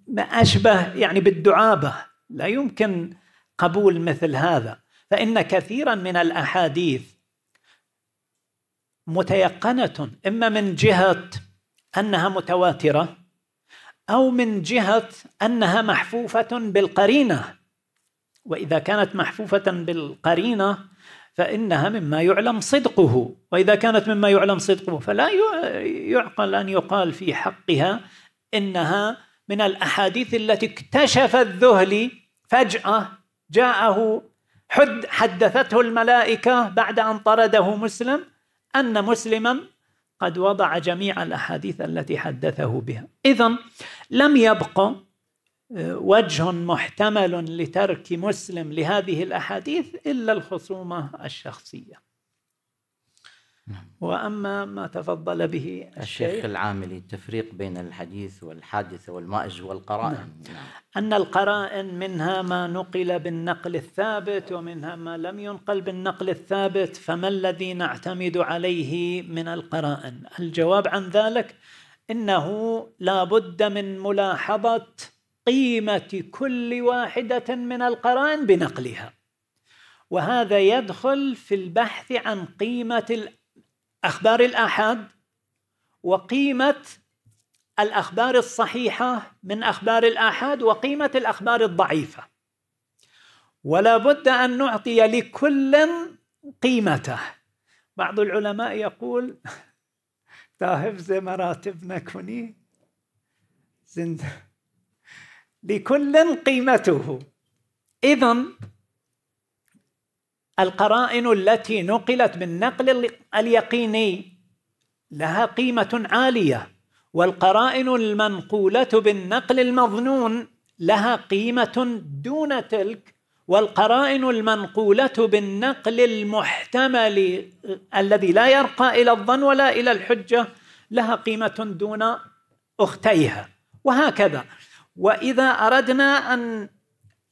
ما أشبه يعني بالدعابة، لا يمكن قبول مثل هذا، فإن كثيرا من الأحاديث متيقنة إما من جهة أنها متواترة، أو من جهة أنها محفوفة بالقرينة، وإذا كانت محفوفة بالقرينة فإنها مما يعلم صدقه، وإذا كانت مما يعلم صدقه فلا يعقل أن يقال في حقها إنها من الأحاديث التي اكتشف الذهلي فجأة، جاءه حدثته الملائكة بعد أن طرده مسلم أن مسلما قد وضع جميع الأحاديث التي حدثه بها. إذن لم يبق وجه محتمل لترك مسلم لهذه الأحاديث إلا الخصومة الشخصية. وأما ما تفضل به الشيخ العاملي، التفريق بين الحديث والحادث والمأز والقرائن. نعم. أن القرائن منها ما نقل بالنقل الثابت ومنها ما لم ينقل بالنقل الثابت، فما الذي نعتمد عليه من القرائن؟ الجواب عن ذلك إنه لا بد من ملاحظة قيمة كل واحدة من القرائن بنقلها، وهذا يدخل في البحث عن قيمة أخبار الآحاد وقيمة الأخبار الصحيحة من أخبار الآحاد وقيمة الأخبار الضعيفة، ولا بد أن نعطي لكل قيمته. بعض العلماء يقول تاهفز مراتب نكوني زند، لكل قيمته. إذن القرائن التي نقلت بالنقل اليقيني لها قيمة عالية، والقرائن المنقولة بالنقل المظنون لها قيمة دون تلك، والقرائن المنقولة بالنقل المحتمل الذي لا يرقى إلى الظن ولا إلى الحجة لها قيمة دون أختيها، وهكذا. وإذا أردنا أن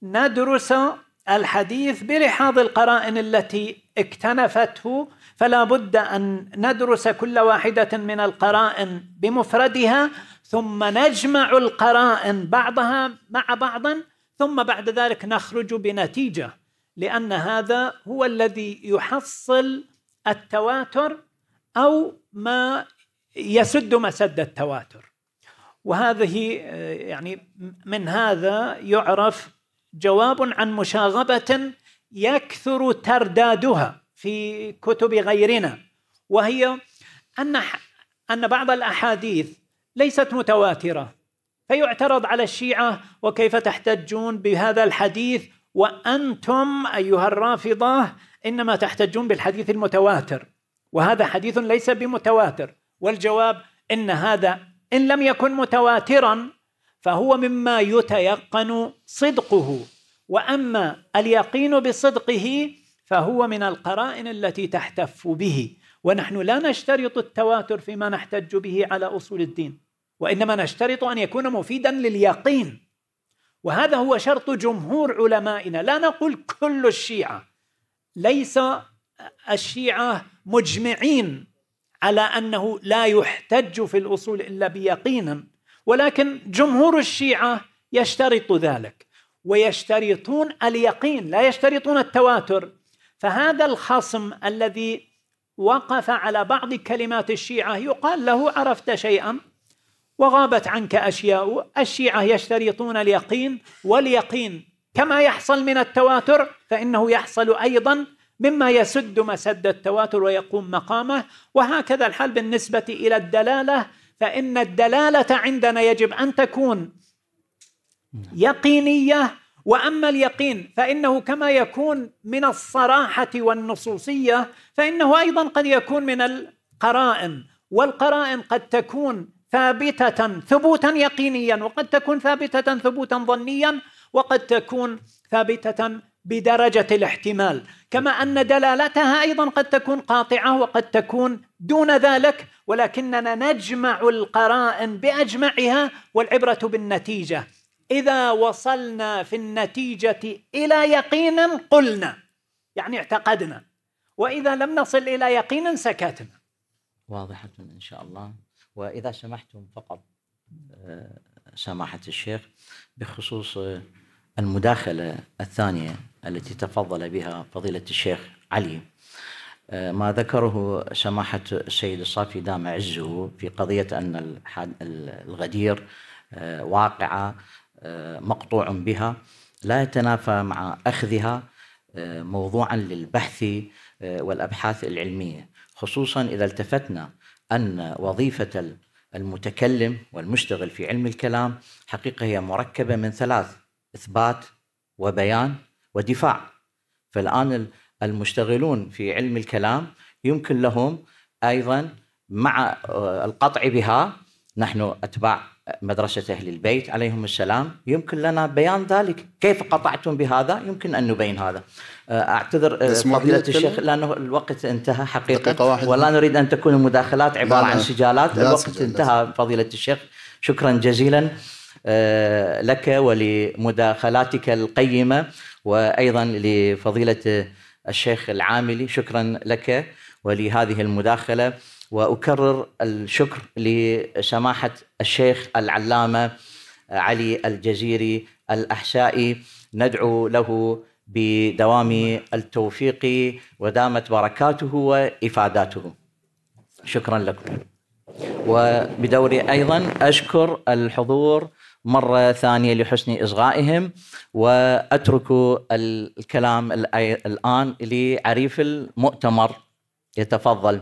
ندرس الحديث بلحاظ القرائن التي اكتنفته، فلا بد أن ندرس كل واحدة من القرائن بمفردها، ثم نجمع القرائن بعضها مع بعض، ثم بعد ذلك نخرج بنتيجة، لأن هذا هو الذي يحصل التواتر أو ما يسد مسد التواتر. وهذه يعني من هذا يعرف جواب عن مشاغبة يكثر تردادها في كتب غيرنا، وهي أن بعض الأحاديث ليست متواترة، فيعترض على الشيعة: وكيف تحتجون بهذا الحديث وأنتم أيها الرافضة إنما تحتجون بالحديث المتواتر، وهذا حديث ليس بمتواتر. والجواب إن هذا إن لم يكن متواتراً فهو مما يتيقن صدقه، وأما اليقين بصدقه فهو من القرائن التي تحتف به. ونحن لا نشترط التواتر فيما نحتج به على أصول الدين، وإنما نشترط أن يكون مفيدا لليقين، وهذا هو شرط جمهور علمائنا. لا نقول كل الشيعة، ليس الشيعة مجمعين على أنه لا يحتج في الأصول إلا بيقين، ولكن جمهور الشيعة يشترط ذلك، ويشترطون اليقين لا يشترطون التواتر. فهذا الخصم الذي وقف على بعض كلمات الشيعة يقال له عرفت شيئا وغابت عنك أشياء. الشيعة يشترطون اليقين، واليقين كما يحصل من التواتر فإنه يحصل أيضا مما يسد مسد التواتر ويقوم مقامه، وهكذا الحال بالنسبة إلى الدلالة، فإن الدلالة عندنا يجب أن تكون يقينية. وأما اليقين فإنه كما يكون من الصراحة والنصوصية فإنه أيضا قد يكون من القرائن، والقرائن قد تكون ثابتة ثبوتا يقينيا، وقد تكون ثابتة ثبوتا ظنيا، وقد تكون ثابتة بدرجة الاحتمال، كما أن دلالتها أيضا قد تكون قاطعة وقد تكون دون ذلك، ولكننا نجمع القرائن بأجمعها والعبرة بالنتيجة. إذا وصلنا في النتيجة إلى يقين قلنا، يعني اعتقدنا، وإذا لم نصل إلى يقين سكتنا. واضحة إن شاء الله. وإذا سمحتم فقط سماحة الشيخ بخصوص المداخلة الثانية التي تفضل بها فضيلة الشيخ علي، ما ذكره سماحة السيد الصافي دام عزه في قضية أن الغدير واقعة مقطوع بها لا يتنافى مع أخذها موضوعا للبحث والأبحاث العلمية، خصوصا إذا التفتنا أن وظيفة المتكلم والمشتغل في علم الكلام حقيقة هي مركبة من ثلاث: إثبات وبيان ودفاع. فالآن المشتغلون في علم الكلام يمكن لهم أيضا مع القطع بها، نحن أتباع مدرسة أهل البيت عليهم السلام، يمكن لنا بيان ذلك، كيف قطعتم بهذا يمكن أن نبين هذا. أعتذر فضيلة الشيخ لأنه الوقت انتهى حقيقة، ولا نريد أن تكون المداخلات عبارة عن سجالات. الوقت انتهى فضيلة الشيخ، شكرا جزيلا لك ولمداخلاتك القيمة، وأيضا لفضيلة الشيخ العاملي شكرا لك ولهذه المداخلة. وأكرر الشكر لسماحة الشيخ العلامة علي الجزيري الأحسائي، ندعو له بدوام التوفيق ودامت بركاته وإفاداته. شكرا لكم. وبدوري أيضا أشكر الحضور مرة ثانية لحسن إصغائهم، وأترك الكلام الآن لعريف المؤتمر، يتفضل.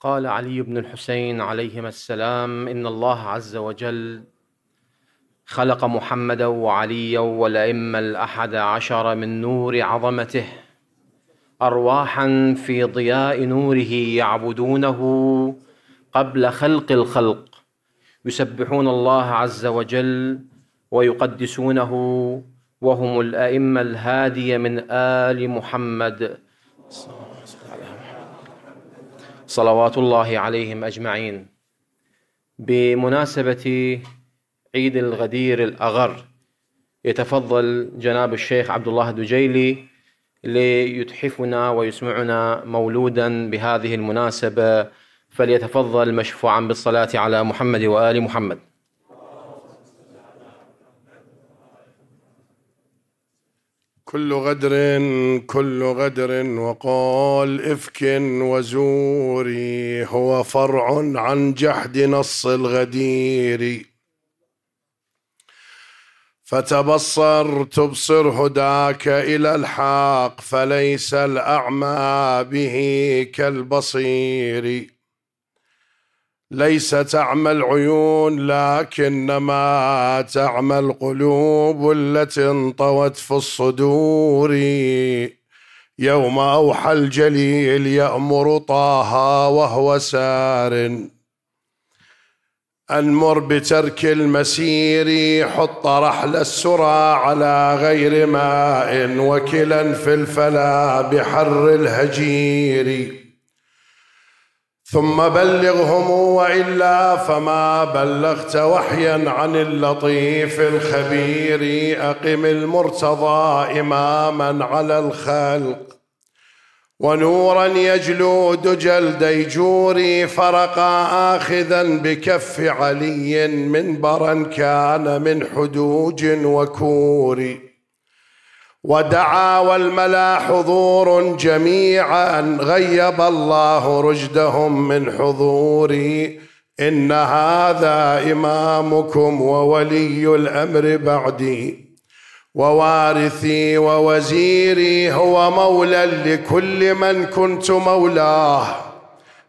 قال علي بن الحسين عليهما السلام: إن الله عز وجل خلق محمدا وعليا والأئمة الأحد عشر من نور عظمته أرواحا في ضياء نوره يعبدونه قبل خلق الخلق، يسبحون الله عز وجل ويقدسونه، وهم الأئمة الهادية من آل محمد صلوات الله عليهم أجمعين. بمناسبة عيد الغدير الأغر يتفضل جناب الشيخ عبد الله الدجيلي ليتحفنا ويسمعنا مولودا بهذه المناسبة، فليتفضل مشفوعا بالصلاة على محمد وآل محمد. كل غدر كل غدر وقال إفك وزوري، هو فرع عن جحد نص الغدير، فتبصر تبصر هداك إلى الحق، فليس الأعمى به كالبصير، ليس تعمى العيون لكنما تعمى القلوب التي انطوت في الصدور، يوم أوحى الجليل يأمر طه وهو سار، أنمر بترك المسير، حط رحل السرى على غير ماء، وكلا في الفلا بحر الهجير، ثم بلغهم وإلا فما بلغت وحيا عن اللطيف الخبير، أقم المرتضى إماما على الخلق، ونورا يجلو دجل ديجوري، فرقا آخذا بكف علي منبرا كان من حدوج وكور، ودعا والملا حضور جميعا غيب الله رشدهم من حضوري. إن هذا إمامكم وولي الأمر بعدي ووارثي ووزيري، هو مولى لكل من كنت مولاه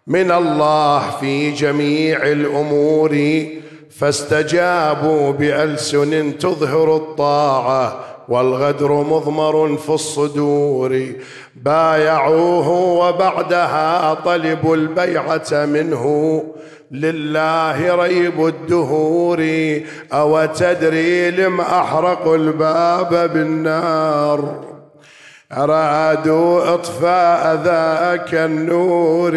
من الله في جميع الأمور، فاستجابوا بألسن تظهر الطاعة والغدر مضمر في الصدور. بايعوه وبعدها طلبوا البيعة منه، لله ريب الدهور. أو تدري لم أحرقوا الباب بالنار؟ أرادوا إطفاء ذاك النور.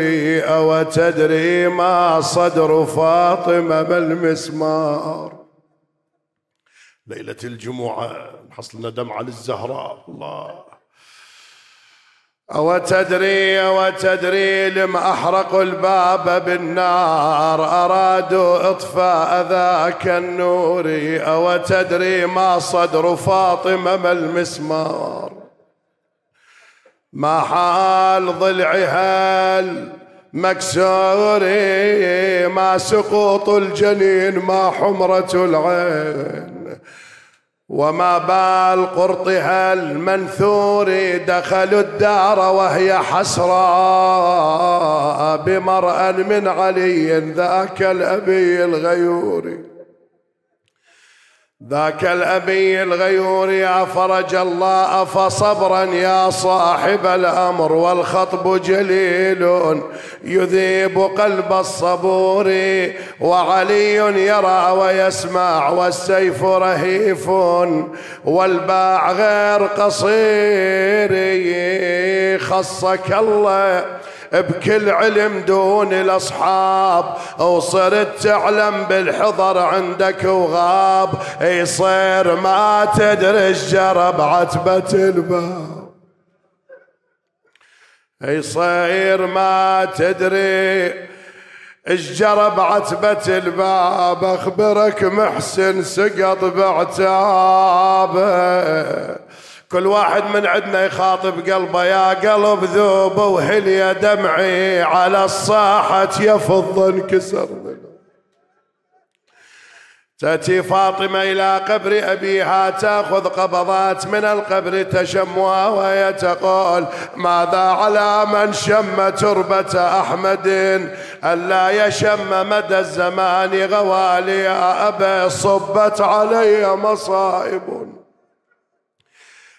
أو تدري ما صدر فاطمة بالمسمار؟ ليلة الجمعة حصلنا دمعة للزهراء. الله. أو تدري لم أحرقوا الباب بالنار؟ أرادوا إطفاء ذاك النور. أو تدري ما صدر فاطمة ما المسمار؟ ما حال ضلعها المكسور؟ ما سقوط الجنين ما حمرة العين؟ وما بال قرطها المنثور؟ دخلوا الدار وهي حسرى بمرأ من علي ذاك الأبي الغيور. أفرج الله فصبرا يا صاحب الأمر، والخطب جليل يذيب قلب الصبور. وعلي يرى ويسمع والسيف رهيف والباع غير قصير. خصك الله بكل علم دون الأصحاب، وصرت تعلم بالحضر عندك وغاب. يصير ما تدري الجرى بعتبة الباب، يصير ما تدري الجرى بعتبة الباب. أخبرك محسن سقط بعتابه. كل واحد من عندنا يخاطب قلبه، يا قلب ذوب وهل يا دمعي على الصاحة يا فضة انكسر. تأتي فاطمة إلى قبر أبيها تأخذ قبضات من القبر تشمها، وهي تقول ماذا على من شم تربة أحمد ألا يشم مدى الزمان غوالي. يا أبي صبت علي مصائب،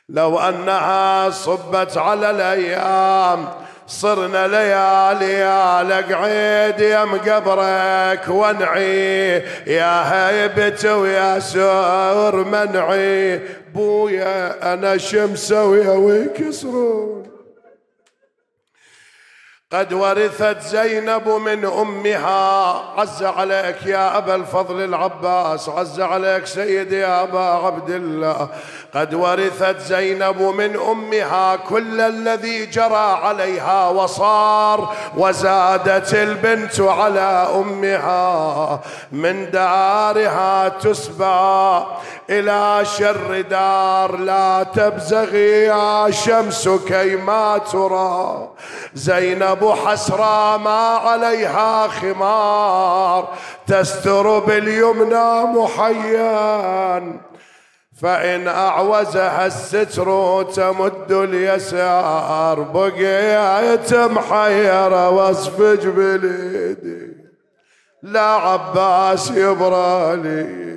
لو أنها صبت على الأيام صرنا لياليا. لقعيد يم قبرك وانعي، يا هيبت ويا سور منعي. بويا أنا شمسوية ويكسرون. قد ورثت زينب من أمها. عز عليك يا أبا الفضل العباس، عز عليك سيدي يا أبا عبد الله. قد ورثت زينب من أمها كل الذي جرى عليها وصار، وزادت البنت على أمها. من دارها تسبى إلى شر دار، لا تبزغي يا شمس كيما ترى. زينب حسرى ما عليها خمار، تستر باليمنى محيان، فإن أعوزها الستر تمد اليسار. بقيت محيرة واصفج باليدي، لا عباس يبرالي.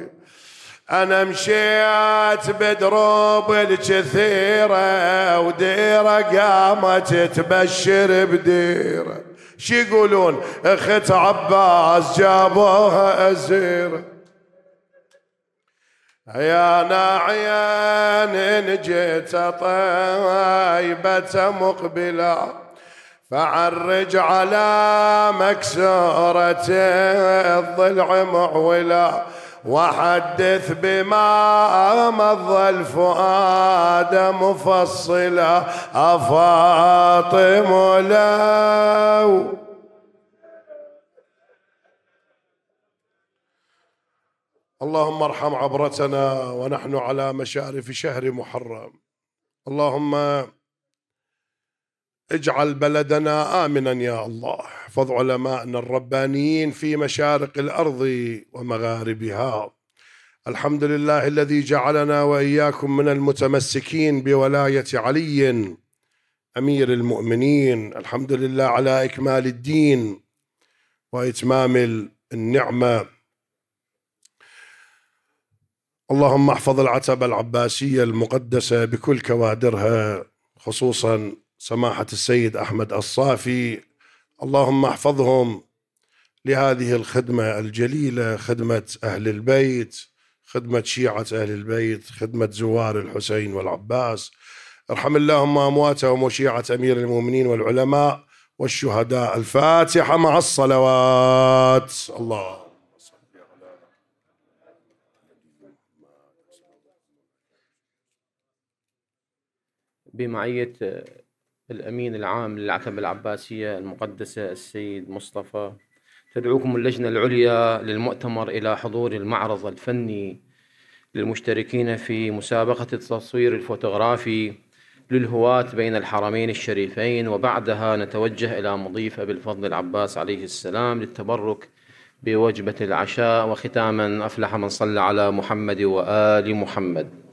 أنا مشيت بدروب الكثيرة، وديرة قامت تبشر بديرة. شي يقولون أخت عباس جابوها أزيرة. يا ناعيان إن جيت طيبة مقبلة، فعرج على مكسورة الضلع معولة. وحدث بما مضى الفؤاد مفصلا. أفاطم لو اللهم ارحم عبرتنا ونحن على مشارف شهر محرم، اللهم اجعل بلدنا آمنا يا الله، احفظ علماءنا الربانيين في مشارق الأرض ومغاربها. الحمد لله الذي جعلنا وإياكم من المتمسكين بولاية علي أمير المؤمنين. الحمد لله على إكمال الدين وإتمام النعمة. اللهم احفظ العتبة العباسية المقدسة بكل كوادرها، خصوصا سماحة السيد أحمد الصافي. اللهم احفظهم لهذه الخدمة الجليلة، خدمة أهل البيت، خدمة شيعة أهل البيت، خدمة زوار الحسين والعباس. ارحم اللهم أمواتهم وشيعة أمير المؤمنين والعلماء والشهداء. الفاتحة مع الصلوات. الله بمعية الأمين العام للعتبة العباسية المقدسة السيد مصطفى، تدعوكم اللجنة العليا للمؤتمر إلى حضور المعرض الفني للمشتركين في مسابقة التصوير الفوتوغرافي للهواة بين الحرمين الشريفين، وبعدها نتوجه إلى مضيف أبي الفضل العباس عليه السلام للتبرك بوجبة العشاء. وختاما أفلح من صلى على محمد وآل محمد.